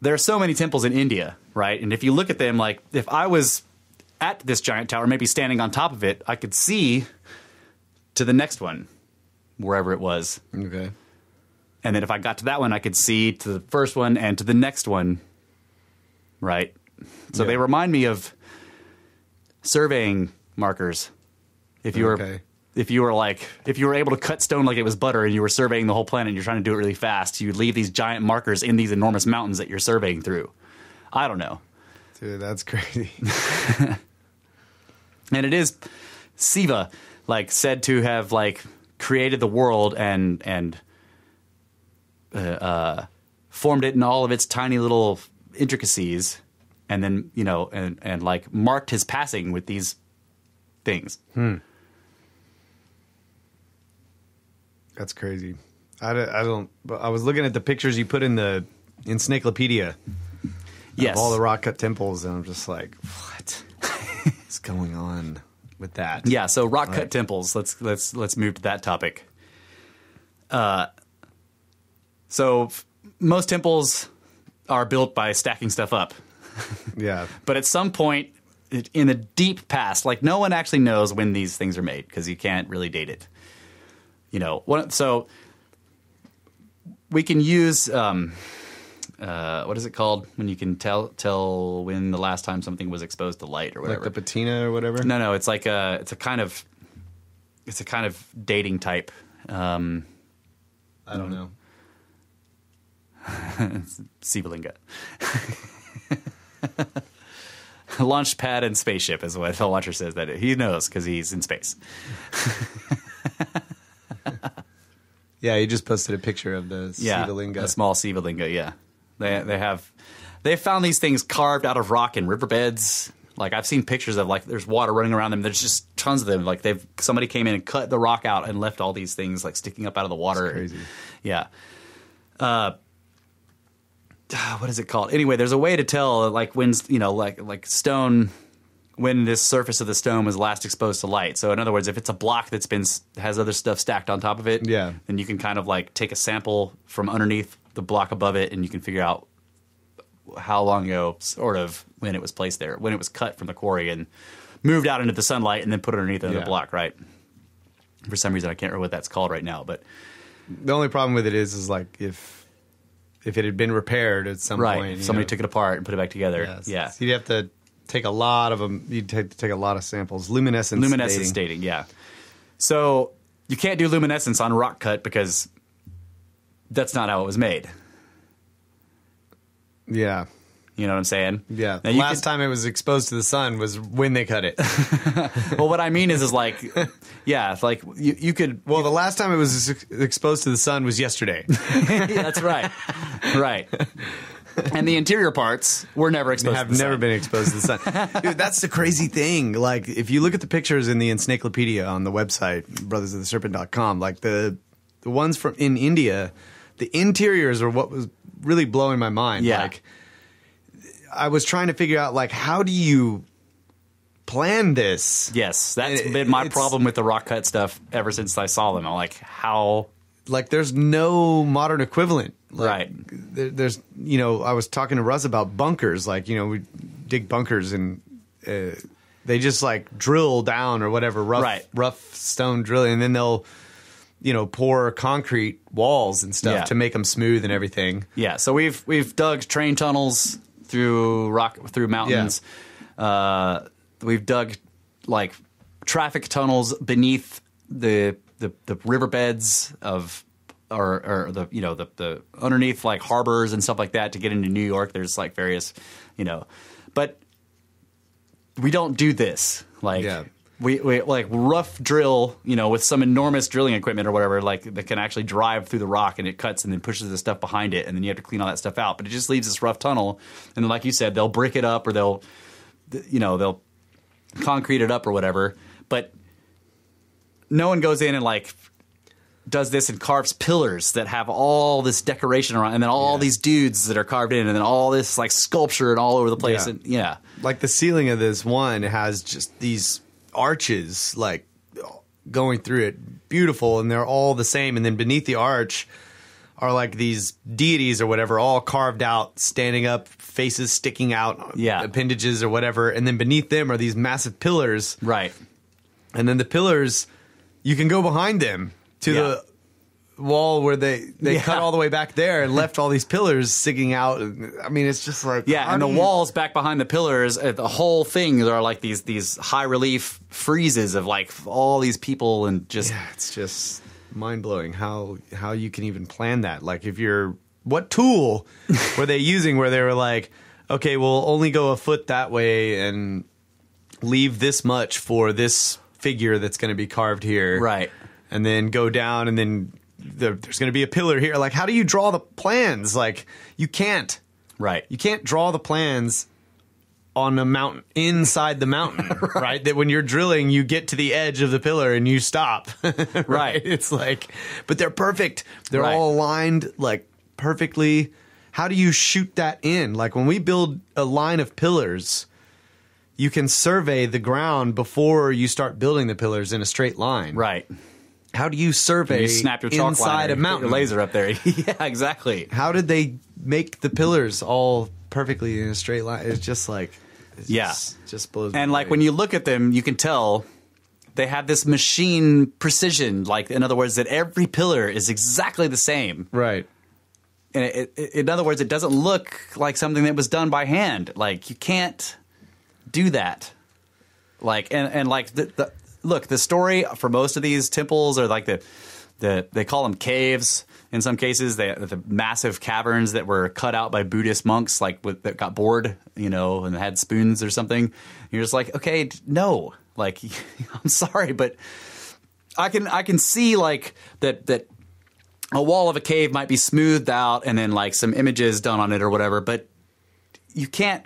there are so many temples in India, right? And if you look at them, like if I was at this giant tower, maybe standing on top of it, I could see to the next one, wherever it was. Okay. And then if I got to that one, I could see to the first one and to the next one, right? So they remind me of surveying markers. If you were able to cut stone like it was butter and you were surveying the whole planet and you're trying to do it really fast, you'd leave these giant markers in these enormous mountains that you're surveying through. I don't know. Dude, that's crazy. And it is Siva, like, said to have like created the world and formed it in all of its tiny little intricacies. And then, you know, and like marked his passing with these things. That's crazy. I was looking at the pictures you put in the encyclopedia. Yes. Of all the rock cut temples, and I'm just like, what is going on with that? Yeah. So rock cut temples. Let's move to that topic. So most temples are built by stacking stuff up. Yeah. But at some point, in the deep past. Like, no one actually knows when these things are made because you can't really date it. You know, so we can use what is it called when you can tell when the last time something was exposed to light or whatever? Like the patina or whatever? No, it's like a kind of dating type. I don't know. Sivalinga. Launch pad and spaceship is what the launcher says that he knows because he's in space. Yeah, he just posted a picture of the Sivalinga. Yeah, a small Sivalinga, yeah. They found these things carved out of rock in riverbeds. Like, I've seen pictures of, like, there's water running around them. There's just tons of them. Like, somebody came in and cut the rock out and left all these things, like, sticking up out of the water. That's crazy. Yeah. What is it called? Anyway, there's a way to tell, like, when, you know, like stone, when this surface of the stone was last exposed to light. So in other words, if it's a block that's has other stuff stacked on top of it, yeah, then you can kind of like take a sample from underneath the block above it, and you can figure out how long ago, sort of, when it was placed there, when it was cut from the quarry and moved out into the sunlight, and then put it underneath another block, right? For some reason, I can't remember what that's called right now, but the only problem with it is like if it had been repaired at some point, somebody took it apart and put it back together. Yeah, so you'd have to take a lot of them. You'd have to take a lot of samples. Luminescence dating, yeah. So you can't do luminescence on rock cut because that's not how it was made. Yeah, you know what I'm saying? Yeah. Now, the last time it was exposed to the sun was when they cut it. Well, what I mean is like, yeah, it's like you could. Well, the last time it was exposed to the sun was yesterday. Yeah, that's right. Right. And the interior parts were never exposed to the sun. Have never been exposed to the sun. Dude, that's the crazy thing. Like, if you look at the pictures in the encyclopedia on the website, brothersoftheserpent.com, like the ones from in India, the interiors are what was really blowing my mind. Yeah. Like, I was trying to figure out, like, how do you plan this? Yes, that's been my problem with the rock cut stuff ever since I saw them. I'm like, how... Like, there's no modern equivalent. Like, right. There's, you know, I was talking to Russ about bunkers. Like, you know, we dig bunkers and they just, like, drill down or whatever, rough stone drilling. And then they'll, you know, pour concrete walls and stuff to make them smooth and everything. Yeah, so we've dug train tunnels through mountains. Yeah. We've dug, like, traffic tunnels beneath the riverbeds of or the, you know, the underneath, like, harbors and stuff like that to get into New York. There's like various, you know, but we don't do this. Like, we like rough drill, you know, with some enormous drilling equipment or whatever, like, that can actually drive through the rock, and it cuts and then pushes the stuff behind it. And then you have to clean all that stuff out, but it just leaves this rough tunnel. And like you said, they'll brick it up or they'll concrete it up or whatever. But no one goes in and, like, does this and carves pillars that have all this decoration around, and then all these dudes that are carved in, and then all this, like, sculpture and all over the place. Yeah. And like, the ceiling of this one has just these arches, like, going through it. Beautiful. And they're all the same. And then beneath the arch are, like, these deities or whatever, all carved out, standing up, faces sticking out, appendages or whatever. And then beneath them are these massive pillars. Right. And then the pillars... You can go behind them to the wall where they cut all the way back there and left all these pillars sticking out. I mean, it's just like... Yeah, and the walls back behind the pillars, the whole thing, there are, like, these high-relief friezes of, like, all these people and just... Yeah, it's just mind-blowing how you can even plan that. Like, if you're... What tool were they using where they were like, okay, we'll only go a foot that way and leave this much for this... figure that's going to be carved here, right? And then go down, and then there's going to be a pillar here. Like, how do you draw the plans? Like, you can't, right? You can't draw the plans on a mountain, inside the mountain, right? That when you're drilling, you get to the edge of the pillar and you stop, right? It's like, but they're perfect. They're all aligned, like, perfectly. How do you shoot that in? Like, when we build a line of pillars, you can survey the ground before you start building the pillars in a straight line. Right. How do you survey inside a mountain? Put your laser up there. Yeah, exactly. How did they make the pillars all perfectly in a straight line? It's just like... Just blows me away. Like when you look at them, you can tell they have this machine precision. Like, in other words, that every pillar is exactly the same. Right. And in other words, it doesn't look like something that was done by hand. Like, you can't do that. Like, and like the look, the story for most of these temples are like they call them caves. In some cases, the massive caverns that were cut out by Buddhist monks, like that got bored, you know, and had spoons or something. And you're just like, okay, no, like, I'm sorry, but I can see like that a wall of a cave might be smoothed out and then like some images done on it or whatever, but you can't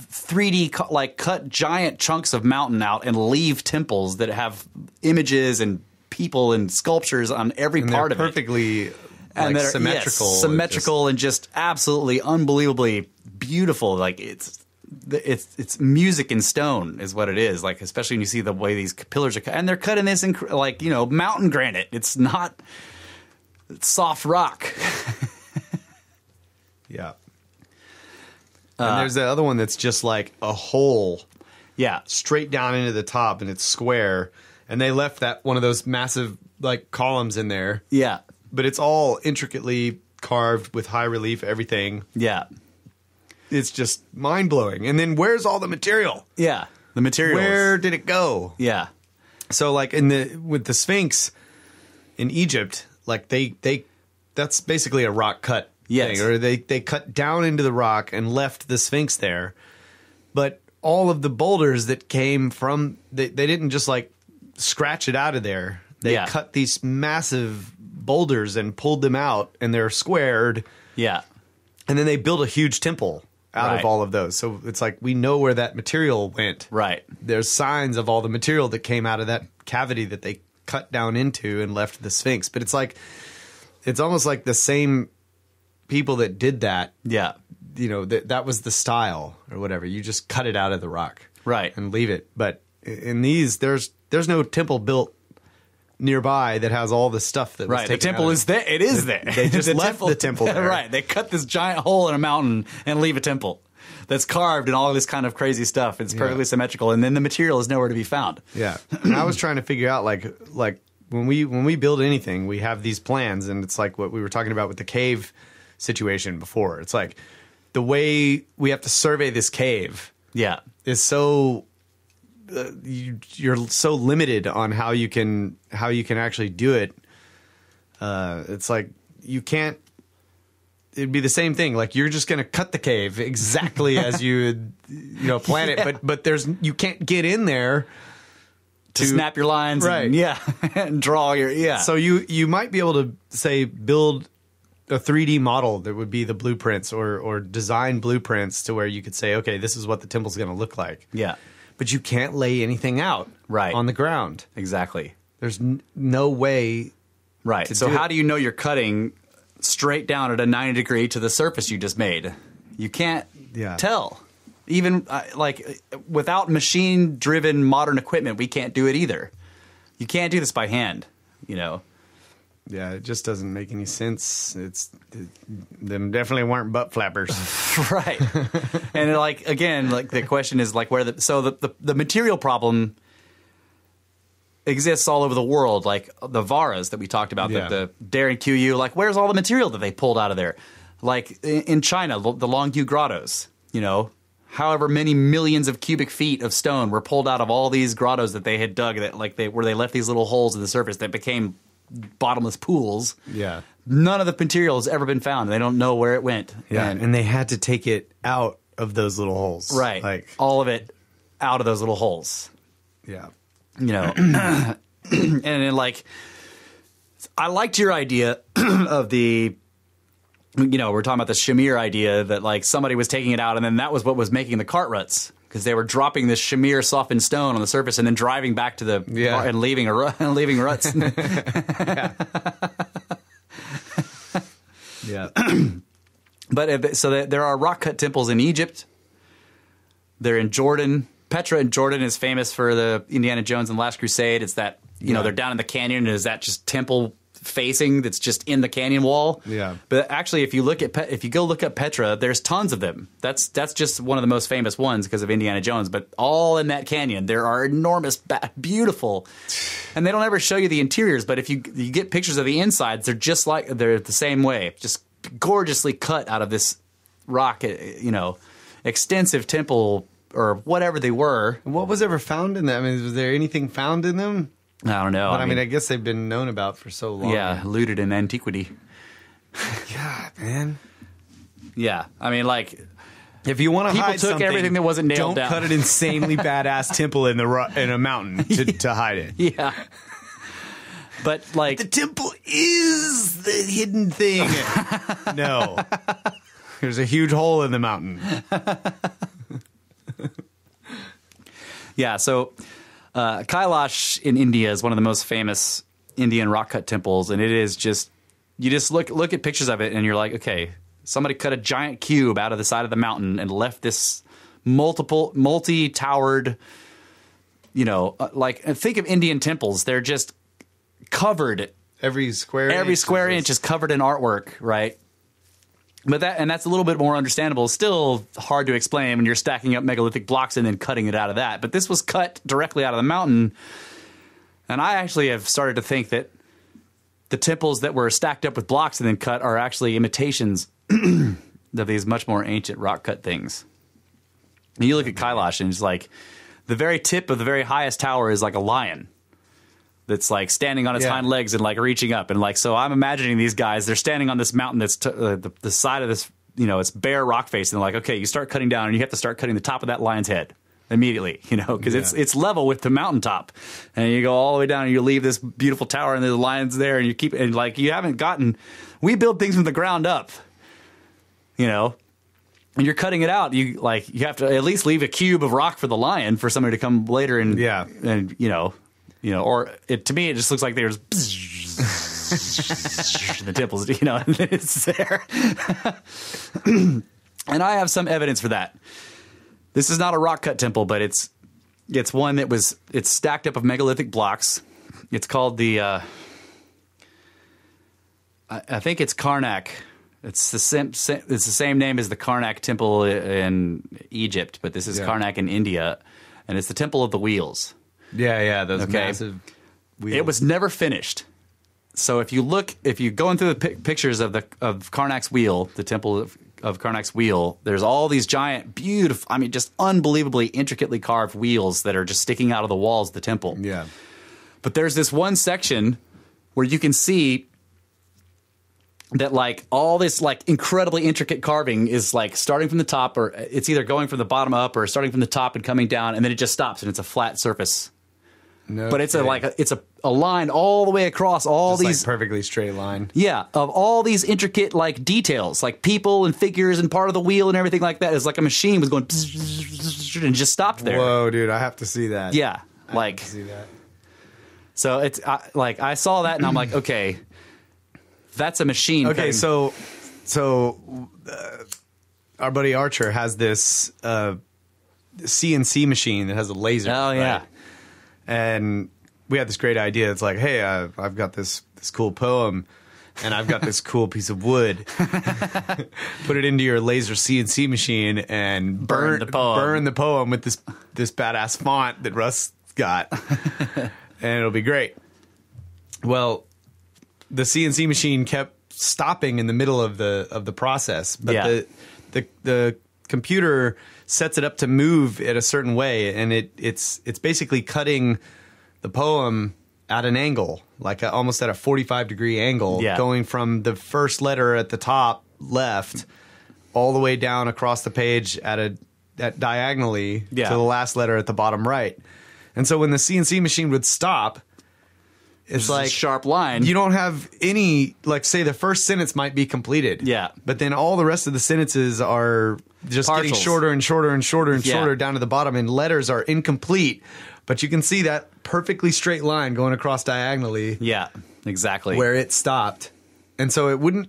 3D like cut giant chunks of mountain out and leave temples that have images and people and sculptures on every part of it. Perfectly. And like, they're symmetrical, yes, symmetrical and just absolutely unbelievably beautiful. Like it's music in stone is what it is. Like, especially when you see the way these pillars are cut, and they're cut in this like, you know, mountain granite. It's not soft rock. Yeah. And there's that other one that's just like a hole. Yeah. Straight down into the top, and it's square. And they left that one of those massive like columns in there. Yeah. But it's all intricately carved with high relief, everything. Yeah. It's just mind-blowing. And then where's all the material? Yeah. The material. Where did it go? Yeah. So like with the Sphinx in Egypt, like that's basically a rock cut. Yes. Thing, or they cut down into the rock and left the Sphinx there. But all of the boulders that came from they didn't just like scratch it out of there. They cut these massive boulders and pulled them out, and they're squared. Yeah. And then they built a huge temple out of all of those. So it's like, we know where that material went. Right. There's signs of all the material that came out of that cavity that they cut down into and left the Sphinx. But it's like, it's almost like the same people that did that. Yeah. You know, that was the style or whatever. You just cut it out of the rock. Right. And leave it. But in these, there's no temple built nearby that has all the stuff that was taken. The temple is there. It is there. They just left the temple there. Right. They cut this giant hole in a mountain and leave a temple that's carved and all this kind of crazy stuff. It's perfectly symmetrical, and then the material is nowhere to be found. Yeah. And I was trying to figure out like when we build anything, we have these plans, and it's like what we were talking about with the cave situation before. It's like the way we have to survey this cave. Yeah. Is so you're so limited on how you can actually do it. It's like you can't. It'd be the same thing. Like, you're just going to cut the cave exactly as you plan it. But you can't get in there to snap your lines, right? And, and draw your So you might be able to say build a 3D model that would be the blueprints or design blueprints to where you could say, okay, this is what the temple's going to look like. Yeah. But you can't lay anything out on the ground. Exactly. There's no way to do it. How do you know you're cutting straight down at a 90 degree to the surface you just made? You can't tell. Even without machine-driven modern equipment, we can't do it either. You can't do this by hand, you know. Yeah, it just doesn't make any sense. Them definitely weren't butt flappers. Right. And like, again, like the question is like the material problem exists all over the world. Like the varas that we talked about, the Daring QU, like where's all the material that they pulled out of there? Like in China, the Longyu grottos, you know, however many millions of cubic feet of stone were pulled out of all these grottos that they had dug that where they left these little holes in the surface that became bottomless pools. Yeah. None of the material has ever been found. They don't know where it went. Yeah. And they had to take it out of those little holes. Right. Like all of it out of those little holes. Yeah. You know, and then like, I liked your idea of we're talking about the shamir idea that like somebody was taking it out, and then that was what was making the cart ruts. Because they were dropping this shamir softened stone on the surface and then driving back to the car and leaving ruts. Yeah. But so there are rock cut temples in Egypt. They're in Jordan. Petra in Jordan is famous for the Indiana Jones and the Last Crusade. It's that, you know, they're down in the canyon, and is that just temple facing that's just in the canyon wall. Yeah. But actually, if you look at if you go look up Petra, there's tons of them. That's just one of the most famous ones because of Indiana Jones. But all in that canyon, there are enormous, beautiful, and they don't ever show you the interiors. But if you get pictures of the insides, they're just like they're the same way, just gorgeously cut out of this rock. You know, extensive temple or whatever they were. What was ever found in them? I mean, was there anything found in them? I don't know. But I mean, I guess they've been known about for so long. Yeah, looted in antiquity. God, man. Yeah, I mean, like, if you want to hide something, people took everything that wasn't nailed down. Don't cut an insanely badass temple in a mountain to hide it. Yeah. But like, the temple is the hidden thing. No, there's a huge hole in the mountain. Yeah. So. Kailash in India is one of the most famous Indian rock cut temples, and it is just you just look at pictures of it, and you're like, okay, somebody cut a giant cube out of the side of the mountain and left this multi-towered, you know, like think of Indian temples; they're just covered every square inch is covered in artwork, right? But that's a little bit more understandable. Still hard to explain when you're stacking up megalithic blocks and then cutting it out of that. But this was cut directly out of the mountain. And I actually have started to think that the temples that were stacked up with blocks and then cut are actually imitations of these much more ancient rock cut things. And you look at Kailash and it's like the very tip of the very highest tower is like a lion. That's like standing on its hind legs and like reaching up and like, so I'm imagining these guys, they're standing on this mountain that's the side of this, you know, it's bare rock face, and they're like, okay, you start cutting down and you have to start cutting the top of that lion's head immediately, you know, because it's level with the mountaintop, and you go all the way down and you leave this beautiful tower and the lion's there, and you keep and like you haven't gotten, we build things from the ground up, you know. And you're cutting it out. You have to at least leave a cube of rock for the lion for somebody to come later and and you know, or to me, it just looks like there's the temples, you know, and it's there. And I have some evidence for that. This is not a rock cut temple, but it's one that was stacked up of megalithic blocks. It's called the I think it's Karnak. It's the same name as the Karnak temple in Egypt, but this is Karnak in India, and it's the Temple of the Wheels. Yeah, yeah, those massive wheels. It was never finished. So if you go into the pictures of Karnak's wheel, the temple of Karnak's wheel, there's all these giant, beautiful, I mean, just unbelievably intricately carved wheels that are just sticking out of the walls of the temple. Yeah. But there's this one section where you can see that like all this like incredibly intricate carving is like starting from the top, or it's either going from the bottom up or starting from the top and coming down, and then it just stops and it's a flat surface. No but it's kidding. a line all the way across all just these like perfectly straight line. Yeah, of all these intricate like details, like people and figures and part of the wheel and everything like that. It's like a machine was going and just stopped there. Whoa, dude! I have to see that. Yeah, like I have to see that. So it's like I saw that and I'm like, okay, that's a machine. Okay, so our buddy Archer has this CNC machine that has a laser. Oh yeah. And we had this great idea. It's like, hey, I've got this cool poem, and I've got this cool piece of wood. Put it into your laser CNC machine and burn the poem with this badass font that Russ got, and it'll be great. Well, the CNC machine kept stopping in the middle of the process, but the computer sets it up to move in a certain way, and it's basically cutting the poem at an angle, like almost at a 45-degree angle, going from the first letter at the top left all the way down across the page at diagonally to the last letter at the bottom right. And so when the CNC machine would stop, it's like a sharp line. You don't have any, like, say the first sentence might be completed. Yeah. But then all the rest of the sentences are just partials, getting shorter and shorter and shorter and shorter down to the bottom, and letters are incomplete. But you can see that perfectly straight line going across diagonally. Yeah, exactly. Where it stopped. And so it wouldn't,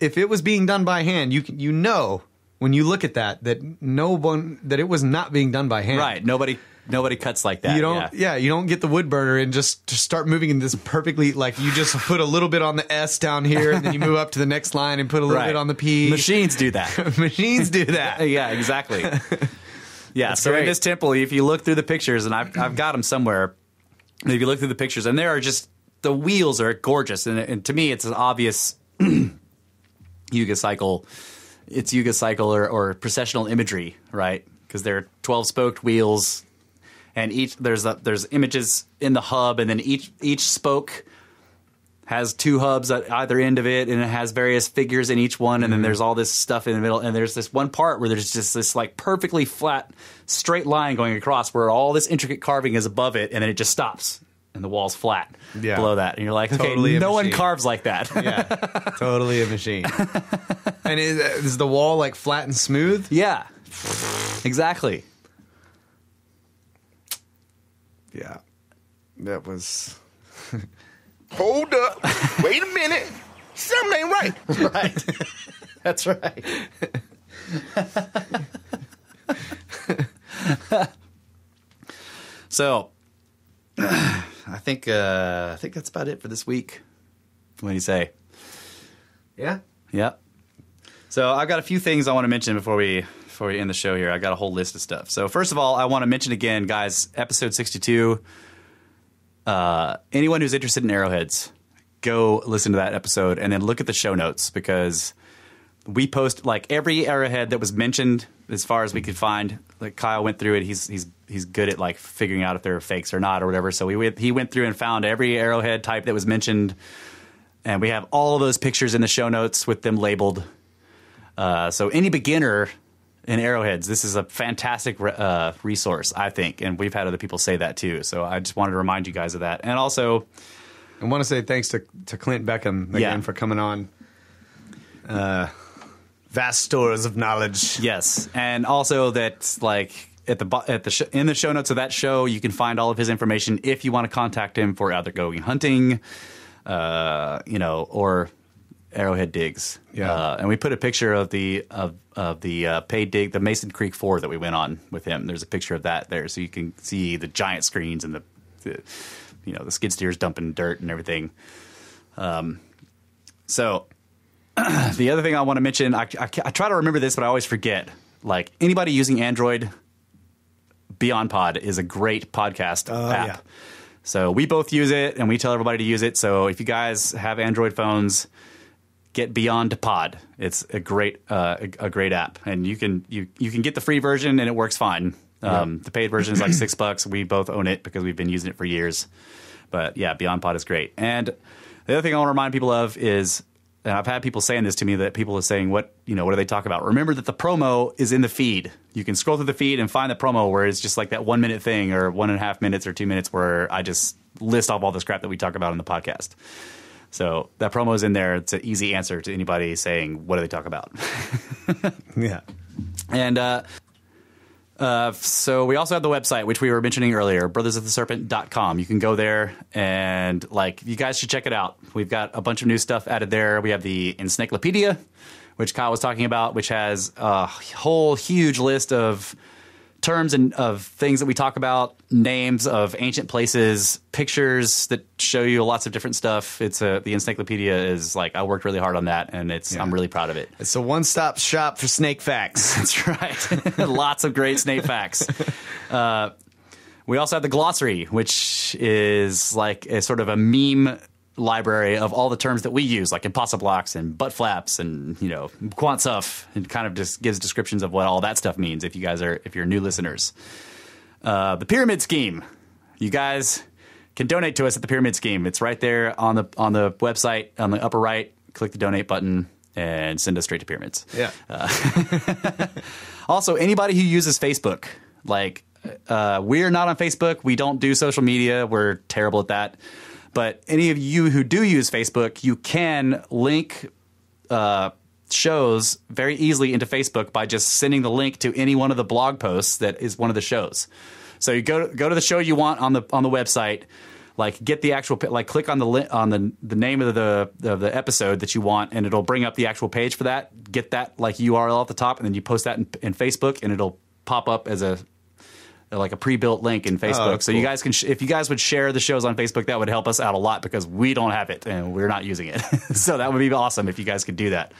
if it was being done by hand, you know when you look at that, that it was not being done by hand. Right. Nobody Nobody cuts like that. You don't. Yeah, you don't get the wood burner and just start moving in this perfectly. Like you just put a little bit on the S down here, and then you move up to the next line and put a little bit on the P. Machines do that. Machines do that. Yeah, exactly. Yeah. That's so great. In this temple, if you look through the pictures, and I've got them somewhere. If you look through the pictures, and there are just the wheels are gorgeous, and to me, it's an obvious Yuga cycle. It's Yuga cycle or processional imagery, right? Because there are 12-spoked wheels, and each there's images in the hub, and then each spoke has two hubs at either end of it, and it has various figures in each one, and then there's all this stuff in the middle, and there's this one part where there's just this like perfectly flat, straight line going across where all this intricate carving is above it, and then it just stops. And the wall's flat below that. And you're like, okay, totally no one carves like that. Yeah, totally a machine. And is the wall like flat and smooth? Yeah, exactly. Yeah, that was... Hold up. Wait a minute. Something ain't right. Right. That's right. So... I think that's about it for this week. What do you say? Yeah. Yep. So I've got a few things I want to mention before we end the show here. I got a whole list of stuff. So first of all, I want to mention again, guys, episode 62. Anyone who's interested in arrowheads, go listen to that episode and then look at the show notes, because we post like every arrowhead that was mentioned as far as we could find. Like Kyle went through it. He's good at like figuring out if they're fakes or not or whatever. So he went through and found every arrowhead type that was mentioned, and we have all of those pictures in the show notes with them labeled. So any beginner in arrowheads, this is a fantastic resource, I think, and we've had other people say that too. So I just wanted to remind you guys of that, and also I want to say thanks to Clint Beckham again for coming on. Vast stores of knowledge. Yes, and also that like. In the show notes of that show, you can find all of his information if you want to contact him for either going hunting, or arrowhead digs. Yeah, and we put a picture of the paid dig, the Mason Creek 4 that we went on with him. There's a picture of that there, so you can see the giant screens and the skid steers dumping dirt and everything. So the other thing I want to mention, I try to remember this, but I always forget. Like anybody using Android. Beyond Pod is a great podcast app. Yeah. So we both use it, and we tell everybody to use it. So if you guys have Android phones, get Beyond Pod. It's a great app, and you can get the free version, and it works fine. The paid version is like $6. We both own it because we've been using it for years. But yeah, Beyond Pod is great. And the other thing I want to remind people of is, and I've had people saying this to me, that people are saying, what do they talk about? Remember that the promo is in the feed. You can scroll through the feed and find the promo where it's just like that 1 minute thing or 1.5 minutes or 2 minutes where I just list off all this crap that we talk about in the podcast. So that promo is in there. It's an easy answer to anybody saying, what do they talk about? Yeah. And so we also have the website, which we were mentioning earlier, brothersoftheserpent.com. You can go there and you guys should check it out. We've got a bunch of new stuff added there. We have the encyclopedia, which Kyle was talking about, which has a whole huge list of terms and of things that we talk about, names of ancient places, pictures that show you lots of different stuff. The encyclopedia is I worked really hard on that, and I'm really proud of it. It's a one-stop shop for snake facts. That's right. Lots of great snake facts. We also have the glossary, which is a sort of a meme library of all the terms that we use, like impossiblocks and butt flaps and quant stuff, and kind of just gives descriptions of what all that stuff means if you're new listeners. The pyramid scheme, you guys can donate to us at the pyramid scheme. It's right there on the website on the upper right. Click the donate button and send us straight to pyramids. Yeah. Also, anybody who uses Facebook, we're not on Facebook. We don't do social media. We're terrible at that. But any of you who do use Facebook, you can link shows very easily into Facebook by just sending the link to any one of the blog posts that is one of the shows. So you go to the show you want on the website, get the actual click on the name of the episode that you want, and it'll bring up the actual page for that. Get that URL at the top, and then you post that in Facebook, and it'll pop up as a like a pre-built link in Facebook. Oh, cool. So you guys can, if you guys would share the shows on Facebook, that would help us out a lot because we don't have it and we're not using it. So that would be awesome if you guys could do that.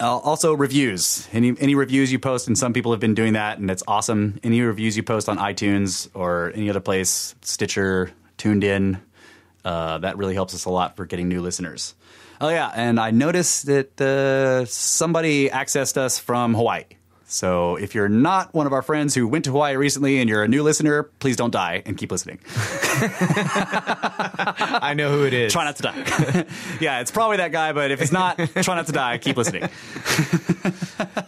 Also reviews, any reviews you post, and some people have been doing that and it's awesome. Any reviews you post on iTunes or any other place, Stitcher, TuneIn, that really helps us a lot for getting new listeners. Oh yeah, and I noticed that somebody accessed us from Hawaii. So if you're not one of our friends who went to Hawaii recently and you're a new listener, please don't die and keep listening. I know who it is. Try not to die. Yeah, it's probably that guy, but if it's not, try not to die. Keep listening.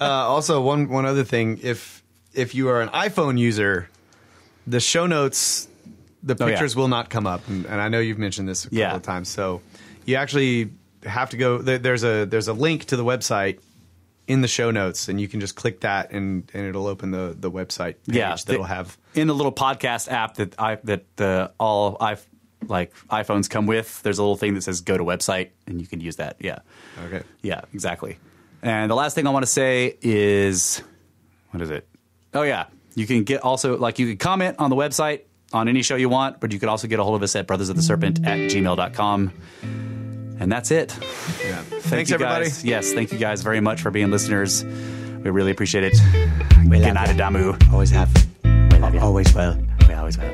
Also, one other thing. If you are an iPhone user, the show notes, the pictures will not come up. And I know you've mentioned this a couple of times. So you actually have to go. There's a link to the website in the show notes, and you can just click that, and it'll open the website page that'll have in the little podcast app that all iPhones come with. There's a little thing that says "Go to website," and you can use that. Yeah. Okay. Yeah. Exactly. And the last thing I want to say is, what is it? Oh yeah, you can get also you can comment on the website on any show you want, but you can also get a hold of us at brothersoftheserpent@gmail.com. And that's it. Yeah. Thanks, everybody. Guys. Yes, thank you guys very much for being listeners. We really appreciate it. We love you. Always have. We love you. Always will. We always will.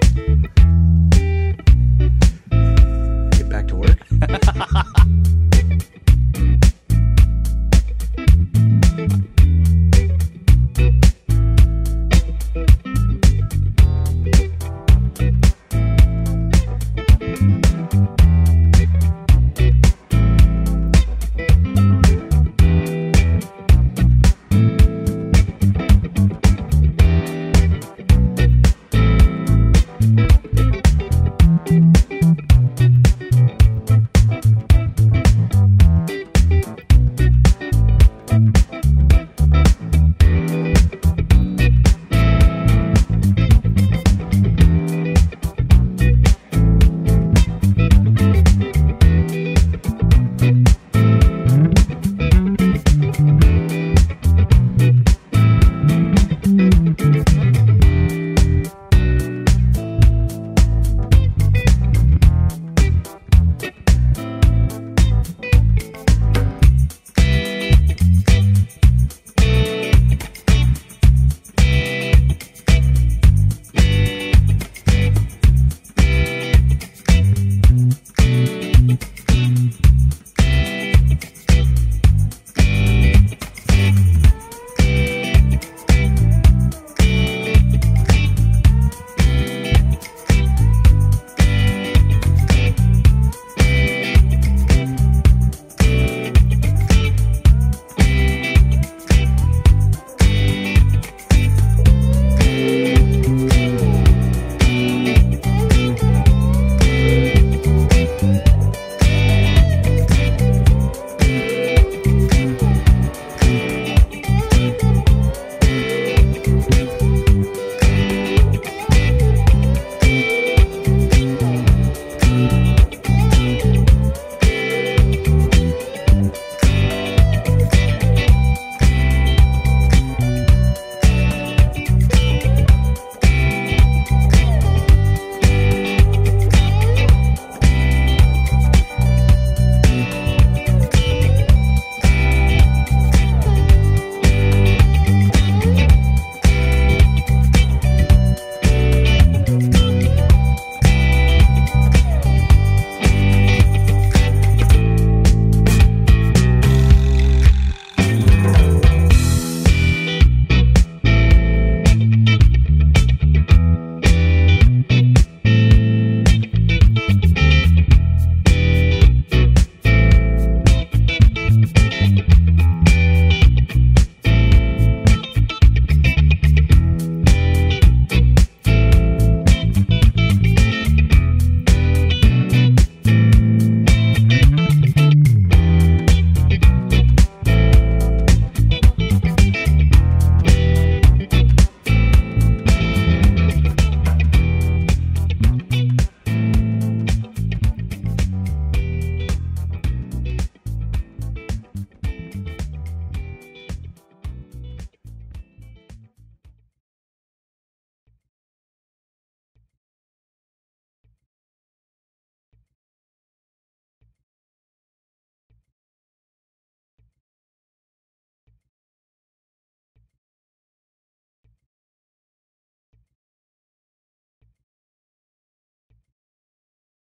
Get back to work.